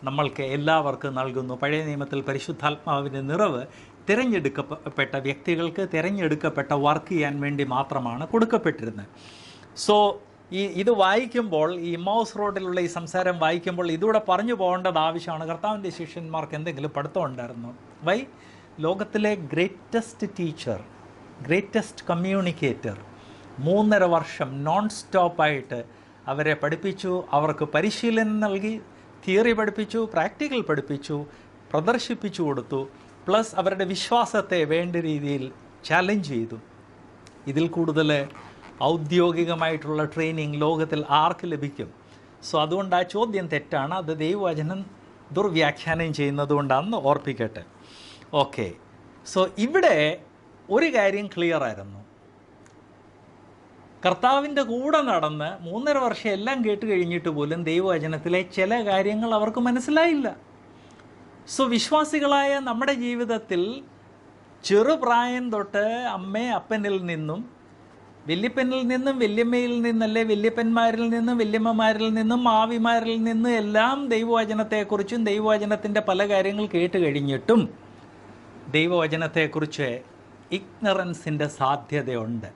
നമ്മൾക്ക് എല്ലാവർക്കും നൽകുന്നു. പഴയ നിയമത്തിൽ പരിശുദ്ധാത്മാവിൻ്റെ നിറവ് തിരഞ്ഞെടുക്കപ്പെട്ട വ്യക്തികൾക്ക് തിരഞ്ഞെടുക്കപ്പെട്ട വർക്ക് ചെയ്യാൻ വേണ്ടി മാത്രമാണ് കൊടുക്കപ്പെട്ടിരുന്നത്. സോ ഇത് വായിക്കുമ്പോൾ, ഈ മൗസ് റോഡിലുള്ള ഈ സംസാരം വായിക്കുമ്പോൾ ഇതൂടെ പറഞ്ഞു പോകേണ്ടത് ആവശ്യമാണ്. കർത്താവിൻ്റെ ശിഷ്യന്മാർക്ക് എന്തെങ്കിലും പഠിത്തം ഉണ്ടായിരുന്നു? വൈ? ലോകത്തിലെ ഗ്രേറ്റസ്റ്റ് ടീച്ചർ, ഗ്രേറ്റസ്റ്റ് കമ്മ്യൂണിക്കേറ്റർ 3.5 വർഷം നോൺ സ്റ്റോപ്പായിട്ട് അവരെ പഠിപ്പിച്ചു, അവർക്ക് പരിശീലനം നൽകി, തിയറി പഠിപ്പിച്ചു, പ്രാക്ടിക്കൽ പഠിപ്പിച്ചു, പ്രദർശിപ്പിച്ചു കൊടുത്തു, പ്ലസ് അവരുടെ വിശ്വാസത്തെ വേണ്ട രീതിയിൽ ചലഞ്ച് ചെയ്തു. ഇതിൽ കൂടുതൽ ഔദ്യോഗികമായിട്ടുള്ള ട്രെയിനിങ് ലോകത്തിൽ ആർക്ക് ലഭിക്കും? സോ അതുകൊണ്ട് ആ ചോദ്യം തെറ്റാണ്. അത് ദൈവവചനം ദുർവ്യാഖ്യാനം ചെയ്യുന്നത് കൊണ്ടാണെന്ന് ഓർപ്പിക്കട്ടെ. ഓക്കെ, സോ ഇവിടെ ഒരു കാര്യം ക്ലിയറായിരുന്നു. കർത്താവിൻ്റെ കൂടെ നടന്ന് 3.5 വർഷം എല്ലാം കേട്ട് കഴിഞ്ഞിട്ട് പോലും ദൈവവചനത്തിലെ ചില കാര്യങ്ങൾ അവർക്ക് മനസ്സിലായില്ല. സോ വിശ്വാസികളായ നമ്മുടെ ജീവിതത്തിൽ ചെറുപ്രായം തൊട്ട് അമ്മേ അപ്പനിൽ നിന്നും വല്യപ്പനിൽ നിന്നും വല്യമ്മയിൽ നിന്നല്ലേ, വല്യപ്പന്മാരിൽ നിന്നും വല്യമ്മമാരിൽ നിന്നും ആവിമാരിൽ നിന്നും എല്ലാം ദൈവവചനത്തെക്കുറിച്ചും ദൈവവചനത്തിൻ്റെ പല കാര്യങ്ങൾ കേട്ട് കഴിഞ്ഞിട്ടും ദൈവവചനത്തെക്കുറിച്ച് ഇഗ്നറൻസിൻ്റെ സാധ്യതയുണ്ട്.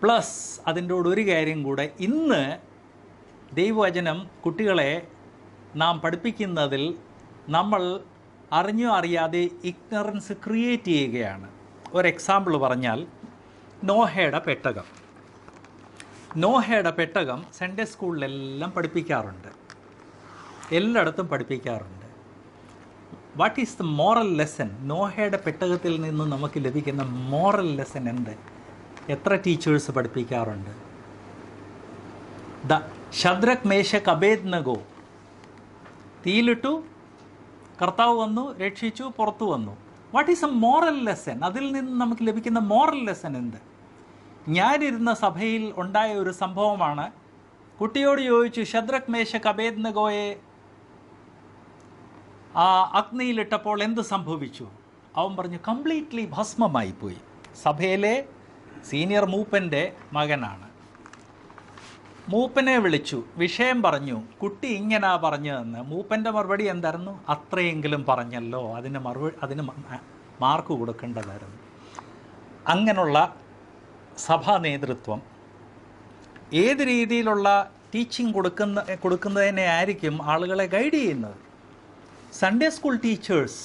പ്ലസ് അതിൻ്റെ കൂടെ ഒരു കാര്യം കൂടെ, ഇന്ന് ദൈവവചനം കുട്ടികളെ നാം പഠിപ്പിക്കുന്നതിൽ നമ്മൾ അറിഞ്ഞോ അറിയാതെ ഇഗ്നറൻസ് ക്രിയേറ്റ് ചെയ്യുകയാണ്. ഒരു എക്സാമ്പിൾ പറഞ്ഞാൽ, നോഹയുടെ പെട്ടകം സൺഡേ സ്കൂളിലെല്ലാം പഠിപ്പിക്കാറുണ്ട്, എല്ലായിടത്തും പഠിപ്പിക്കാറുണ്ട്. What is the moral lesson? നോഹയുടെ പെട്ടകത്തിൽ നിന്ന് നമുക്ക് ലഭിക്കുന്ന മോറൽ ലെസൺ എന്ത്? എത്ര ടീച്ചേഴ്സ് പഠിപ്പിക്കാറുണ്ട്? ദ ശദ്രക് മേശക് അബേദ്നഗോ തീയിലിട്ടു, കർത്താവ് വന്നു, രക്ഷിച്ചു, പുറത്തു വന്നു. What is a moral lesson? അതിൽ നിന്ന് നമുക്ക് ലഭിക്കുന്ന മോറൽ ലെസൺ എന്ത്? ഞാനിരുന്ന സഭയിൽ ഉണ്ടായ ഒരു സംഭവമാണ്. കുട്ടിയോട് ചോദിച്ചു, ശദ്രക് മേശക് അബേദ്നഗോയെ ആ അഗ്നിയിലിട്ടപ്പോൾ എന്ത് സംഭവിച്ചു? അവൻ പറഞ്ഞു, കംപ്ലീറ്റ്ലി ഭസ്മമായിപ്പോയി. സഭയിലെ സീനിയർ മൂപ്പൻ്റെ മകനാണ്. മൂപ്പനെ വിളിച്ചു, വിഷയം പറഞ്ഞു, കുട്ടി ഇങ്ങനാ പറഞ്ഞതെന്ന്. മൂപ്പൻ്റെ മറുപടി എന്തായിരുന്നു? അത്രയെങ്കിലും പറഞ്ഞല്ലോ, അതിന് മാർക്ക് കൊടുക്കേണ്ടതായിരുന്നു. അങ്ങനെയുള്ള സഭാ നേതൃത്വം ഏത് രീതിയിലുള്ള ടീച്ചിങ് കൊടുക്കുന്നതിനെ ആയിരിക്കും ആളുകളെ ഗൈഡ് ചെയ്യുന്നത്. സൺഡേ സ്കൂൾ ടീച്ചേഴ്സ്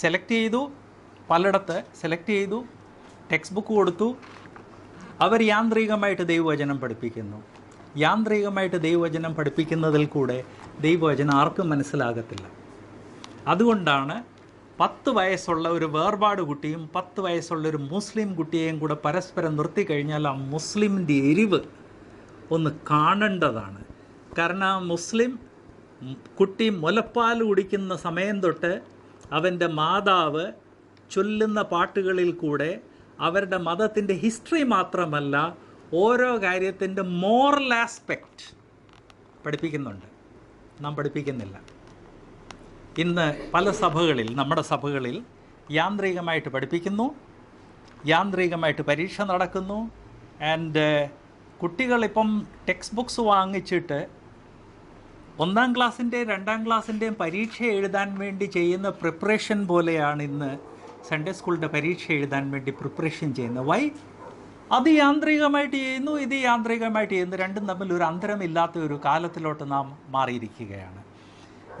സെലക്ട് ചെയ്തു, പലയിടത്ത് സെലക്ട് ചെയ്തു, ടെക്സ്റ്റ് ബുക്ക് കൊടുത്തു. അവർ യാന്ത്രികമായിട്ട് ദൈവവചനം പഠിപ്പിക്കുന്നു. യാന്ത്രികമായിട്ട് ദൈവവചനം പഠിപ്പിക്കുന്നതിൽ കൂടെ ദൈവവചനം ആർക്കും മനസ്സിലാകത്തില്ല. അതുകൊണ്ടാണ് 10 വയസ്സുള്ള ഒരു വേർപാട് കുട്ടിയും 10 വയസ്സുള്ള ഒരു മുസ്ലിം കുട്ടിയെയും കൂടെ പരസ്പരം നിർത്തി കഴിഞ്ഞാൽ ആ മുസ്ലിമിൻ്റെ എരിവ് ഒന്ന് കാണേണ്ടതാണ്. കാരണം ആ മുസ്ലിം കുട്ടി മുലപ്പാൽ കുടിക്കുന്ന സമയം തൊട്ട് അവൻ്റെ മാതാവ് ചൊല്ലുന്ന പാട്ടുകളിൽ കൂടെ അവരുടെ മതത്തിൻ്റെ ഹിസ്റ്ററി മാത്രമല്ല ഓരോ കാര്യത്തിൻ്റെ മോറൽ ആസ്പെക്റ്റ് പഠിപ്പിക്കുന്നുണ്ട്. നാം പഠിപ്പിക്കുന്നില്ല. ഇന്ന് പല സഭകളിൽ, നമ്മുടെ സഭകളിൽ യാന്ത്രികമായിട്ട് പഠിപ്പിക്കുന്നു, യാന്ത്രികമായിട്ട് പരീക്ഷ നടക്കുന്നു. ആൻഡ് കുട്ടികളിപ്പം ടെക്സ്റ്റ് ബുക്സ് വാങ്ങിച്ചിട്ട് 1ാം ക്ലാസ്സിൻ്റെയും 2ാം ക്ലാസ്സിൻ്റെയും പരീക്ഷ എഴുതാൻ വേണ്ടി ചെയ്യുന്ന പ്രിപ്പറേഷൻ പോലെയാണ് ഇന്ന് സൺഡേ സ്കൂളിൻ്റെ പരീക്ഷ എഴുതാൻ വേണ്ടി പ്രിപ്പറേഷൻ ചെയ്യുന്നത്. വൈ? അത് യാന്ത്രികമായിട്ട് ചെയ്യുന്നു, ഇത് യാന്ത്രികമായിട്ട് ചെയ്യുന്നു. രണ്ടും തമ്മിൽ ഒരു അന്തരമില്ലാത്ത ഒരു കാലത്തിലോട്ട് നാം മാറിയിരിക്കുകയാണ്.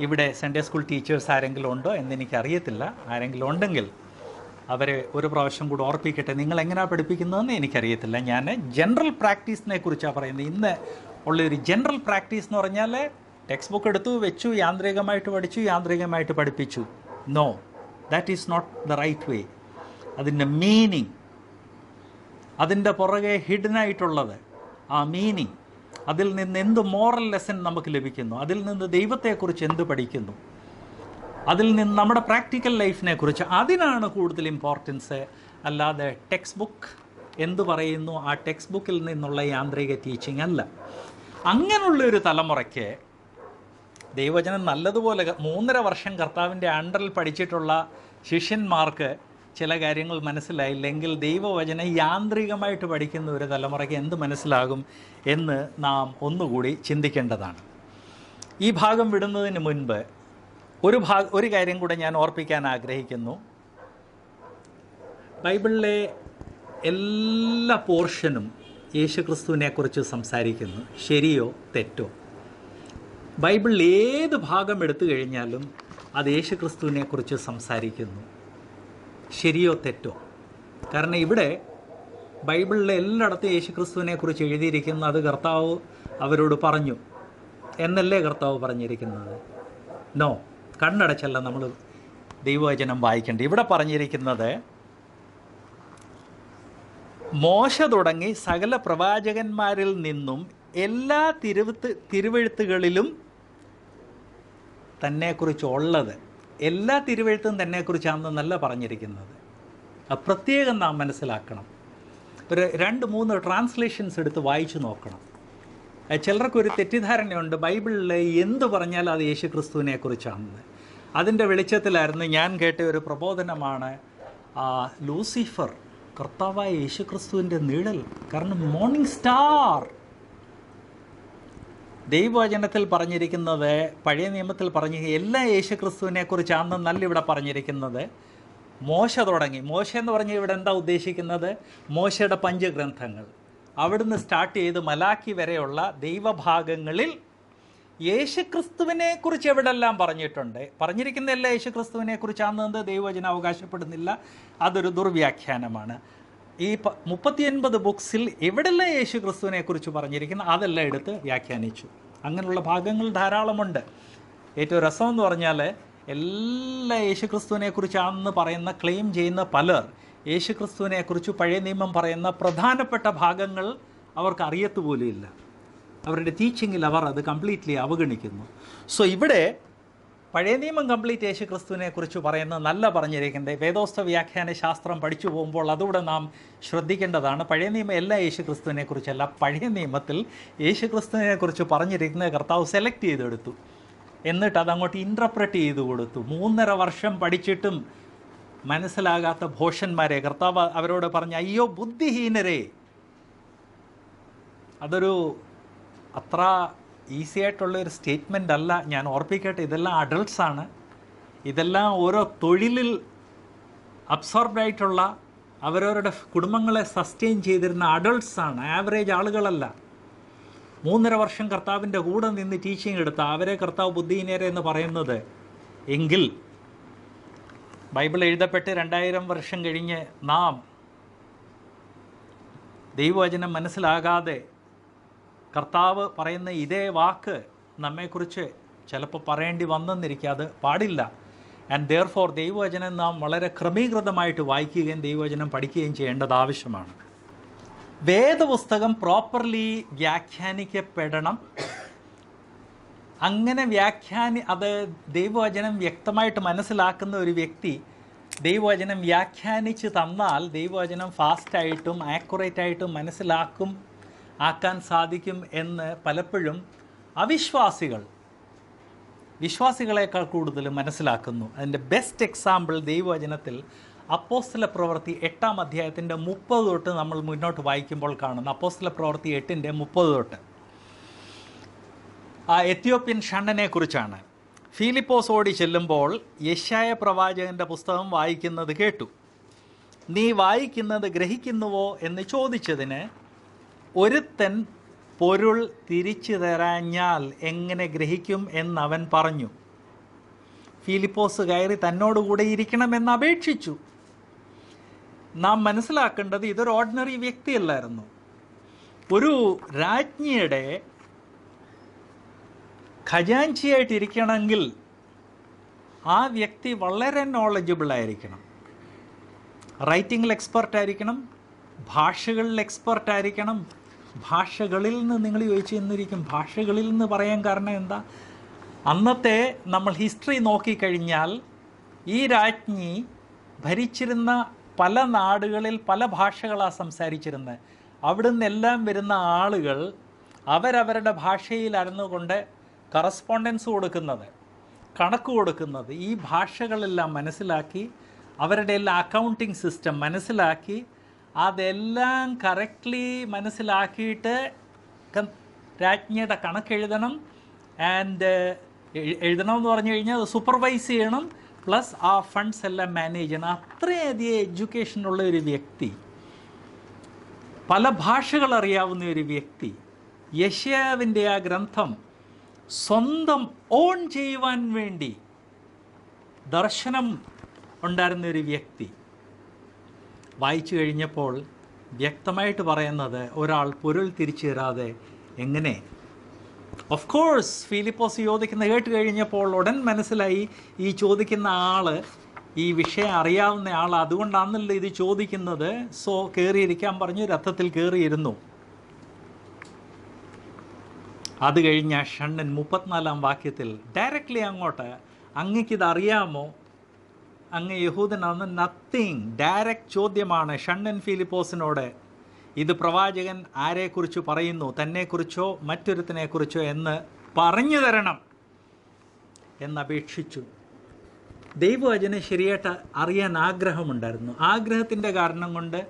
ഇവിടെ സൺഡേ സ്കൂൾ ടീച്ചേഴ്സ് ആരെങ്കിലും ഉണ്ടോ എന്നെനിക്കറിയത്തില്ല. ആരെങ്കിലും ഉണ്ടെങ്കിൽ അവരെ ഒരു പ്രാവശ്യം കൂടെ ഓർപ്പിക്കട്ടെ. നിങ്ങളെങ്ങനെയാണ് പഠിപ്പിക്കുന്നതെന്ന് എനിക്കറിയത്തില്ല. ഞാൻ ജനറൽ പ്രാക്ടീസിനെ കുറിച്ചാണ് പറയുന്നത്. ഇന്ന് ഉള്ളൊരു ജനറൽ പ്രാക്ടീസ് എന്ന് പറഞ്ഞാൽ ടെക്സ്റ്റ് ബുക്ക് എടുത്തു വെച്ചു, യാന്ത്രികമായിട്ട് പഠിച്ചു, യാന്ത്രികമായിട്ട് പഠിപ്പിച്ചു. No, that is not the right way. അതിൻ്റെ മീനിങ്, അതിൻ്റെ പുറകെ ഹിഡനായിട്ടുള്ളത് ആ മീനിങ്, അതിൽ നിന്ന് എന്ത് മോറൽ ലെസൺ നമുക്ക് ലഭിക്കുന്നു, അതിൽ നിന്ന് ദൈവത്തെക്കുറിച്ച് എന്ത് പഠിക്കുന്നു, അതിൽ നിന്ന് നമ്മുടെ പ്രാക്ടിക്കൽ ലൈഫിനെ കുറിച്ച്, അതിനാണ് കൂടുതൽ ഇമ്പോർട്ടൻസ്. അല്ലാതെ ടെക്സ്റ്റ് ബുക്ക് എന്ത് പറയുന്നു, ആ ടെക്സ്റ്റ് ബുക്കിൽ നിന്നുള്ള യാന്ത്രിക ടീച്ചിങ് അല്ല. അങ്ങനെയുള്ളൊരു തലമുറയ്ക്ക് ദൈവവചനം നല്ലതുപോലെ 3.5 വർഷം കർത്താവിൻ്റെ അണ്ടറിൽ പഠിച്ചിട്ടുള്ള ശിഷ്യന്മാർക്ക് ചില കാര്യങ്ങൾ മനസ്സിലായില്ലെങ്കിൽ ദൈവവചനം യാന്ത്രികമായിട്ട് പഠിക്കുന്ന ഒരു തലമുറയ്ക്ക് എന്ത് മനസ്സിലാകും എന്ന് നാം ഒന്നുകൂടി ചിന്തിക്കേണ്ടതാണ്. ഈ ഭാഗം വിടുന്നതിന് മുൻപ് ഒരു കാര്യം കൂടെ ഞാൻ ഓർപ്പിക്കാൻ ആഗ്രഹിക്കുന്നു. ബൈബിളിലെ എല്ലാ പോർഷനും യേശുക്രിസ്തുവിനെക്കുറിച്ച് സംസാരിക്കുന്നു. ശരിയോ തെറ്റോ? ബൈബിളിൽ ഏത് ഭാഗം എടുത്തു കഴിഞ്ഞാലും അത് യേശുക്രിസ്തുവിനെക്കുറിച്ച് സംസാരിക്കുന്നു. ശരിയോ തെറ്റോ? കാരണം ഇവിടെ ബൈബിളിലെ എല്ലായിടത്തും യേശുക്രിസ്തുവിനെക്കുറിച്ച് എഴുതിയിരിക്കുന്നു. അത് കർത്താവ് അവരോട് പറഞ്ഞു എന്നല്ലേ കർത്താവ് പറഞ്ഞിരിക്കുന്നത്? നോ, കണ്ണടച്ചല്ല നമ്മൾ ദൈവവചനം വായിക്കേണ്ടത്. ഇവിടെ പറഞ്ഞിരിക്കുന്നത് മോശ തുടങ്ങി സകല പ്രവാചകന്മാരിൽ നിന്നും എല്ലാ തിരുവെഴുത്തുകളിലും തന്നെക്കുറിച്ചുള്ളത്, എല്ലാ തിരുവെഴുത്തും തന്നെക്കുറിച്ചാണെന്നല്ല പറഞ്ഞിരിക്കുന്നത്. പ്രത്യേകം നാം മനസ്സിലാക്കണം. ഒരു 2-3 ട്രാൻസ്ലേഷൻസ് എടുത്ത് വായിച്ചു നോക്കണം. ചിലർക്കൊരു തെറ്റിദ്ധാരണയുണ്ട്, ബൈബിളിൽ എന്ത് പറഞ്ഞാലും അത് യേശുക്രിസ്തുവിനെ കുറിച്ചാണെന്ന്. അതിൻ്റെ വെളിച്ചത്തിലായിരുന്നു ഞാൻ കേട്ട ഒരു പ്രബോധനമാണ് ലൂസിഫർ കർത്താവായ യേശുക്രിസ്തുവിൻ്റെ നിഴൽ. കാരണം മോർണിംഗ് സ്റ്റാർ. ദൈവവചനത്തിൽ പറഞ്ഞിരിക്കുന്നത്, പഴയ നിയമത്തിൽ പറഞ്ഞ എല്ലാ യേശുക്രിസ്തുവിനെക്കുറിച്ചാണെന്നല്ല ഇവിടെ പറഞ്ഞിരിക്കുന്നത്. മോശ തുടങ്ങി, മോശ എന്ന് പറഞ്ഞ് ഇവിടെ എന്താ ഉദ്ദേശിക്കുന്നത്? മോശയുടെ പഞ്ചഗ്രന്ഥങ്ങൾ, അവിടുന്ന് സ്റ്റാർട്ട് ചെയ്ത് മലാക്കി വരെയുള്ള ദൈവഭാഗങ്ങളിൽ യേശുക്രിസ്തുവിനെക്കുറിച്ച് എവിടെല്ലാം പറഞ്ഞിട്ടുണ്ട്? പറഞ്ഞിരിക്കുന്ന എല്ലാ യേശുക്രിസ്തുവിനെക്കുറിച്ചാണെന്നത് ദൈവവചനം അവകാശപ്പെടുന്നില്ല. അതൊരു ദുർവ്യാഖ്യാനമാണ്. ഈ 39 ബുക്സിൽ എവിടെല്ലാം യേശുക്രിസ്തുവിനെക്കുറിച്ച് പറഞ്ഞിരിക്കുന്നു അതെല്ലാം എടുത്ത് വ്യാഖ്യാനിച്ചു. അങ്ങനെയുള്ള ഭാഗങ്ങൾ ധാരാളമുണ്ട്. ഏറ്റവും രസമെന്ന് പറഞ്ഞാൽ എല്ലാ യേശുക്രിസ്തുവിനെക്കുറിച്ചാണെന്ന് പറയുന്ന, ക്ലെയിം ചെയ്യുന്ന പലർ യേശുക്രിസ്തുവിനെക്കുറിച്ച് പഴയ നിയമം പറയുന്ന പ്രധാനപ്പെട്ട ഭാഗങ്ങൾ അവർക്ക് അറിയത്തുപോലുമില്ല. അവരുടെ ടീച്ചിങ്ങിൽ അവർ അത് കംപ്ലീറ്റ്ലി അവഗണിക്കുന്നു. സോ ഇവിടെ പഴയ നിയമം കംപ്ലീറ്റ് യേശുക്രിസ്തുവിനെക്കുറിച്ച് പറയുന്ന നല്ല പറഞ്ഞിരിക്കുന്നത് വേദോസ്ത വ്യാഖ്യാന ശാസ്ത്രം പഠിച്ചു പോകുമ്പോൾ അതുകൂടെ നാം ശ്രദ്ധിക്കേണ്ടതാണ്. പഴയ നിയമം എല്ലാ യേശുക്രിസ്തുവിനെക്കുറിച്ചല്ല, പഴയ നിയമത്തിൽ യേശുക്രിസ്തുവിനെക്കുറിച്ച് പറഞ്ഞിരിക്കുന്നത് കർത്താവ് സെലക്ട് ചെയ്തെടുത്തു, എന്നിട്ട് അതങ്ങോട്ട് ഇൻ്റർപ്രറ്റ് ചെയ്ത് കൊടുത്തു. 3.5 വർഷം പഠിച്ചിട്ടും മനസ്സിലാകാത്ത ഭോഷന്മാരെ കർത്താവ് അവരോട് പറഞ്ഞ അയ്യോ ബുദ്ധിഹീനരെ. അതൊരു അത്ര ഈസി ആയിട്ടുള്ളൊരു സ്റ്റേറ്റ്മെൻ്റ് അല്ല. ഞാൻ ഓർപ്പിക്കട്ടെ, ഇതെല്ലാം അഡൾട്ട്സാണ്, ഇതെല്ലാം ഓരോ തൊഴിലിൽ അബ്സോർബ്ഡായിട്ടുള്ള അവരവരുടെ കുടുംബങ്ങളെ സസ്റ്റെയിൻ ചെയ്തിരുന്ന അഡൾട്ട്സാണ്, ആവറേജ് ആളുകളല്ല. 3.5 വർഷം കർത്താവിൻ്റെ കൂടെ നിന്ന് ടീച്ചിങ് എടുത്ത അവരെ കർത്താവ് ബുദ്ധിഹീനരെ എന്ന് പറയുന്നത്. എങ്കിൽ ബൈബിൾ എഴുതപ്പെട്ട് 2000 വർഷം കഴിഞ്ഞ് നാം ദൈവവചനം മനസ്സിലാകാതെ കർത്താവ് പറയുന്ന ഇതേ വാക്ക് നമ്മെക്കുറിച്ച് ചിലപ്പോൾ പറയേണ്ടി വന്നെന്നിരിക്കുക. അത് പാടില്ല. ആൻഡ് ദെയർഫോർ ദൈവവചനം നാം വളരെ ക്രമീകൃതമായിട്ട് വായിക്കുകയും ദൈവവചനം പഠിക്കുകയും ചെയ്യേണ്ടത് ആവശ്യമാണ്. വേദപുസ്തകം പ്രോപ്പർലി വ്യാഖ്യാനിക്കപ്പെടണം. അങ്ങനെ അത് ദൈവവചനം വ്യക്തമായിട്ട് മനസ്സിലാക്കുന്ന ഒരു വ്യക്തി ദൈവവചനം വ്യാഖ്യാനിച്ച് തന്നാൽ ദൈവവചനം ഫാസ്റ്റായിട്ടും ആക്യുറേറ്റായിട്ടും ആക്കാൻ സാധിക്കും എന്ന് പലപ്പോഴും വിശ്വാസികളേക്കാൾ കൂടുതൽ മനസ്സിലാക്കുന്നു. അതിൻ്റെ ബെസ്റ്റ് എക്സാമ്പിൾ ദൈവവചനത്തിൽ അപ്പോസ്തലപ്രവൃത്തി 8-ാം അധ്യായത്തിൻ്റെ 30 തൊട്ട് നമ്മൾ മുന്നോട്ട് വായിക്കുമ്പോൾ കാണുന്ന അപ്പോസ്തലപ്രവൃത്തി 8-ന്റെ 30 തൊട്ട് ആ എത്യോപ്യൻ ഷണ്ണനെക്കുറിച്ചാണ്. ഫിലിപ്പോസ് ഓടി ചെല്ലുമ്പോൾ യെശയ്യാ പ്രവാചകൻ്റെ പുസ്തകം വായിക്കുന്നത് കേട്ടു, നീ വായിക്കുന്നത് ഗ്രഹിക്കുന്നുവോ എന്ന് ചോദിച്ചതിന്, ഒരുത്തൻ പൊരുൾ തിരിച്ചു തരാഞ്ഞാൽ എങ്ങനെ ഗ്രഹിക്കും എന്നവൻ പറഞ്ഞു. ഫിലിപ്പോസ് കയറി തന്നോടുകൂടെ ഇരിക്കണമെന്ന് അപേക്ഷിച്ചു. നാം മനസ്സിലാക്കേണ്ടത് ഇതൊരു ഓർഡിനറി വ്യക്തിയല്ലായിരുന്നു. ഒരു രാജ്ഞിയുടെ ഖജാൻചിയായിട്ടിരിക്കണമെങ്കിൽ ആ വ്യക്തി വളരെ നോളജബിളായിരിക്കണം, റൈറ്റിങ്ങിൽ എക്സ്പെർട്ടായിരിക്കണം, ഭാഷകളിൽ എക്സ്പെർട്ടായിരിക്കണം. ഭാഷകളിൽ നിന്ന് നിങ്ങൾ ചോദിച്ചു എന്നിരിക്കും, ഭാഷകളിൽ നിന്ന് പറയാൻ കാരണം എന്താ? അന്നത്തെ നമ്മൾ ഹിസ്റ്ററി നോക്കിക്കഴിഞ്ഞാൽ ഈ രാജ്ഞി ഭരിച്ചിരുന്ന പല നാടുകളിൽ പല ഭാഷകളാണ് സംസാരിച്ചിരുന്നത്. അവിടുന്ന് എല്ലാം വരുന്ന ആളുകൾ അവരവരുടെ ഭാഷയിലായിരുന്നു കൊണ്ട് കറസ്പോണ്ടൻസ് കൊടുക്കുന്നത്, കണക്ക് കൊടുക്കുന്നത്. ഈ ഭാഷകളെല്ലാം മനസ്സിലാക്കി അവരുടെ എല്ലാം അക്കൗണ്ടിങ് സിസ്റ്റം മനസ്സിലാക്കി അതെല്ലാം കറക്റ്റ്ലി മനസ്സിലാക്കിയിട്ട് രാജ്ഞിയുടെ കണക്കെഴുതണം. ആൻഡ് എഴുതണമെന്ന് പറഞ്ഞു കഴിഞ്ഞാൽ അത് സൂപ്പർവൈസ് ചെയ്യണം, പ്ലസ് ആ ഫണ്ട്സ് എല്ലാം മാനേജ് ചെയ്യണം. അത്രയധികം എഡ്യൂക്കേഷനുള്ള ഒരു വ്യക്തി, പല ഭാഷകൾ അറിയാവുന്ന ഒരു വ്യക്തി യെശയ്യാവിൻ്റെ ആ ഗ്രന്ഥം സ്വന്തം ഓൺ ചെയ്യുവാൻ വേണ്ടി ദർശനം ഉണ്ടായിരുന്നൊരു വ്യക്തി വായിച്ചു കഴിഞ്ഞപ്പോൾ വ്യക്തമായിട്ട് പറയുന്നത് ഒരാൾ പൊരുൾ തിരിച്ചു തരാതെ എങ്ങനെ. ഓഫ് കോഴ്സ് ഫിലിപ്പോസ് ചോദിക്കുന്ന കേട്ട് കഴിഞ്ഞപ്പോൾ ഉടൻ മനസ്സിലായി ഈ ചോദിക്കുന്ന ആൾ ഈ വിഷയം അറിയാവുന്ന ആൾ, അതുകൊണ്ടാണല്ലോ ഇത് ചോദിക്കുന്നത്. സോ കയറിയിരിക്കാൻ പറഞ്ഞു, രഥത്തിൽ കയറിയിരുന്നു. അത് കഴിഞ്ഞ ഷണ്ണൻ 34-ാം വാക്യത്തിൽ ഡയറക്റ്റ്ലി അങ്ങോട്ട്, അങ്ങക്കിത് അറിയാമോ, അങ്ങ് യഹൂദനാണ്, നത്തിങ്. ഡയറക്റ്റ് ചോദ്യമാണ് ഷണ്ണൻ ഫിലിപ്പോസിനോട്. ഇത് പ്രവാചകൻ ആരെക്കുറിച്ച് പറയുന്നു, തന്നെക്കുറിച്ചോ മറ്റൊരുത്തിനെക്കുറിച്ചോ എന്ന് പറഞ്ഞു തരണം എന്നപേക്ഷിച്ചു. ദൈവവചന ശരിയായിട്ട് അറിയാൻ ആഗ്രഹമുണ്ടായിരുന്നു. ആഗ്രഹത്തിൻ്റെ കാരണം കൊണ്ട്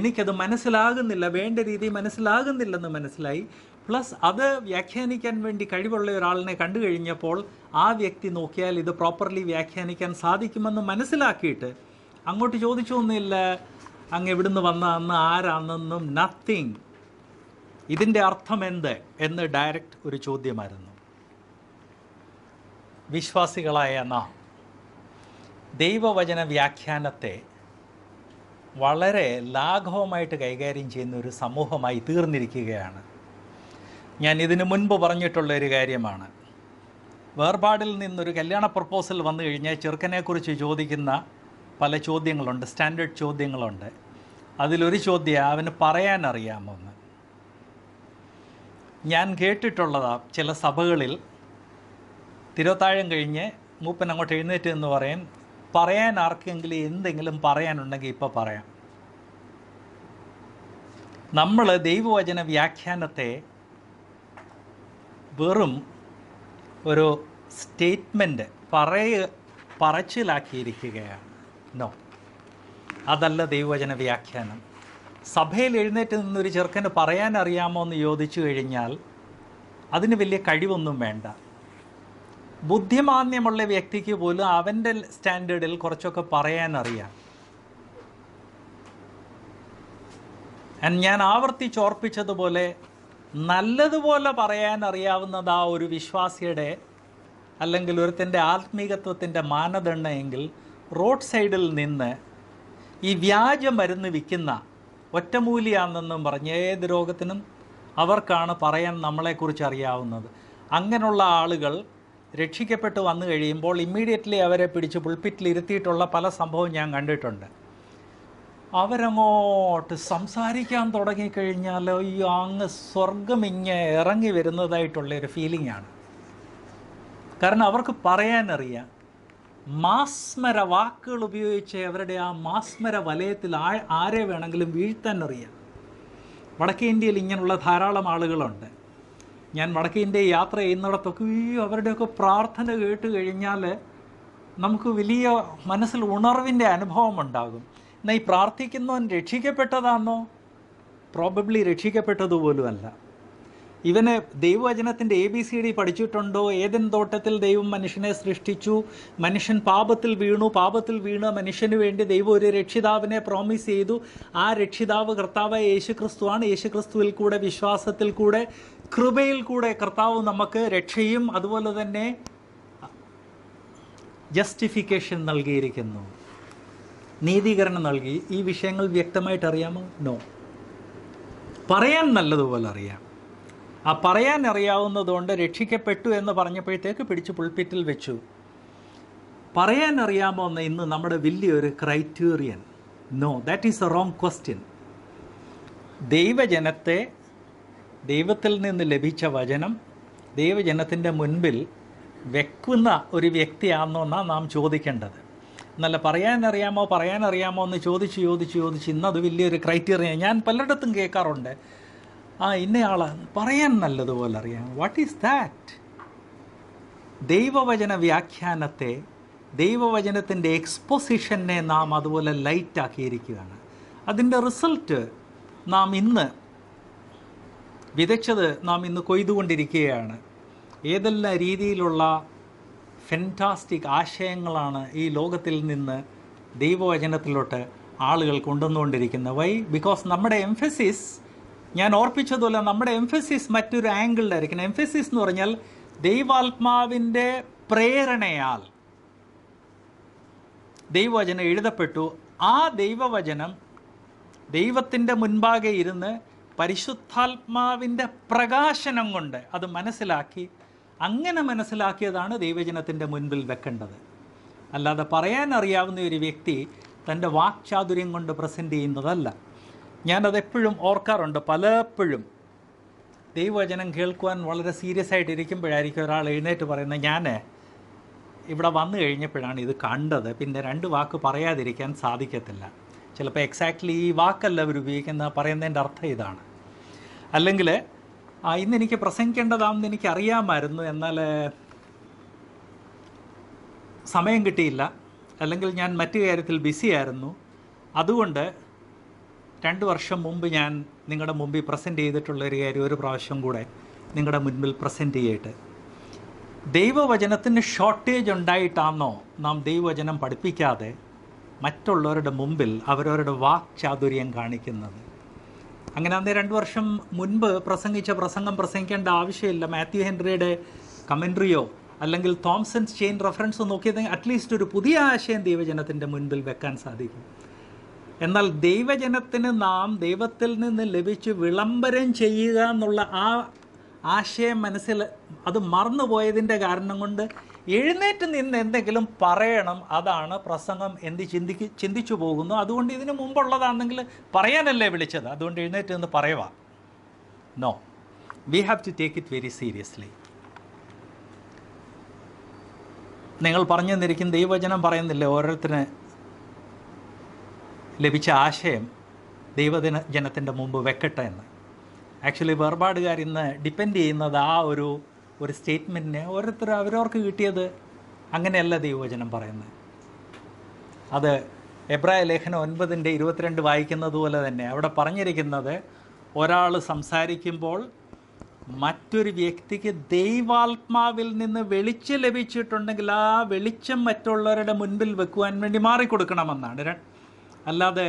എനിക്കത് മനസ്സിലാകുന്നില്ല, വേണ്ട രീതി മനസ്സിലാകുന്നില്ലെന്ന് മനസ്സിലായി. പ്ലസ് അത് വ്യാഖ്യാനിക്കാൻ വേണ്ടി കഴിവുള്ള ഒരാളിനെ കണ്ടു കഴിഞ്ഞപ്പോൾ ആ വ്യക്തി നോക്കിയാൽ ഇത് പ്രോപ്പർലി വ്യാഖ്യാനിക്കാൻ സാധിക്കുമെന്ന് മനസ്സിലാക്കിയിട്ട് അങ്ങോട്ട് ചോദിച്ചൊന്നുമില്ല, അങ്ങ് എവിടുന്ന് വന്നതെന്ന് ആരാണെന്നും നത്തിങ്, ഇതിൻ്റെ അർത്ഥം എന്ത് എന്ന് ഡയറക്റ്റ് ഒരു ചോദ്യമായിരുന്നു. വിശ്വാസികളായ നാം ദൈവവചന വ്യാഖ്യാനത്തെ വളരെ ലാഘവമായിട്ട് കൈകാര്യം ചെയ്യുന്ന ഒരു സമൂഹമായി തീർന്നിരിക്കുകയാണ്. ഞാൻ ഇതിനു മുൻപ് പറഞ്ഞിട്ടുള്ളൊരു കാര്യമാണ്, വേർപാടിൽ നിന്നൊരു കല്യാണ പ്രപ്പോസൽ വന്നു കഴിഞ്ഞാൽ ചെറുക്കനെക്കുറിച്ച് ചോദിക്കുന്ന പല ചോദ്യങ്ങളുണ്ട്, സ്റ്റാൻഡേർഡ് ചോദ്യങ്ങളുണ്ട്. അതിലൊരു ചോദ്യം അവന് പറയാൻ അറിയാമെന്ന്. ഞാൻ കേട്ടിട്ടുള്ളതാ ചില സഭകളിൽ തിരുത്താഴം കഴിഞ്ഞ് മൂപ്പൻ അങ്ങോട്ട് എഴുന്നേറ്റ് എന്ന് പറയും, പറയാൻ ആർക്കെങ്കിലും എന്തെങ്കിലും പറയാനുണ്ടെങ്കിൽ ഇപ്പോൾ പറയാം. നമ്മൾ ദൈവവചന വ്യാഖ്യാനത്തെ വെറും ഒരു സ്റ്റേറ്റ്മെൻറ്റ് പറച്ചിലാക്കിയിരിക്കുകയാണ്. നോ, അതല്ല ദൈവവചന വ്യാഖ്യാനം. സഭയിൽ എഴുന്നേറ്റ് നിന്നൊരു ചെറുക്കന് പറയാൻ അറിയാമോ എന്ന് ചോദിച്ചു കഴിഞ്ഞാൽ അതിന് വലിയ കഴിവൊന്നും വേണ്ട. ബുദ്ധിമാന്യമുള്ള വ്യക്തിക്ക് പോലും അവൻ്റെ സ്റ്റാൻഡേർഡിൽ കുറച്ചൊക്കെ പറയാനറിയാം. ഞാൻ ആവർത്തിച്ചോർപ്പിച്ചതുപോലെ നല്ലതുപോലെ പറയാനറിയാവുന്നത് ആ ഒരു വിശ്വാസിയുടെ അല്ലെങ്കിൽ ഒരുത്തിൻ്റെ ആത്മീകത്വത്തിൻ്റെ മാനദണ്ഡമെങ്കിൽ റോഡ് സൈഡിൽ നിന്ന് ഈ വ്യാജ മരുന്ന് വിൽക്കുന്ന ഒറ്റമൂലിയാണെന്നും പറഞ്ഞ് ഏത് രോഗത്തിനും അവർക്കാണ് പറയാൻ നമ്മളെക്കുറിച്ച് അറിയാവുന്നത്. അങ്ങനെയുള്ള ആളുകൾ രക്ഷിക്കപ്പെട്ട് വന്നു കഴിയുമ്പോൾ ഇമ്മീഡിയറ്റ്ലി അവരെ പിടിച്ച് പുൾപ്പിറ്റിലിരുത്തിയിട്ടുള്ള പല സംഭവം ഞാൻ കണ്ടിട്ടുണ്ട്. അവരങ്ങോട്ട് സംസാരിക്കാൻ തുടങ്ങിക്കഴിഞ്ഞാൽ ഈ അങ്ങ് സ്വർഗം ഇങ്ങനെ ഇറങ്ങി വരുന്നതായിട്ടുള്ളൊരു ഫീലിംഗാണ്. കാരണം അവർക്ക് പറയാനറിയാം. മാസ്മര വാക്കുകൾ ഉപയോഗിച്ച് അവരുടെ ആ മാസ്മര വലയത്തിൽ ആരെ വേണമെങ്കിലും വീഴ്ത്താൻ അറിയാം. വടക്കേ ഇന്ത്യയിൽ ഇങ്ങനെയുള്ള ധാരാളം ആളുകളുണ്ട്. ഞാൻ വടക്കേ ഇന്ത്യ യാത്ര ചെയ്യുന്നിടത്തൊക്കെ അവരുടെയൊക്കെ പ്രാർത്ഥന കേട്ട് കഴിഞ്ഞാൽ നമുക്ക് വലിയ മനസ്സിൽ ഉണർവിൻ്റെ അനുഭവമുണ്ടാകും. എന്നാൽ ഈ പ്രാർത്ഥിക്കുന്നവൻ രക്ഷിക്കപ്പെട്ടതാണോ? പ്രോബബ്ലി രക്ഷിക്കപ്പെട്ടതുപോലുമല്ല. ഇവന് ദൈവവചനത്തിൻ്റെ ABCD പഠിച്ചിട്ടുണ്ടോ? ഏതൻ തോട്ടത്തിൽ ദൈവം മനുഷ്യനെ സൃഷ്ടിച്ചു, മനുഷ്യൻ പാപത്തിൽ വീണു, മനുഷ്യന് വേണ്ടി ദൈവം ഒരു രക്ഷിതാവിനെ പ്രോമിസ് ചെയ്തു, ആ രക്ഷിതാവ് കർത്താവ് യേശുക്രിസ്തുവാണ്. യേശുക്രിസ്തുവിൽ കൂടെ, വിശ്വാസത്തിൽ കൂടെ, കൃപയിൽ കൂടെ കർത്താവ് നമുക്ക് രക്ഷയും അതുപോലെ തന്നെ ജസ്റ്റിഫിക്കേഷൻ നൽകിയിരിക്കുന്നു, നീതീകരണം നൽകി. ഈ വിഷയങ്ങൾ വ്യക്തമായിട്ട് അറിയാമോ? നോ. പറയാൻ നല്ലതുപോലെ അറിയാം. ആ പറയാനറിയാവുന്നതുകൊണ്ട് രക്ഷിക്കപ്പെട്ടു എന്ന് പറഞ്ഞപ്പോഴത്തേക്ക് പിടിച്ച് പുൾപ്പിറ്റിൽ വെച്ചു. പറയാനറിയാമോ എന്ന് ഇന്ന് നമ്മുടെ വലിയൊരു criterion. No, that is a wrong question. ദൈവജനത്തെ, ദൈവത്തിൽ നിന്ന് ലഭിച്ച വചനം ദൈവജനത്തിൻ്റെ മുൻപിൽ വെക്കുന്ന ഒരു വ്യക്തിയാണെന്നാണ് നാം ചോദിക്കേണ്ടത്. എന്നല്ല പറയാനറിയാമോ എന്ന് ചോദിച്ച് ഇന്നത് വലിയൊരു ക്രൈറ്റീരിയ. ഞാൻ പലയിടത്തും കേൾക്കാറുണ്ട്, ഇന്നയാൾ പറയാൻ നല്ലതുപോലെ അറിയാം. What is that? ദൈവവചന വ്യാഖ്യാനത്തെ, ദൈവവചനത്തിൻ്റെ എക്സ്പോസിഷനെ നാം അതുപോലെ ലൈറ്റാക്കിയിരിക്കുകയാണ്. അതിൻ്റെ റിസൾട്ട് നാം ഇന്ന് വിതച്ചത് നാം ഇന്ന് കൊയ്തുകൊണ്ടിരിക്കുകയാണ്. ഏതെല്ലാം രീതിയിലുള്ള ഫെൻറ്റാസ്റ്റിക് ആശയങ്ങളാണ് ഈ ലോകത്തിൽ നിന്ന് ദൈവവചനത്തിലോട്ട് ആളുകൾ കൊണ്ടുവന്നുകൊണ്ടിരിക്കുന്നത്. വൈ? ബിക്കോസ് നമ്മുടെ എംഫസിസ്, ഞാൻ ഓർപ്പിച്ചതുപോലെ, നമ്മുടെ എംഫസിസ് മറ്റൊരു ആംഗിളിലായിരിക്കണം. എംഫസിസ് എന്ന് പറഞ്ഞാൽ ദൈവാത്മാവിൻ്റെ പ്രേരണയാൽ ദൈവവചനം എഴുതപ്പെട്ടു. ആ ദൈവവചനം ദൈവത്തിൻ്റെ മുൻപാകെ ഇരുന്ന് പരിശുദ്ധാത്മാവിൻ്റെ പ്രകാശനം കൊണ്ട് അത് മനസ്സിലാക്കി, അങ്ങനെ മനസ്സിലാക്കിയതാണ് ദൈവജനത്തിൻ്റെ മുൻപിൽ വെക്കേണ്ടത്. അല്ലാതെ പറയാനറിയാവുന്ന ഒരു വ്യക്തി തൻ്റെ വാക്ചാതുര്യം കൊണ്ട് പ്രസൻറ്റ് ചെയ്യുന്നതല്ല. ഞാനതെപ്പോഴും ഓർക്കാറുണ്ട്. പലപ്പോഴും ദൈവവചനം കേൾക്കുവാൻ വളരെ സീരിയസ് ആയിട്ടിരിക്കുമ്പോഴായിരിക്കും ഒരാൾ എഴുന്നേറ്റ് പറയുന്നത്, ഞാൻ ഇവിടെ വന്നു കഴിഞ്ഞപ്പോഴാണ് ഇത് കണ്ടത്, പിന്നെ രണ്ട് വാക്ക് പറയാതിരിക്കാൻ സാധിക്കത്തില്ല. ചിലപ്പോൾ എക്സാക്ട്ലി ഈ വാക്കല്ല അവർ ഉപയോഗിക്കുന്നത്, പറയുന്നതിൻ്റെ അർത്ഥം ഇതാണ്. അല്ലെങ്കിൽ ഇന്നെനിക്ക് പ്രസംഗിക്കേണ്ടതാണെന്ന് എനിക്കറിയാമായിരുന്നു, എന്നാൽ സമയം കിട്ടിയില്ല, അല്ലെങ്കിൽ ഞാൻ മറ്റു കാര്യത്തിൽ ബിസി ആയിരുന്നു, അതുകൊണ്ട് 2 വർഷം മുമ്പ് ഞാൻ നിങ്ങളുടെ മുമ്പിൽ പ്രസൻറ്റ് ചെയ്തിട്ടുള്ളൊരു കാര്യം ഒരു പ്രാവശ്യം കൂടെ നിങ്ങളുടെ മുൻപിൽ പ്രസൻറ്റ് ചെയ്യട്ടെ. ദൈവവചനത്തിന് ഷോർട്ടേജ് ഉണ്ടായിട്ടാണോ നാം ദൈവവചനം പഠിപ്പിക്കാതെ മറ്റുള്ളവരുടെ മുമ്പിൽ അവരവരുടെ വാക്ചാതുര്യം കാണിക്കുന്നത്? അങ്ങനെ അന്ന് 2 വർഷം മുൻപ് പ്രസംഗിച്ച പ്രസംഗം പ്രസംഗിക്കേണ്ട ആവശ്യമില്ല. മാത്യു ഹെൻറിയുടെ കമൻട്രിയോ അല്ലെങ്കിൽ തോംസൺസ് ചെയിൻ റെഫറൻസോ നോക്കിയതെങ്കിൽ അറ്റ്ലീസ്റ്റ് ഒരു പുതിയ ആശയം ദൈവജനത്തിൻ്റെ മുൻപിൽ വെക്കാൻ സാധിക്കും. എന്നാൽ ദൈവജനത്തിന് നാം ദൈവത്തിൽ നിന്ന് ലഭിച്ച് വിളംബരം ചെയ്യുക എന്നുള്ള ആ ആശയം മനസ്സിൽ അത് മറന്നുപോയതിൻ്റെ കാരണം കൊണ്ട് എഴുന്നേറ്റ് നിന്ന് എന്തെങ്കിലും പറയണം, അതാണ് പ്രസംഗം എന്ന് ചിന്തിച്ചു പോകുന്നു. അതുകൊണ്ട് ഇതിനു മുമ്പുള്ളതാണെങ്കിൽ പറയാനല്ലേ വിളിച്ചത്, അതുകൊണ്ട് എഴുന്നേറ്റ് നിന്ന് പറയുക. No, we have to take it very seriously. നിങ്ങൾ പറഞ്ഞു തന്നിരിക്കുന്ന ദൈവവചനം പറയുന്നില്ലേ ഓരോരുത്തരും ലഭിച്ച ആശയം ദൈവദിന ജനത്തിൻ്റെ മുമ്പ് വെക്കട്ടെ എന്ന്. ആക്ച്വലി വേർപാടുകാർ ഇന്ന് ഡിപ്പെൻഡ് ചെയ്യുന്നത് ആ ഒരു സ്റ്റേറ്റ്മെൻറ്റിനെ ഓരോരുത്തർ അവരവർക്ക് കിട്ടിയത്. അങ്ങനെയല്ല ദൈവവചനം പറയുന്നത്. അത് എബ്രായ ലേഖനം 9:22 വായിക്കുന്നത് പോലെ തന്നെ അവിടെ പറഞ്ഞിരിക്കുന്നത് ഒരാൾ സംസാരിക്കുമ്പോൾ മറ്റൊരു വ്യക്തിക്ക് ദൈവാത്മാവിൽ നിന്ന് വെളിച്ചം ലഭിച്ചിട്ടുണ്ടെങ്കിൽ ആ വെളിച്ചം മറ്റുള്ളവരുടെ മുൻപിൽ വെക്കുവാൻ വേണ്ടി മാറിക്കൊടുക്കണമെന്നാണ്. അല്ലാതെ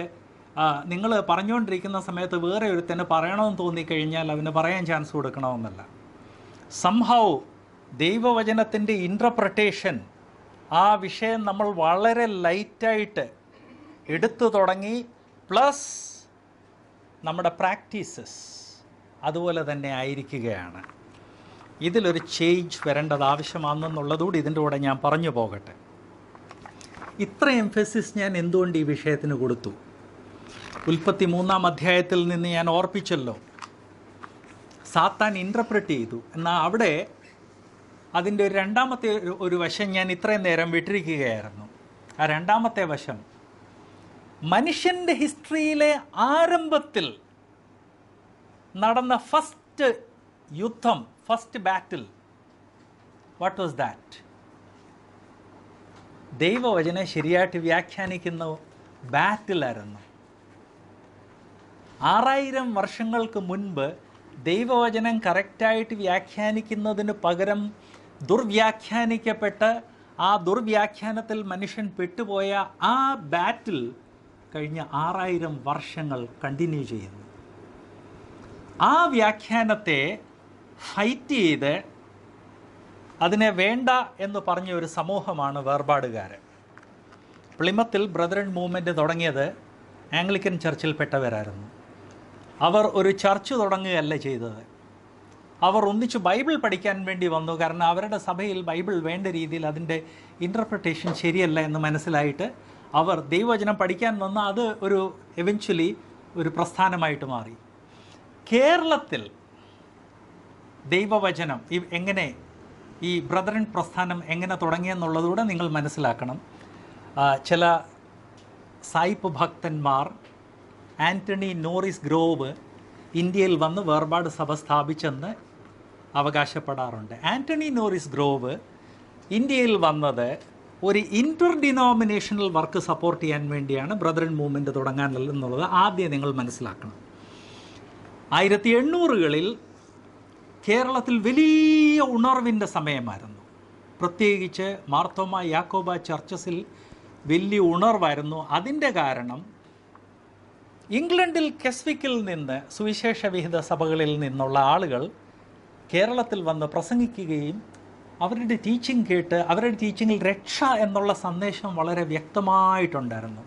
നിങ്ങൾ പറഞ്ഞുകൊണ്ടിരിക്കുന്ന സമയത്ത് വേറെ ഒരുത്തന്നെ പറയണമെന്ന് തോന്നിക്കഴിഞ്ഞാൽ അവന് പറയാൻ ചാൻസ് കൊടുക്കണമെന്നല്ല. സംഹൗ ദൈവവചനത്തിൻ്റെ ഇൻ്റർപ്രട്ടേഷൻ ആ വിഷയം നമ്മൾ വളരെ ലൈറ്റായിട്ട് എടുത്തു തുടങ്ങി. പ്ലസ് നമ്മുടെ പ്രാക്ടീസസ് അതുപോലെ തന്നെ ആയിരിക്കുകയാണ്. ഇതിലൊരു ചേഞ്ച് വരേണ്ടത് ആവശ്യമാണെന്നുള്ളതുകൂടി ഇതിൻ്റെ കൂടെ ഞാൻ പറഞ്ഞു പോകട്ടെ. ഇത്ര എംഫസിസ് ഞാൻ എന്തുകൊണ്ട് ഈ വിഷയത്തിന് കൊടുത്തു? 33-ാം അധ്യായത്തിൽ നിന്ന് ഞാൻ ഓർപ്പിച്ചല്ലോ, സാത്താൻ ഇൻ്റർപ്രറ്റ് ചെയ്തു. എന്നാൽ അവിടെ അതിൻ്റെ ഒരു രണ്ടാമത്തെ ഒരു വശം ഞാൻ ഇത്രയും നേരം വിട്ടിരിക്കുകയായിരുന്നു. ആ രണ്ടാമത്തെ വശം മനുഷ്യൻ്റെ ഹിസ്റ്ററിയിലെ ആരംഭത്തിൽ നടന്ന ഫസ്റ്റ് യുദ്ധം, first battle, what was that? ദൈവവചനം ശരിയായിട്ട് വ്യാഖ്യാനിക്കുന്ന ബാറ്റിലായിരുന്നു. 6000 വർഷങ്ങൾക്ക് മുൻപ് ദൈവവചനം കറക്റ്റായിട്ട് വ്യാഖ്യാനിക്കുന്നതിന് പകരം ദുർവ്യാഖ്യാനിക്കപ്പെട്ട് ആ ദുർവ്യാഖ്യാനത്തിൽ മനുഷ്യൻ പെട്ടുപോയ ആ ബാറ്റിൽ കഴിഞ്ഞ 6000 വർഷങ്ങൾ കണ്ടിന്യൂ ചെയ്യുന്നു. ആ വ്യാഖ്യാനത്തെ ഫൈറ്റ് ചെയ്ത് അതിനെ വേണ്ട എന്ന് പറഞ്ഞ ഒരു സമൂഹമാണ് വേർപാടുകാർ. പ്ലിമത്തിൽ ബ്രദറൻ മൂവ്മെൻറ്റ് തുടങ്ങിയത് ആംഗ്ലിക്കൻ ചർച്ചിൽപ്പെട്ടവരായിരുന്നു. അവർ ഒരു ചർച്ച് തുടങ്ങുകയല്ല ചെയ്തത്. അവർ ഒന്നിച്ച് ബൈബിൾ പഠിക്കാൻ വേണ്ടി വന്നു. കാരണം അവരുടെ സഭയിൽ ബൈബിൾ വേണ്ട രീതിയിൽ അതിൻ്റെ ഇൻ്റർപ്രിട്ടേഷൻ ശരിയല്ല എന്ന് മനസ്സിലായിട്ട് അവർ ദൈവവചനം പഠിക്കാൻ വന്ന് അത് ഒരു എവൻച്വലി ഒരു പ്രസ്ഥാനമായിട്ട് മാറി. കേരളത്തിൽ ദൈവവചനം എങ്ങനെ, ഈ ബ്രദറൻ പ്രസ്ഥാനം എങ്ങനെ തുടങ്ങിയെന്നുള്ളതുകൂടെ നിങ്ങൾ മനസ്സിലാക്കണം. ചില സായിപ്പ് ഭക്തന്മാർ, ആൻ്റണി നോറിസ് ഗ്രോവ് ഇന്ത്യയിൽ വന്ന് വേർപാട് സഭ സ്ഥാപിച്ചെന്ന് അവകാശപ്പെടാറുണ്ട്. ആൻ്റണി നോറിസ് ഗ്രോവ് ഇന്ത്യയിൽ വന്നത് ഒരു ഇൻ്റർ ഡിനോമിനേഷണൽ വർക്ക് സപ്പോർട്ട് ചെയ്യാൻ വേണ്ടിയാണ് ബ്രദറൻ മൂവ്മെൻറ്റ് തുടങ്ങാനുള്ളത് ആദ്യം നിങ്ങൾ മനസ്സിലാക്കണം. 1800-കളിൽ കേരളത്തിൽ വലിയ ഉണർവിൻ്റെ സമയമായിരുന്നു. പ്രത്യേകിച്ച് മാർത്തോമ യാക്കോബ ചർച്ചസിൽ വലിയ ഉണർവായിരുന്നു. അതിൻ്റെ കാരണം ഇംഗ്ലണ്ടിൽ കെസ്വിക്കിൽ നിന്ന് സുവിശേഷ വിഹിത സഭകളിൽ നിന്നുള്ള ആളുകൾ കേരളത്തിൽ വന്ന് പ്രസംഗിക്കുകയും അവരുടെ ടീച്ചിങ് കേട്ട് അവരുടെ ടീച്ചിങ്ങിൽ രക്ഷ എന്നുള്ള സന്ദേശം വളരെ വ്യക്തമായിട്ടുണ്ടായിരുന്നു.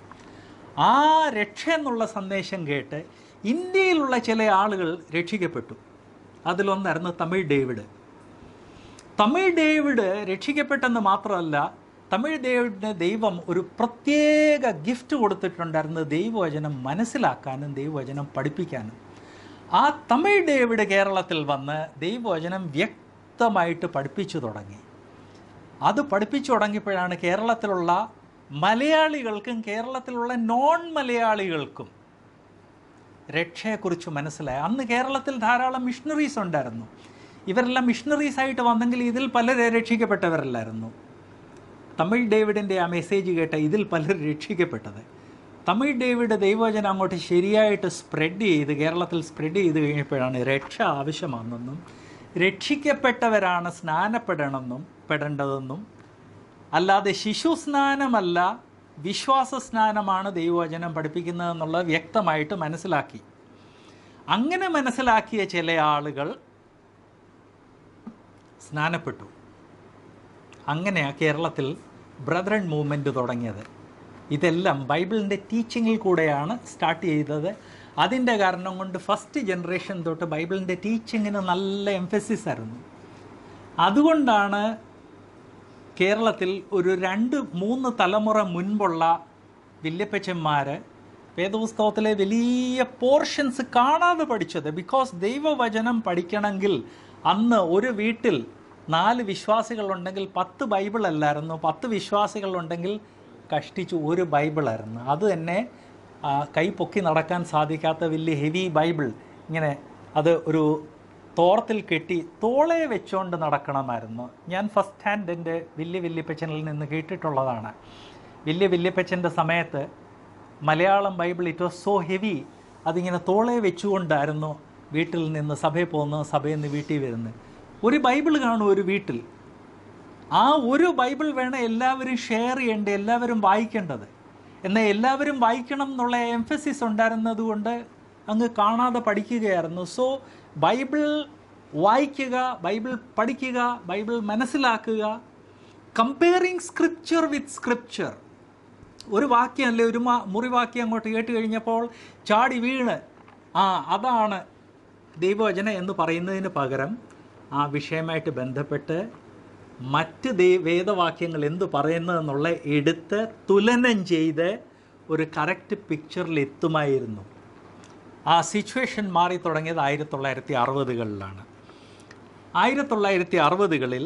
ആ രക്ഷ എന്നുള്ള സന്ദേശം കേട്ട് ഇന്ത്യയിലുള്ള ചില ആളുകൾ രക്ഷിക്കപ്പെട്ടു. അതിലൊന്നായിരുന്നു തമിഴ് ഡേവിഡ്. തമിഴ് ഡേവിഡ് രക്ഷിക്കപ്പെട്ടെന്ന് മാത്രമല്ല, തമിഴ് ഡേവിഡിന് ദൈവം ഒരു പ്രത്യേക ഗിഫ്റ്റ് കൊടുത്തിട്ടുണ്ടായിരുന്നു, ദൈവവചനം മനസ്സിലാക്കാനും ദൈവവചനം പഠിപ്പിക്കാനും. ആ തമിഴ് ഡേവിഡ് കേരളത്തിൽ വന്ന് ദൈവവചനം വ്യക്തമായിട്ട് പഠിപ്പിച്ചു തുടങ്ങി. അത് പഠിപ്പിച്ചു തുടങ്ങിയപ്പോഴാണ് കേരളത്തിലുള്ള മലയാളികൾക്കും കേരളത്തിലുള്ള നോൺ മലയാളികൾക്കും രക്ഷയെക്കുറിച്ച് മനസ്സിലായി. അന്ന് കേരളത്തിൽ ധാരാളം മിഷണറീസ് ഉണ്ടായിരുന്നു. ഇവരെല്ലാം മിഷണറീസായിട്ട് വന്നെങ്കിൽ ഇതിൽ പലരെ രക്ഷിക്കപ്പെട്ടവരല്ലായിരുന്നു. തമിഴ് ഡേവിഡിൻ്റെ ആ മെസ്സേജ് കേട്ട ഇതിൽ പലർ രക്ഷിക്കപ്പെട്ടത്. തമിഴ് ഡേവിഡ് ദൈവവചനം അങ്ങോട്ട് ശരിയായിട്ട് സ്പ്രെഡ് ചെയ്ത് കേരളത്തിൽ സ്പ്രെഡ് ചെയ്ത് കഴിഞ്ഞപ്പോഴാണ് രക്ഷ ആവശ്യമാണെന്നും രക്ഷിക്കപ്പെട്ടവരാണ് സ്നാനപ്പെടേണ്ടതെന്നും അല്ലാതെ ശിശു സ്നാനമല്ല വിശ്വാസ സ്നാനമാണ് ദൈവവചനം പഠിപ്പിക്കുന്നതെന്നുള്ളത് വ്യക്തമായിട്ട് മനസ്സിലാക്കി. അങ്ങനെ മനസ്സിലാക്കിയ ചില ആളുകൾ സ്നാനപ്പെട്ടു. അങ്ങനെയാണ് കേരളത്തിൽ ബ്രദറൻ മൂവ്മെൻറ്റ് തുടങ്ങിയത്. ഇതെല്ലാം ബൈബിളിൻ്റെ ടീച്ചിങ്ങിൽ കൂടെയാണ് സ്റ്റാർട്ട് ചെയ്തത്. അതിൻ്റെ കാരണം കൊണ്ട് ഫസ്റ്റ് ജനറേഷൻ തൊട്ട് ബൈബിളിൻ്റെ ടീച്ചിങ്ങിന് നല്ല എംഫസിസ് ആയിരുന്നു. അതുകൊണ്ടാണ് കേരളത്തിൽ ഒരു 2-3 തലമുറ മുൻപുള്ള വല്യപ്പച്ചന്മാർ വേദപുസ്തകത്തിലെ വലിയ പോർഷൻസ് കാണാതെ പഠിച്ചത്. ബിക്കോസ് ദൈവവചനം പഠിക്കണമെങ്കിൽ അന്ന് ഒരു വീട്ടിൽ നാല് വിശ്വാസികളുണ്ടെങ്കിൽ 10 ബൈബിളല്ലായിരുന്നു, 10 വിശ്വാസികളുണ്ടെങ്കിൽ കഷ്ടിച്ച് ഒരു ബൈബിളായിരുന്നു. അത് തന്നെ കൈ പൊക്കി നടക്കാൻ സാധിക്കാത്ത വലിയ ഹെവി ബൈബിൾ ഇങ്ങനെ അത് ഒരു തോർത്തിൽ കെട്ടി തോളെ വെച്ചുകൊണ്ട് നടക്കണമായിരുന്നു. ഞാൻ ഫസ്റ്റ് ഹാൻഡ് എൻ്റെ വലിയ വല്യപ്പച്ചനിൽ നിന്ന് കേട്ടിട്ടുള്ളതാണ്. വലിയ വല്യപ്പച്ചൻ്റെ സമയത്ത് Malayalam Bible it was so heavy, അതിങ്ങനെ തോളെ വെച്ചുകൊണ്ടായിരുന്നു വീട്ടിൽ നിന്ന് സഭയിൽ പോകുന്നത്, സഭയിൽ നിന്ന് വീട്ടിൽ വരുന്നത്. ഒരു ബൈബിൾ കാണും ഒരു വീട്ടിൽ, ആ ഒരു ബൈബിൾ വേണം എല്ലാവരും ഷെയർ ചെയ്യേണ്ട, എല്ലാവരും വായിക്കേണ്ടത്. എന്നാൽ എല്ലാവരും വായിക്കണം എന്നുള്ള എംഫസിസ് ഉണ്ടായിരുന്നത് കൊണ്ട് അങ്ങ് കാണാതെ പഠിക്കുകയായിരുന്നു. സോ ബൈബിൾ വായിക്കുക, ബൈബിൾ പഠിക്കുക, ബൈബിൾ മനസ്സിലാക്കുക. കമ്പയറിങ് സ്ക്രിപ്ചർ വിത്ത് സ്ക്രിപ്ചർ, ഒരു വാക്യം അല്ലേ ഒരു മുറിവാക്യം അങ്ങോട്ട് കേട്ട് കഴിഞ്ഞപ്പോൾ ചാടി വീണ് ആ അതാണ് ദൈവവചന എന്ന് പറയുന്നതിന് പകരം ആ വിഷയമായിട്ട് ബന്ധപ്പെട്ട് മറ്റ് വേദവാക്യങ്ങൾ എന്ത് പറയുന്നതെന്നുള്ള എടുത്ത് തുലനം ചെയ്ത് ഒരു കറക്റ്റ് പിക്ചറിലെത്തുമായിരുന്നു. ആ സിറ്റുവേഷൻ മാറി തുടങ്ങിയത് 1960-കളിലാണ്. 1960-കളിൽ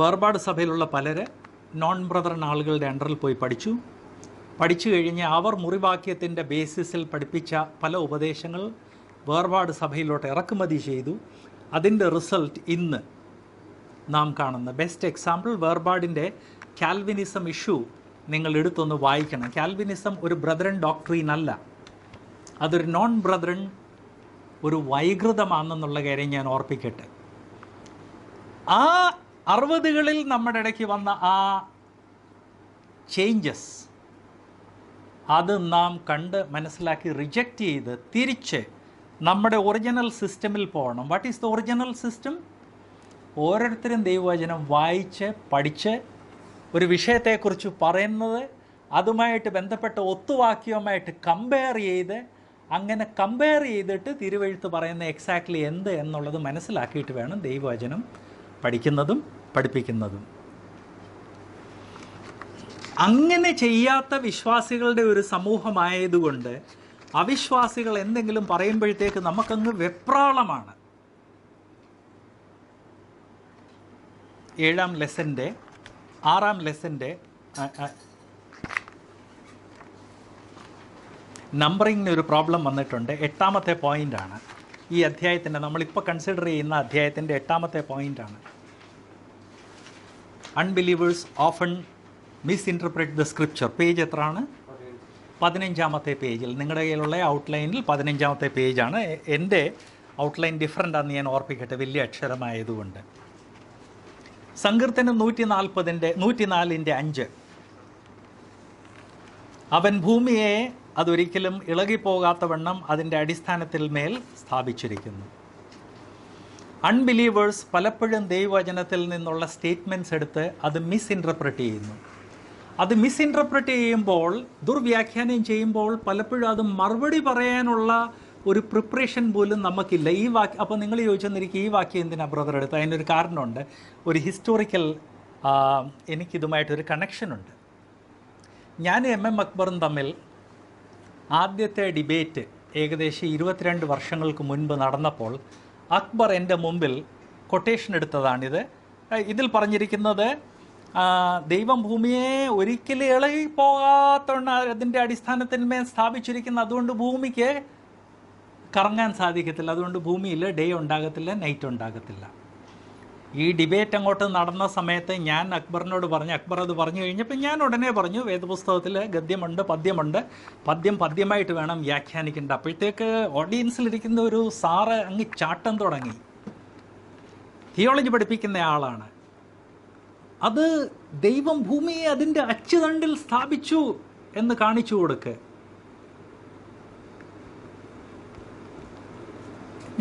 വേർപാട് സഭയിലുള്ള പലര് നോൺ ബ്രദറൻ ആളുകളുടെ അണ്ടറിൽ പോയി പഠിച്ചു. പഠിച്ചു കഴിഞ്ഞ് അവർ മുറിവാക്യത്തിൻ്റെ ബേസിസിൽ പഠിപ്പിച്ച പല ഉപദേശങ്ങൾ വേർപാട് സഭയിലോട്ട് ഇറക്കുമതി ചെയ്തു. അതിൻ്റെ റിസൾട്ട് ഇന്ന് നാം കാണുന്ന ബെസ്റ്റ് എക്സാമ്പിൾ വേർപാടിൻ്റെ കാൽവിനിസം ഇഷ്യൂ നിങ്ങൾ എടുത്തൊന്ന് വായിക്കണം. കാൽവിനിസം ഒരു ബ്രദറൻ ഡോക്ട്രീൻ അല്ല, അതൊരു നോൺ ബ്രദറൻ ഒരു വൈകൃതമാണെന്നുള്ള കാര്യം ഞാൻ ഓർപ്പിക്കട്ടെ. ആ 60-കളിൽ നമ്മുടെ ഇടയ്ക്ക് വന്ന ആ ചേഞ്ചസ് അത് നാം കണ്ട് മനസ്സിലാക്കി റിജക്റ്റ് ചെയ്ത് തിരിച്ച് നമ്മുടെ ഒറിജിനൽ സിസ്റ്റമിൽ പോകണം. What is the original system? ഓരോരുത്തരും ദൈവവചനം വായിച്ച് പഠിച്ച് ഒരു വിഷയത്തെക്കുറിച്ച് പറയുന്നത് അതുമായിട്ട് ബന്ധപ്പെട്ട ഒത്തുവാക്യവുമായിട്ട് കമ്പയർ ചെയ്ത്, അങ്ങനെ കമ്പയർ ചെയ്തിട്ട് തിരുവെഴുത്ത് പറയുന്ന എക്സാക്ട്ലി എന്ത് എന്നുള്ളത് മനസ്സിലാക്കിയിട്ട് വേണം ദൈവവചനം പഠിക്കുന്നതും പഠിപ്പിക്കുന്നതും. അങ്ങനെ ചെയ്യാത്ത വിശ്വാസികളുടെ ഒരു സമൂഹമായതുകൊണ്ട് അവിശ്വാസികൾ എന്തെങ്കിലും പറയുമ്പോഴത്തേക്ക് നമുക്കങ്ങ് വെപ്രാളമാണ്. 6-ാം ലെസൻ്റെ നമ്പറിങ്ങിനൊരു പ്രോബ്ലം വന്നിട്ടുണ്ട്. 8-ാമത്തെ പോയിൻ്റാണ് ഈ അധ്യായത്തിൻ്റെ, നമ്മളിപ്പോൾ കൺസിഡർ ചെയ്യുന്ന അധ്യായത്തിൻ്റെ 8-ാമത്തെ പോയിൻ്റാണ്. Unbelievers often misinterpret the scripture. Page എത്രയാണ്? 15-ാമത്തെ പേജിൽ. നിങ്ങളുടെ കയ്യിലുള്ള ഔട്ട്ലൈനിൽ 15-ാമത്തെ പേജാണ്. എൻ്റെ ഔട്ട്ലൈൻ ഡിഫറൻ്റ് ആണെന്ന് ഞാൻ ഓർപ്പിക്കട്ടെ, വലിയ അക്ഷരമായതുകൊണ്ട്. സങ്കീർത്തനം 104-ന്റെ 5. അവൻ ഭൂമിയെ അതൊരിക്കലും ഇളകിപ്പോകാത്ത വണ്ണം അതിൻ്റെ അടിസ്ഥാനത്തിൽ മേൽ സ്ഥാപിച്ചിരിക്കുന്നു. അൺബിലീവേഴ്സ് പലപ്പോഴും ദൈവവചനത്തിൽ നിന്നുള്ള സ്റ്റേറ്റ്മെൻറ്റ്സ് എടുത്ത് അത് മിസ്ഇൻറ്റർപ്രറ്റ് ചെയ്യുന്നു. അത് മിസ്ഇൻറ്റർപ്രറ്റ് ചെയ്യുമ്പോൾ, ദുർവ്യാഖ്യാനം ചെയ്യുമ്പോൾ പലപ്പോഴും അത് മറുപടി പറയാനുള്ള ഒരു പ്രിപ്പറേഷൻ പോലും നമുക്കില്ല. ഈ വാക്യം അപ്പോൾ നിങ്ങൾ ചോദിച്ചെന്നിരിക്കും, ഈ വാക്യം എന്തിനാണ് ബ്രദർ എടുത്ത്? അതിനൊരു കാരണമുണ്ട്, ഒരു ഹിസ്റ്റോറിക്കൽ എനിക്കിതുമായിട്ടൊരു കണക്ഷനുണ്ട്. ഞാൻ MM അക്ബറും തമ്മിൽ ആദ്യത്തെ ഡിബേറ്റ് ഏകദേശം 22 വർഷങ്ങൾക്ക് മുൻപ് നടന്നപ്പോൾ അക്ബർ എൻ്റെ മുമ്പിൽ കൊട്ടേഷൻ എടുത്തതാണിത്. ഇതിൽ പറഞ്ഞിരിക്കുന്നത് ദൈവം ഭൂമിയെ ഒരിക്കലും ഇളകിപ്പോകാത്തവണ്ണം അതിൻ്റെ അടിസ്ഥാനത്തിന്മേൽ സ്ഥാപിച്ചിരിക്കുന്നു, അതുകൊണ്ട് ഭൂമിക്ക് കറങ്ങാൻ സാധിക്കത്തില്ല, അതുകൊണ്ട് ഭൂമിയിൽ ഡേ ഉണ്ടാകത്തില്ല, നൈറ്റ് ഉണ്ടാകത്തില്ല. ഈ ഡിബേറ്റ് അങ്ങോട്ട് നടന്ന സമയത്ത് ഞാൻ അക്ബറിനോട് പറഞ്ഞു, അക്ബർ അത് പറഞ്ഞു കഴിഞ്ഞപ്പോൾ ഞാൻ ഉടനെ പറഞ്ഞു വേദപുസ്തകത്തിൽ ഗദ്യമുണ്ട്, പദ്യമുണ്ട്, പദ്യമായിട്ട് വേണം വ്യാഖ്യാനിക്കേണ്ട. അപ്പോഴത്തേക്ക് ഓഡിയൻസിലിരിക്കുന്ന ഒരു സാറ് അങ്ങ് ചാട്ടം തുടങ്ങി. തിയോളജി പഠിപ്പിക്കുന്ന ആളാണ്. അത് ദൈവം ഭൂമിയെ അതിൻ്റെ അച്ചുതണ്ടിൽ സ്ഥാപിച്ചു എന്ന് കാണിച്ചു കൊടുക്ക്.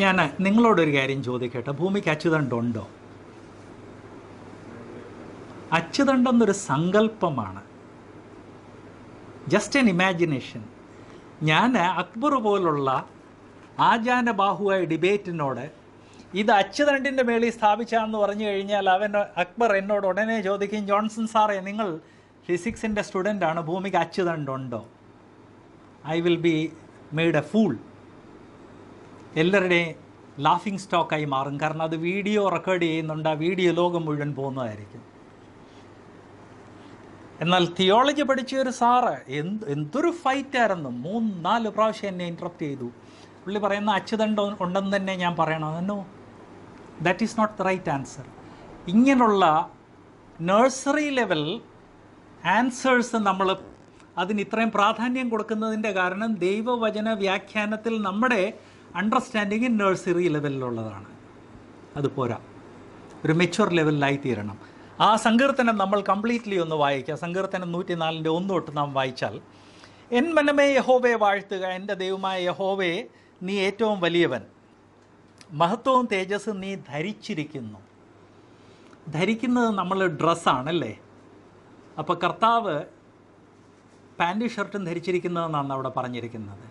ഞാൻ നിങ്ങളോടൊരു കാര്യം ചോദിക്കട്ടെ, ഭൂമിക്ക് അച്ചുതണ്ടുണ്ടോ? അച്ചുതണ്ടെന്നൊരു സങ്കല്പമാണ്, ജസ്റ്റ് ആൻ ഇമാജിനേഷൻ. ഞാൻ അക്ബർ പോലുള്ള ആജാന ബാഹുവായ ഡിബേറ്റിനോട് ഇത് അച്ചുതണ്ടിൻ്റെ മേളിൽ സ്ഥാപിച്ചാന്ന് പറഞ്ഞു കഴിഞ്ഞാൽ അക്ബർ എന്നോട് ഉടനെ ചോദിക്കും, ജോൺസൺ സാറേ നിങ്ങൾ ഫിസിക്സിൻ്റെ സ്റ്റുഡൻ്റാണ്, ഭൂമിക്ക് അച്ചുതണ്ടുണ്ടോ? I will be made a fool. എല്ലാവരുടെയും ലാഫിംഗ് സ്റ്റോക്കായി മാറും. കാരണം അത് വീഡിയോ റെക്കോർഡ് ചെയ്യുന്നുണ്ട്, ആ വീഡിയോ ലോകം മുഴുവൻ പോകുന്നതായിരിക്കും. എന്നാൽ തിയോളജി പഠിച്ച ഒരു സാറ് എന്തൊരു ഫൈറ്റായിരുന്നു. 3-4 പ്രാവശ്യം എന്നെ ഇൻട്രപ്റ്റ് ചെയ്തു. പുള്ളി പറയുന്ന അച്യുതണ്ട് ഉണ്ടെന്ന് തന്നെ ഞാൻ പറയണമെന്നോ? That is not the right answer. ഇങ്ങനെയുള്ള നഴ്സറി ലെവൽ ആൻസേഴ്സ് നമ്മൾ അതിന് ഇത്രയും പ്രാധാന്യം കൊടുക്കുന്നതിൻ്റെ കാരണം ദൈവവചന വ്യാഖ്യാനത്തിൽ നമ്മുടെ അണ്ടർസ്റ്റാൻഡിങ് നഴ്സറി ലെവലിലുള്ളതാണ്. അത് പോരാ, ഒരു മെച്വർ ലെവലിലായിത്തീരണം. ആ സങ്കീർത്തനം നമ്മൾ കംപ്ലീറ്റ്ലി ഒന്ന് വായിക്കുക. സങ്കീർത്തനം 104-ന്റെ 1 തൊട്ട് നാം വായിച്ചാൽ, എൻ മനമേ യഹോവയെ വാഴ്ത്തുക, എൻ്റെ ദൈവമായ യഹോവയെ നീ ഏറ്റവും വലിയവൻ, മഹത്വവും തേജസ്സും നീ ധരിച്ചിരിക്കുന്നു. ധരിക്കുന്നത് നമ്മൾ ഡ്രസ്സാണല്ലേ. അപ്പോൾ കർത്താവ് പാൻറ്റും ഷർട്ടും ധരിച്ചിരിക്കുന്നതെന്നാണ് അവിടെ പറഞ്ഞിരിക്കുന്നത്.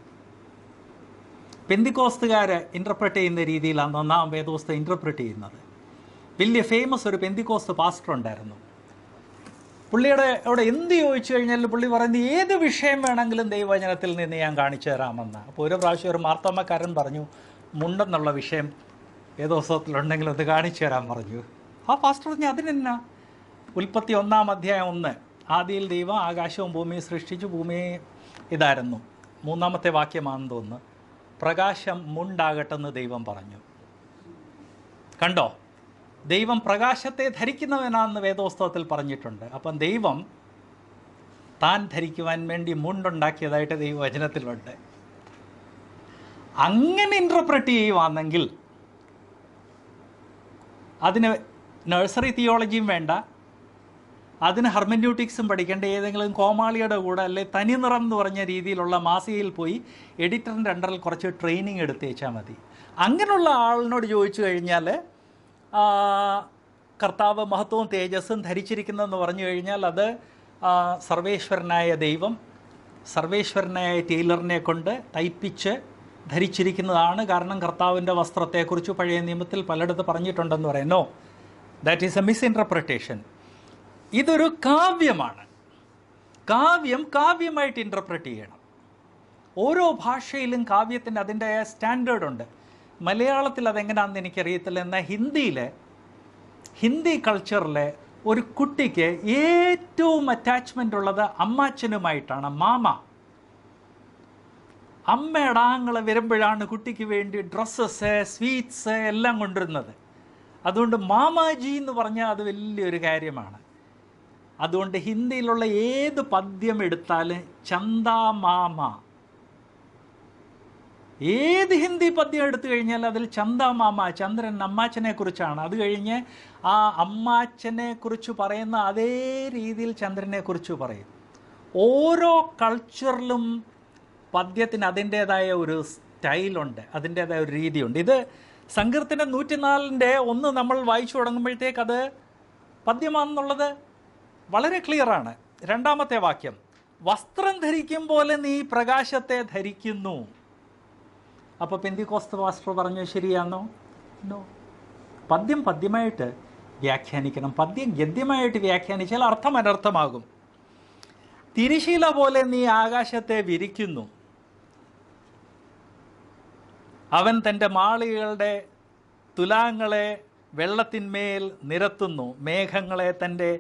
പെന്തിക്കോസ്തുകാർ ഇൻ്റർപ്രറ്റ് ചെയ്യുന്ന രീതിയിലാണ് നാം വേദോസ്തം ഇൻ്റർപ്രറ്റ് ചെയ്യുന്നത്. വലിയ ഫേമസ് ഒരു പെന്തിക്കോസ്ത് പാസ്റ്റർ ഉണ്ടായിരുന്നു. പുള്ളിയുടെ അവിടെ എന്ത് ചോദിച്ചു കഴിഞ്ഞാൽ പുള്ളി പറയുന്നത് ഏത് വിഷയം വേണമെങ്കിലും ദൈവവചനത്തിൽ നിന്ന് ഞാൻ കാണിച്ചു തരാമെന്ന്. അപ്പോൾ ഒരു പ്രാവശ്യം ഒരു മാർത്തമ്മക്കാരൻ പറഞ്ഞു, മുണ്ടെന്നുള്ള വിഷയം വേദോസ്തവത്തിലുണ്ടെങ്കിലും അത് കാണിച്ചു തരാൻ പറഞ്ഞു. ആ പാസ്റ്റർ പറഞ്ഞു, അതിനെന്നാ, 1 Corinthians 1, ആദിയിൽ ദൈവം ആകാശവും ഭൂമിയും സൃഷ്ടിച്ചു, ഭൂമിയെ ഇതായിരുന്നു, 3ാമത്തെ വാക്യമാണെന്ന് തോന്നുന്നു, പ്രകാശം മുണ്ടാകട്ടെന്ന് ദൈവം പറഞ്ഞു. കണ്ടോ, ദൈവം പ്രകാശത്തെ ധരിക്കുന്നവനാണെന്ന് വേദോസ്തവത്തിൽ പറഞ്ഞിട്ടുണ്ട്. അപ്പം ദൈവം താൻ ധരിക്കുവാൻ വേണ്ടി മുണ്ടുണ്ടാക്കിയതായിട്ട് ദൈവവചനത്തിലുണ്ട്. അങ്ങനെ ഇൻ്റർപ്രറ്റ് ചെയ്യുവാണെങ്കിൽ അതിന് നഴ്സറി തിയോളജിയും വേണ്ട, അതിന് ഹെർമന്യൂട്ടിക്സും പഠിക്കേണ്ട. ഏതെങ്കിലും കോമാളിയുടെ കൂടെ അല്ലെ തനിനിറം എന്ന് പറഞ്ഞ രീതിയിലുള്ള മാസികയിൽ പോയി എഡിറ്ററിൻ്റെ അണ്ടറിൽ കുറച്ച് ട്രെയിനിങ് എടുത്തേച്ചാൽ മതി. അങ്ങനെയുള്ള ആളിനോട് ചോദിച്ചു കഴിഞ്ഞാൽ കർത്താവ് മഹത്വവും തേജസ്സും ധരിച്ചിരിക്കുന്നതെന്ന് പറഞ്ഞു കഴിഞ്ഞാൽ അത് സർവേശ്വരനായ ദൈവം സർവേശ്വരനായ ടൈലറിനെ കൊണ്ട് തയ്പ്പിച്ച് ധരിച്ചിരിക്കുന്നതാണ്. കാരണം കർത്താവിൻ്റെ വസ്ത്രത്തെക്കുറിച്ച് പഴയ നിയമത്തിൽ പലയിടത്ത് പറഞ്ഞിട്ടുണ്ടെന്ന് പറയുന്നു. That is a misinterpretation. ഇതൊരു കാവ്യമാണ്. കാവ്യം കാവ്യമായിട്ട് ഇൻ്റർപ്രറ്റ് ചെയ്യണം. ഓരോ ഭാഷയിലും കാവ്യത്തിന് അതിൻ്റെ സ്റ്റാൻഡേർഡുണ്ട്. മലയാളത്തിൽ അതെങ്ങനെയാണെന്ന് എനിക്കറിയത്തില്ല. എന്നാൽ ഹിന്ദി കൾച്ചറിലെ ഒരു കുട്ടിക്ക് ഏറ്റവും അറ്റാച്ച്മെൻ്റ് ഉള്ളത് അമ്മാച്ചനുമായിട്ടാണ്. മാമ, അമ്മയുടെ ആങ്ങളെ വരുമ്പോഴാണ് കുട്ടിക്ക് വേണ്ടി ഡ്രസ്സസ് സ്വീറ്റ്സ് എല്ലാം കൊണ്ടുവരുന്നത്. അതുകൊണ്ട് മാമാജി എന്ന് പറഞ്ഞാൽ അത് വലിയൊരു കാര്യമാണ്. അതുകൊണ്ട് ഹിന്ദിയിലുള്ള ഏത് പദ്യം എടുത്താലും ചന്ദാ മാമ, ഏത് ഹിന്ദി പദ്യം എടുത്തു കഴിഞ്ഞാൽ അതിൽ ചന്ദാ മാമ, ചന്ദ്രൻ അമ്മാച്ചനെ കുറിച്ചാണ്. അത് കഴിഞ്ഞ് ആ അമ്മാച്ചനെ കുറിച്ച് പറയുന്ന അതേ രീതിയിൽ ചന്ദ്രനെ കുറിച്ച് പറയും. ഓരോ കൾച്ചറിലും പദ്യത്തിന് അതിൻ്റേതായ ഒരു സ്റ്റൈലുണ്ട്, അതിൻ്റേതായ ഒരു രീതിയുണ്ട്. ഇത് സങ്കീർത്തനം 104-ന്റെ 1 നമ്മൾ വായിച്ചു തുടങ്ങുമ്പോഴത്തേക്ക് അത് പദ്യമാണെന്നുള്ളത് വളരെ ക്ലിയറാണ്. 2ാമത്തെ വാക്യം, വസ്ത്രം ധരിക്കും പോലെ നീ പ്രകാശത്തെ ധരിക്കുന്നു. അപ്പോൾ പെന്തിക്കോസ്ത് പാസ്റ്റർ പറഞ്ഞു, ശരിയാണോ? നോ. പദ്യം പദ്യമായിട്ട് വ്യാഖ്യാനിക്കണം. പദ്യം ഗദ്യമായിട്ട് വ്യാഖ്യാനിച്ചാൽ അർത്ഥം അനർത്ഥമാകും. തിരിശീല പോലെ നീ ആകാശത്തെ വിരിക്കുന്നു, അവൻ തൻ്റെ മാളികകളുടെ തുലാങ്ങളെ വെള്ളത്തിന്മേൽ നിരത്തുന്നു, മേഘങ്ങളെ തൻ്റെ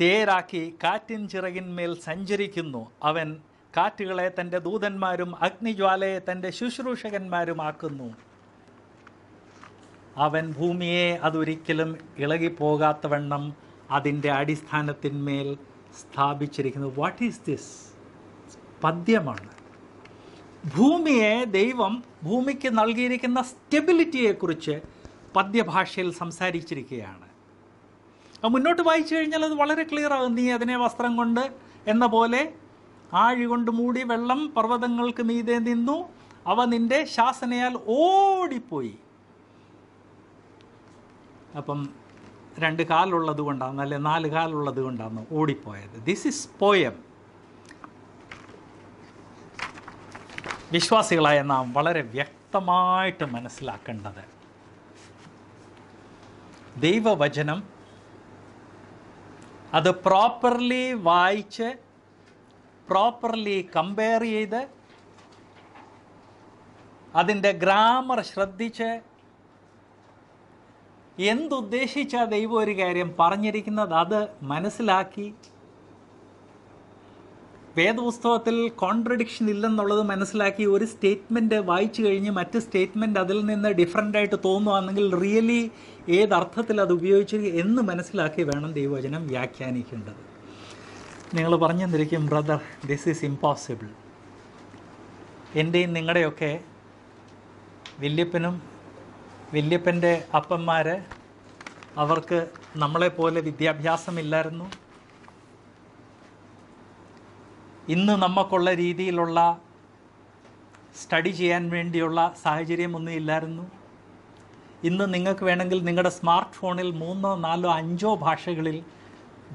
തേരാക്കി കാറ്റിൻ ചിറകിന്മേൽ സഞ്ചരിക്കുന്നു, അവൻ കാറ്റുകളെ തൻ്റെ ദൂതന്മാരും അഗ്നിജ്വാലയെ തൻ്റെ ശുശ്രൂഷകന്മാരുമാക്കുന്നു, അവൻ ഭൂമിയെ അതൊരിക്കലും ഇളകിപ്പോകാത്തവണ്ണം അതിൻ്റെ അടിസ്ഥാനത്തിന്മേൽ സ്ഥാപിച്ചിരിക്കുന്നു. What is this? പദ്യമാണ്. ഭൂമിയെ ദൈവം ഭൂമിക്ക് നൽകിയിരിക്കുന്ന സ്റ്റെബിലിറ്റിയെക്കുറിച്ച് പദ്യഭാഷയിൽ സംസാരിച്ചിരിക്കുകയാണ്. അത് മുന്നോട്ട് വായിച്ചു കഴിഞ്ഞാൽ അത് വളരെ ക്ലിയറാകും. നീ അതിനെ വസ്ത്രം കൊണ്ട് എന്ന പോലെ ആഴി കൊണ്ട് മൂടി, വെള്ളം പർവ്വതങ്ങൾക്ക് മീതെ നിന്നു, അവ നിൻ്റെ ശാസനയാൽ ഓടിപ്പോയി. അപ്പം 2 കാലുള്ളത് കൊണ്ടാണ്, അല്ലെ 4 കാലുള്ളത് കൊണ്ടാണ് ഓടിപ്പോയത്. This is poem. വിശ്വാസികളായ നാം വളരെ വ്യക്തമായിട്ട് മനസ്സിലാക്കേണ്ടത് ദൈവവചനം അത് പ്രോപ്പർലി വായിച്ച് പ്രോപ്പർലി കമ്പയർ ചെയ്ത് അതിൻ്റെ ഗ്രാമർ ശ്രദ്ധിച്ച് എന്തുദ്ദേശിച്ച ദൈവം ഒരു കാര്യം പറഞ്ഞിരിക്കുന്നത് അത് മനസ്സിലാക്കി വേദപുസ്തകത്തിൽ കോൺട്രഡിക്ഷൻ ഇല്ലെന്നുള്ളത് മനസ്സിലാക്കി ഒരു സ്റ്റേറ്റ്മെൻറ്റ് വായിച്ചു കഴിഞ്ഞ് മറ്റ് സ്റ്റേറ്റ്മെൻറ്റ് അതിൽ നിന്ന് ഡിഫറൻ്റ് ആയിട്ട് തോന്നുകയാണെങ്കിൽ റിയലി ഏതർത്ഥത്തിൽ അത് ഉപയോഗിച്ച് എന്ന് മനസ്സിലാക്കി വേണം ദൈവവചനം വ്യാഖ്യാനിക്കേണ്ടത്. നിങ്ങൾ പറഞ്ഞു തന്നിരിക്കും ബ്രദർ ദിസ് ഈസ് ഇമ്പോസിബിൾ. എൻ്റെയും നിങ്ങളുടെയൊക്കെ വല്യപ്പനും വല്യപ്പൻ്റെ അപ്പന്മാർ അവർക്ക് നമ്മളെപ്പോലെ വിദ്യാഭ്യാസമില്ലായിരുന്നു. ഇന്ന് നമുക്കുള്ള രീതിയിലുള്ള സ്റ്റഡി ചെയ്യാൻ വേണ്ടിയുള്ള സാഹചര്യമൊന്നും ഇല്ലായിരുന്നു. ഇന്ന് നിങ്ങൾക്ക് വേണമെങ്കിൽ നിങ്ങളുടെ സ്മാർട്ട് ഫോണിൽ 3, 4, 5 ഭാഷകളിൽ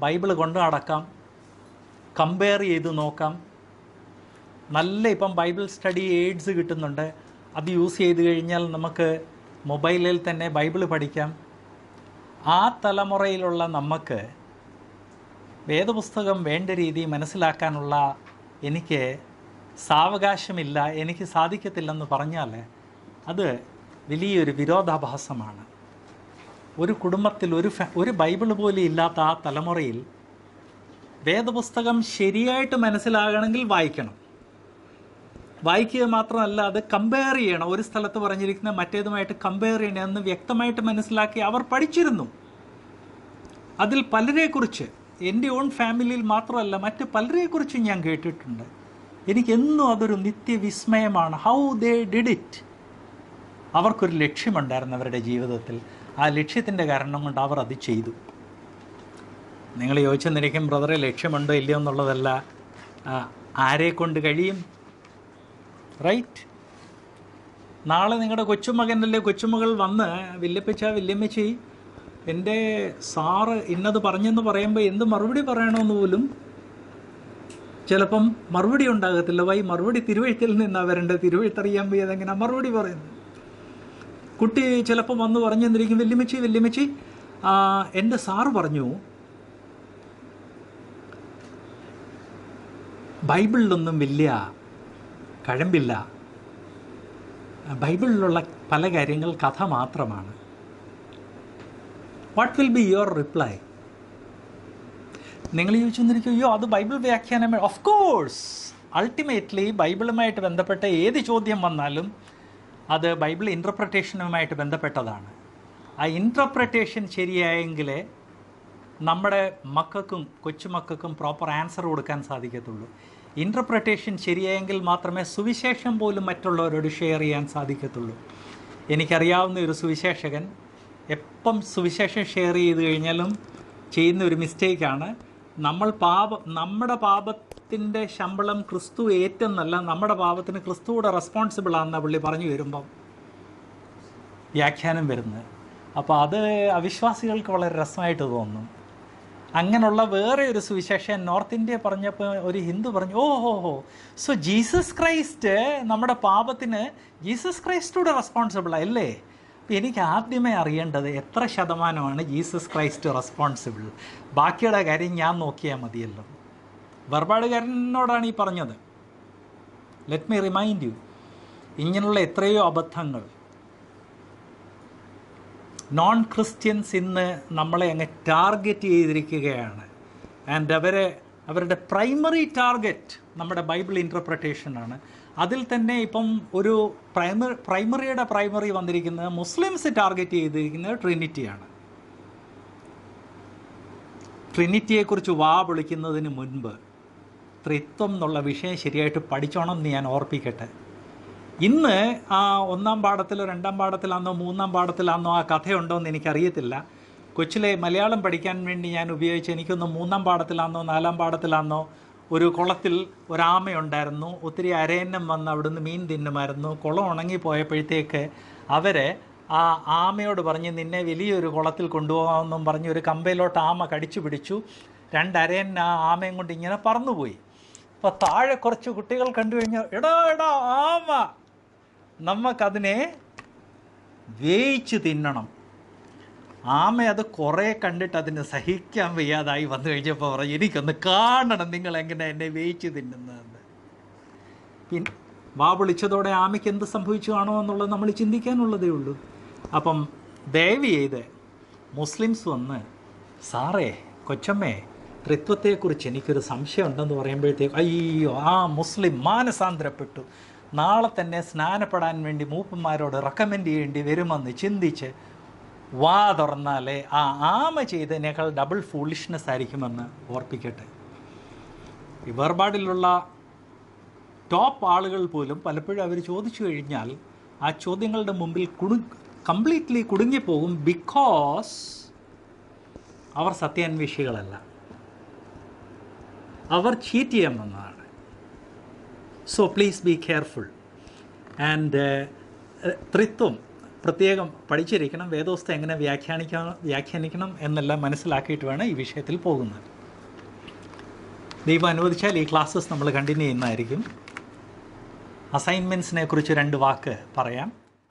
ബൈബിള് കൊണ്ട് നടക്കാം, കമ്പയർ ചെയ്ത് നോക്കാം. നല്ല ഇപ്പം ബൈബിൾ സ്റ്റഡി എയ്ഡ്സ് കിട്ടുന്നുണ്ട്. അത് യൂസ് ചെയ്ത് കഴിഞ്ഞാൽ നമുക്ക് മൊബൈലിൽ തന്നെ ബൈബിള് പഠിക്കാം. ആ തലമുറയിലുള്ള നമുക്ക് വേദപുസ്തകം വേണ്ട രീതി മനസ്സിലാക്കാനുള്ള എനിക്ക് സാവകാശമില്ല, എനിക്ക് സാധിക്കത്തില്ലെന്ന് പറഞ്ഞാൽ അത് വലിയൊരു വിരോധാഭാസമാണ്. ഒരു കുടുംബത്തിൽ ഒരു ബൈബിള് പോലും ഇല്ലാത്ത ആ തലമുറയിൽ വേദപുസ്തകം ശരിയായിട്ട് മനസ്സിലാകണമെങ്കിൽ വായിക്കണം. വായിക്കുക മാത്രമല്ല അത് കമ്പയർ ചെയ്യണം. ഒരു സ്ഥലത്ത് പറഞ്ഞിരിക്കുന്ന മറ്റേതുമായിട്ട് കമ്പയർ ചെയ്യണമെന്ന് വ്യക്തമായിട്ട് മനസ്സിലാക്കി അവർ പഠിച്ചിരുന്നു. അതിൽ പലരെക്കുറിച്ച്, എൻ്റെ ഓൺ ഫാമിലിയിൽ മാത്രമല്ല മറ്റ് പലരെക്കുറിച്ചും ഞാൻ കേട്ടിട്ടുണ്ട്. എനിക്കെന്നും അതൊരു നിത്യവിസ്മയമാണ്. How they did it. അവർക്കൊരു ലക്ഷ്യമുണ്ടായിരുന്നു അവരുടെ ജീവിതത്തിൽ. ആ ലക്ഷ്യത്തിൻ്റെ കാരണം കൊണ്ട് അവർ അത് ചെയ്തു. നിങ്ങൾ ചോദിച്ചെന്നിരിക്കും ബ്രദറെ ലക്ഷ്യമുണ്ടോ ഇല്ലയോ എന്നുള്ളതല്ല, ആരെക്കൊണ്ട് കഴിയും, റൈറ്റ്? നാളെ നിങ്ങളുടെ കൊച്ചുമകനല്ലേ കൊച്ചുമകൾ വന്ന് വല്യപ്പച്ച വല്യമ്മച്ചി എൻ്റെ സാറ് ഇന്നത് പറഞ്ഞെന്ന് പറയുമ്പോൾ എന്ത് മറുപടി പറയണമെന്ന് പോലും ചിലപ്പം മറുപടി ഉണ്ടാകത്തില്ല. മറുപടി തിരുവഴുത്തിൽ നിന്നാണ് വരേണ്ടത്. തിരുവഴുത്തറിയാൻ പോയി അതെങ്ങനെ മറുപടി പറയുന്നത്. കുട്ടി ചിലപ്പം വന്ന് പറഞ്ഞു തന്നിരിക്കും വല്യമ്മച്ചി വല്യമ്മച്ചി എൻ്റെ സാറ് പറഞ്ഞു ബൈബിളിലൊന്നും വലിയ കഴമ്പില്ല, ബൈബിളിലുള്ള പല കാര്യങ്ങൾ കഥ മാത്രമാണ്. What will be your reply? നിങ്ങൾ ചോദിച്ചെന്നിരിക്കുകയോ അത് ബൈബിൾ വ്യാഖ്യാനം. ഓഫ് കോഴ്സ് അൾട്ടിമേറ്റ്ലി ബൈബിളുമായിട്ട് ബന്ധപ്പെട്ട ഏത് ചോദ്യം വന്നാലും അത് ബൈബിൾ ഇൻ്റർപ്രിട്ടേഷനുമായിട്ട് ബന്ധപ്പെട്ടതാണ്. ആ ഇൻ്റർപ്രിട്ടേഷൻ ശരിയായെങ്കിലേ നമ്മുടെ മക്കൾക്കും കൊച്ചുമക്കൾക്കും പ്രോപ്പർ ആൻസർ കൊടുക്കാൻ സാധിക്കത്തുള്ളൂ. ഇൻ്റർപ്രിട്ടേഷൻ ശരിയായെങ്കിൽ മാത്രമേ സുവിശേഷം പോലും മറ്റുള്ളവരോട് ഷെയർ ചെയ്യാൻ സാധിക്കത്തുള്ളൂ. എനിക്കറിയാവുന്ന ഒരു സുവിശേഷകൻ എപ്പം സുവിശേഷം ഷെയർ ചെയ്ത് കഴിഞ്ഞാലും ചെയ്യുന്ന ഒരു മിസ്റ്റേക്കാണ്, നമ്മുടെ പാപത്തിൻ്റെ ശമ്പളം ക്രിസ്തു ഏറ്റെന്നല്ല, നമ്മുടെ പാപത്തിന് ക്രിസ്തുവിടെ റെസ്പോൺസിബിളാണെന്ന പുള്ളി പറഞ്ഞു വരുമ്പം വ്യാഖ്യാനം വരുന്നത്. അപ്പോൾ അത് അവിശ്വാസികൾക്ക് വളരെ രസമായിട്ട് തോന്നും. അങ്ങനെയുള്ള വേറെ ഒരു സുവിശേഷം നോർത്ത് ഇന്ത്യ പറഞ്ഞപ്പോൾ ഒരു ഹിന്ദു പറഞ്ഞു, ഓ ഹോ ഹോ സോ ജീസസ് ക്രൈസ്റ്റ് നമ്മുടെ പാപത്തിന് ജീസസ് ക്രൈസ്റ്റൂടെ റെസ്പോൺസിബിളല്ലേ. അപ്പോൾ എനിക്ക് ആദ്യമേ അറിയേണ്ടത് എത്ര ശതമാനമാണ് ജീസസ് ക്രൈസ്റ്റ് റെസ്പോൺസിബിൾ, ബാക്കിയുള്ള കാര്യം ഞാൻ നോക്കിയാൽ മതിയല്ലോ. വെർപാടുകാരനോടാണ് ഈ പറഞ്ഞത്. ലെറ്റ് മീ റിമൈൻഡ് യു, ഇങ്ങനെയുള്ള എത്രയോ അബദ്ധങ്ങൾ നോൺ ക്രിസ്ത്യൻസ് ഇന്ന് നമ്മളെ അങ്ങ് ടാർഗറ്റ് ചെയ്തിരിക്കുകയാണ്. ആൻഡ് അവരുടെ പ്രൈമറി ടാർഗറ്റ് നമ്മുടെ ബൈബിൾ ഇൻ്റർപ്രിട്ടേഷനാണ്. അതിൽ തന്നെ ഇപ്പം ഒരു പ്രൈമറി വന്നിരിക്കുന്നത് മുസ്ലിംസ് ടാർഗറ്റ് ചെയ്തിരിക്കുന്നത് ട്രിനിറ്റിയാണ്. ട്രിനിറ്റിയെക്കുറിച്ച് വാ വിളിക്കുന്നതിന് മുൻപ് ത്രിത്വം എന്നുള്ള വിഷയം ശരിയായിട്ട് പഠിച്ചോണം എന്ന് ഞാൻ ഓർപ്പിക്കട്ടെ. ഇന്ന് ആ 1ാം പാഠത്തിലോ 2ാം പാഠത്തിലാണോ 3ാം പാഠത്തിലാണോ ആ കഥയുണ്ടോ എന്ന് എനിക്കറിയത്തില്ല. കൊച്ചിലെ മലയാളം പഠിക്കാൻ വേണ്ടി ഞാൻ ഉപയോഗിച്ച് എനിക്കൊന്ന് 3ാം പാഠത്തിലാണോ 4ാം പാഠത്തിലാണോ ഒരു കുളത്തിൽ ഒരാമയുണ്ടായിരുന്നു, ഒത്തിരി അരയന്നം വന്ന് അവിടുന്ന് മീൻ തിന്നുമായിരുന്നു. കുളം ഉണങ്ങിപ്പോയപ്പോഴത്തേക്ക് അവരെ ആ ആമയോട് പറഞ്ഞ് നിന്നെ വലിയൊരു കുളത്തിൽ കൊണ്ടുപോകാമെന്നും പറഞ്ഞ് ഒരു കമ്പയിലോട്ട് ആമ കടിച്ചു പിടിച്ചു. 2 അരയന്നം ആ ആമയും കൊണ്ട് ഇങ്ങനെ പറന്നുപോയി. അപ്പോൾ താഴെ കുറച്ച് കുട്ടികൾ കണ്ടു കഴിഞ്ഞാൽ എടാ ആമ, നമുക്കതിനെ വേയിച്ച് തിന്നണം. ആമ അത് കുറേ കണ്ടിട്ട് അതിന് സഹിക്കാൻ വയ്യാതായി വന്നു കഴിഞ്ഞപ്പോൾ പറഞ്ഞു എനിക്കൊന്ന് കാണണം നിങ്ങളെങ്ങനെ എന്നെ വേയിച്ച് തിന്നുന്നതെന്ന്. പിന്നെ വാ വിളിച്ചതോടെ ആമയ്ക്ക് എന്ത് സംഭവിച്ചു ആണോ എന്നുള്ളത് നമ്മൾ ചിന്തിക്കാനുള്ളതേ ഉള്ളൂ. അപ്പം ദയവ് ചെയ്ത് മുസ്ലിംസ് വന്ന് സാറേ കൊച്ചമ്മേ ത്രിത്വത്തെക്കുറിച്ച് എനിക്കൊരു സംശയം ഉണ്ടെന്ന് പറയുമ്പോഴത്തേക്ക് അയ്യോ ആ മുസ്ലിം മാനസാന്തരപ്പെട്ടു. നാളെ തന്നെ സ്നാനപ്പെടാൻ വേണ്ടി മൂപ്പന്മാരോട് റെക്കമെൻഡ് ചെയ്യേണ്ടി വരുമെന്ന് ചിന്തിച്ച് വാ തുറന്നാലേ ആ ആമ ചെയ്തതിനേക്കാൾ ഡബിൾ ഫൂളിഷ്നെസ് ആയിരിക്കുമെന്ന് ഓർപ്പിക്കട്ടെ. വേർപാടിലുള്ള ടോപ്പ് ആളുകൾ പോലും പലപ്പോഴും അവർ ചോദിച്ചു കഴിഞ്ഞാൽ ആ ചോദ്യങ്ങളുടെ മുമ്പിൽ കംപ്ലീറ്റ്ലി കുടുങ്ങിപ്പോകും. ബിക്കോസ് അവർ സത്യാന്വേഷികളല്ല, അവർ ചീറ്റ് ചെയ്യാമെന്നതാണ്. So please be careful. And ത്രിത്വം പ്രത്യേകം പഠിച്ചിരിക്കണം. വേദോസ്ത എങ്ങനെ വ്യാഖ്യാനിക്കണം എന്നെല്ലാം മനസ്സിലാക്കിയിട്ട് വേണം ഈ വിഷയത്തിൽ പോകുന്നത്. ദൈവം അനുവദിച്ചാൽ ഈ ക്ലാസ്സസ് നമ്മൾ കണ്ടിന്യൂ ചെയ്യുന്നതായിരിക്കും. അസൈൻമെൻറ്റ്സിനെ കുറിച്ച് രണ്ട് വാക്ക് പറയാം.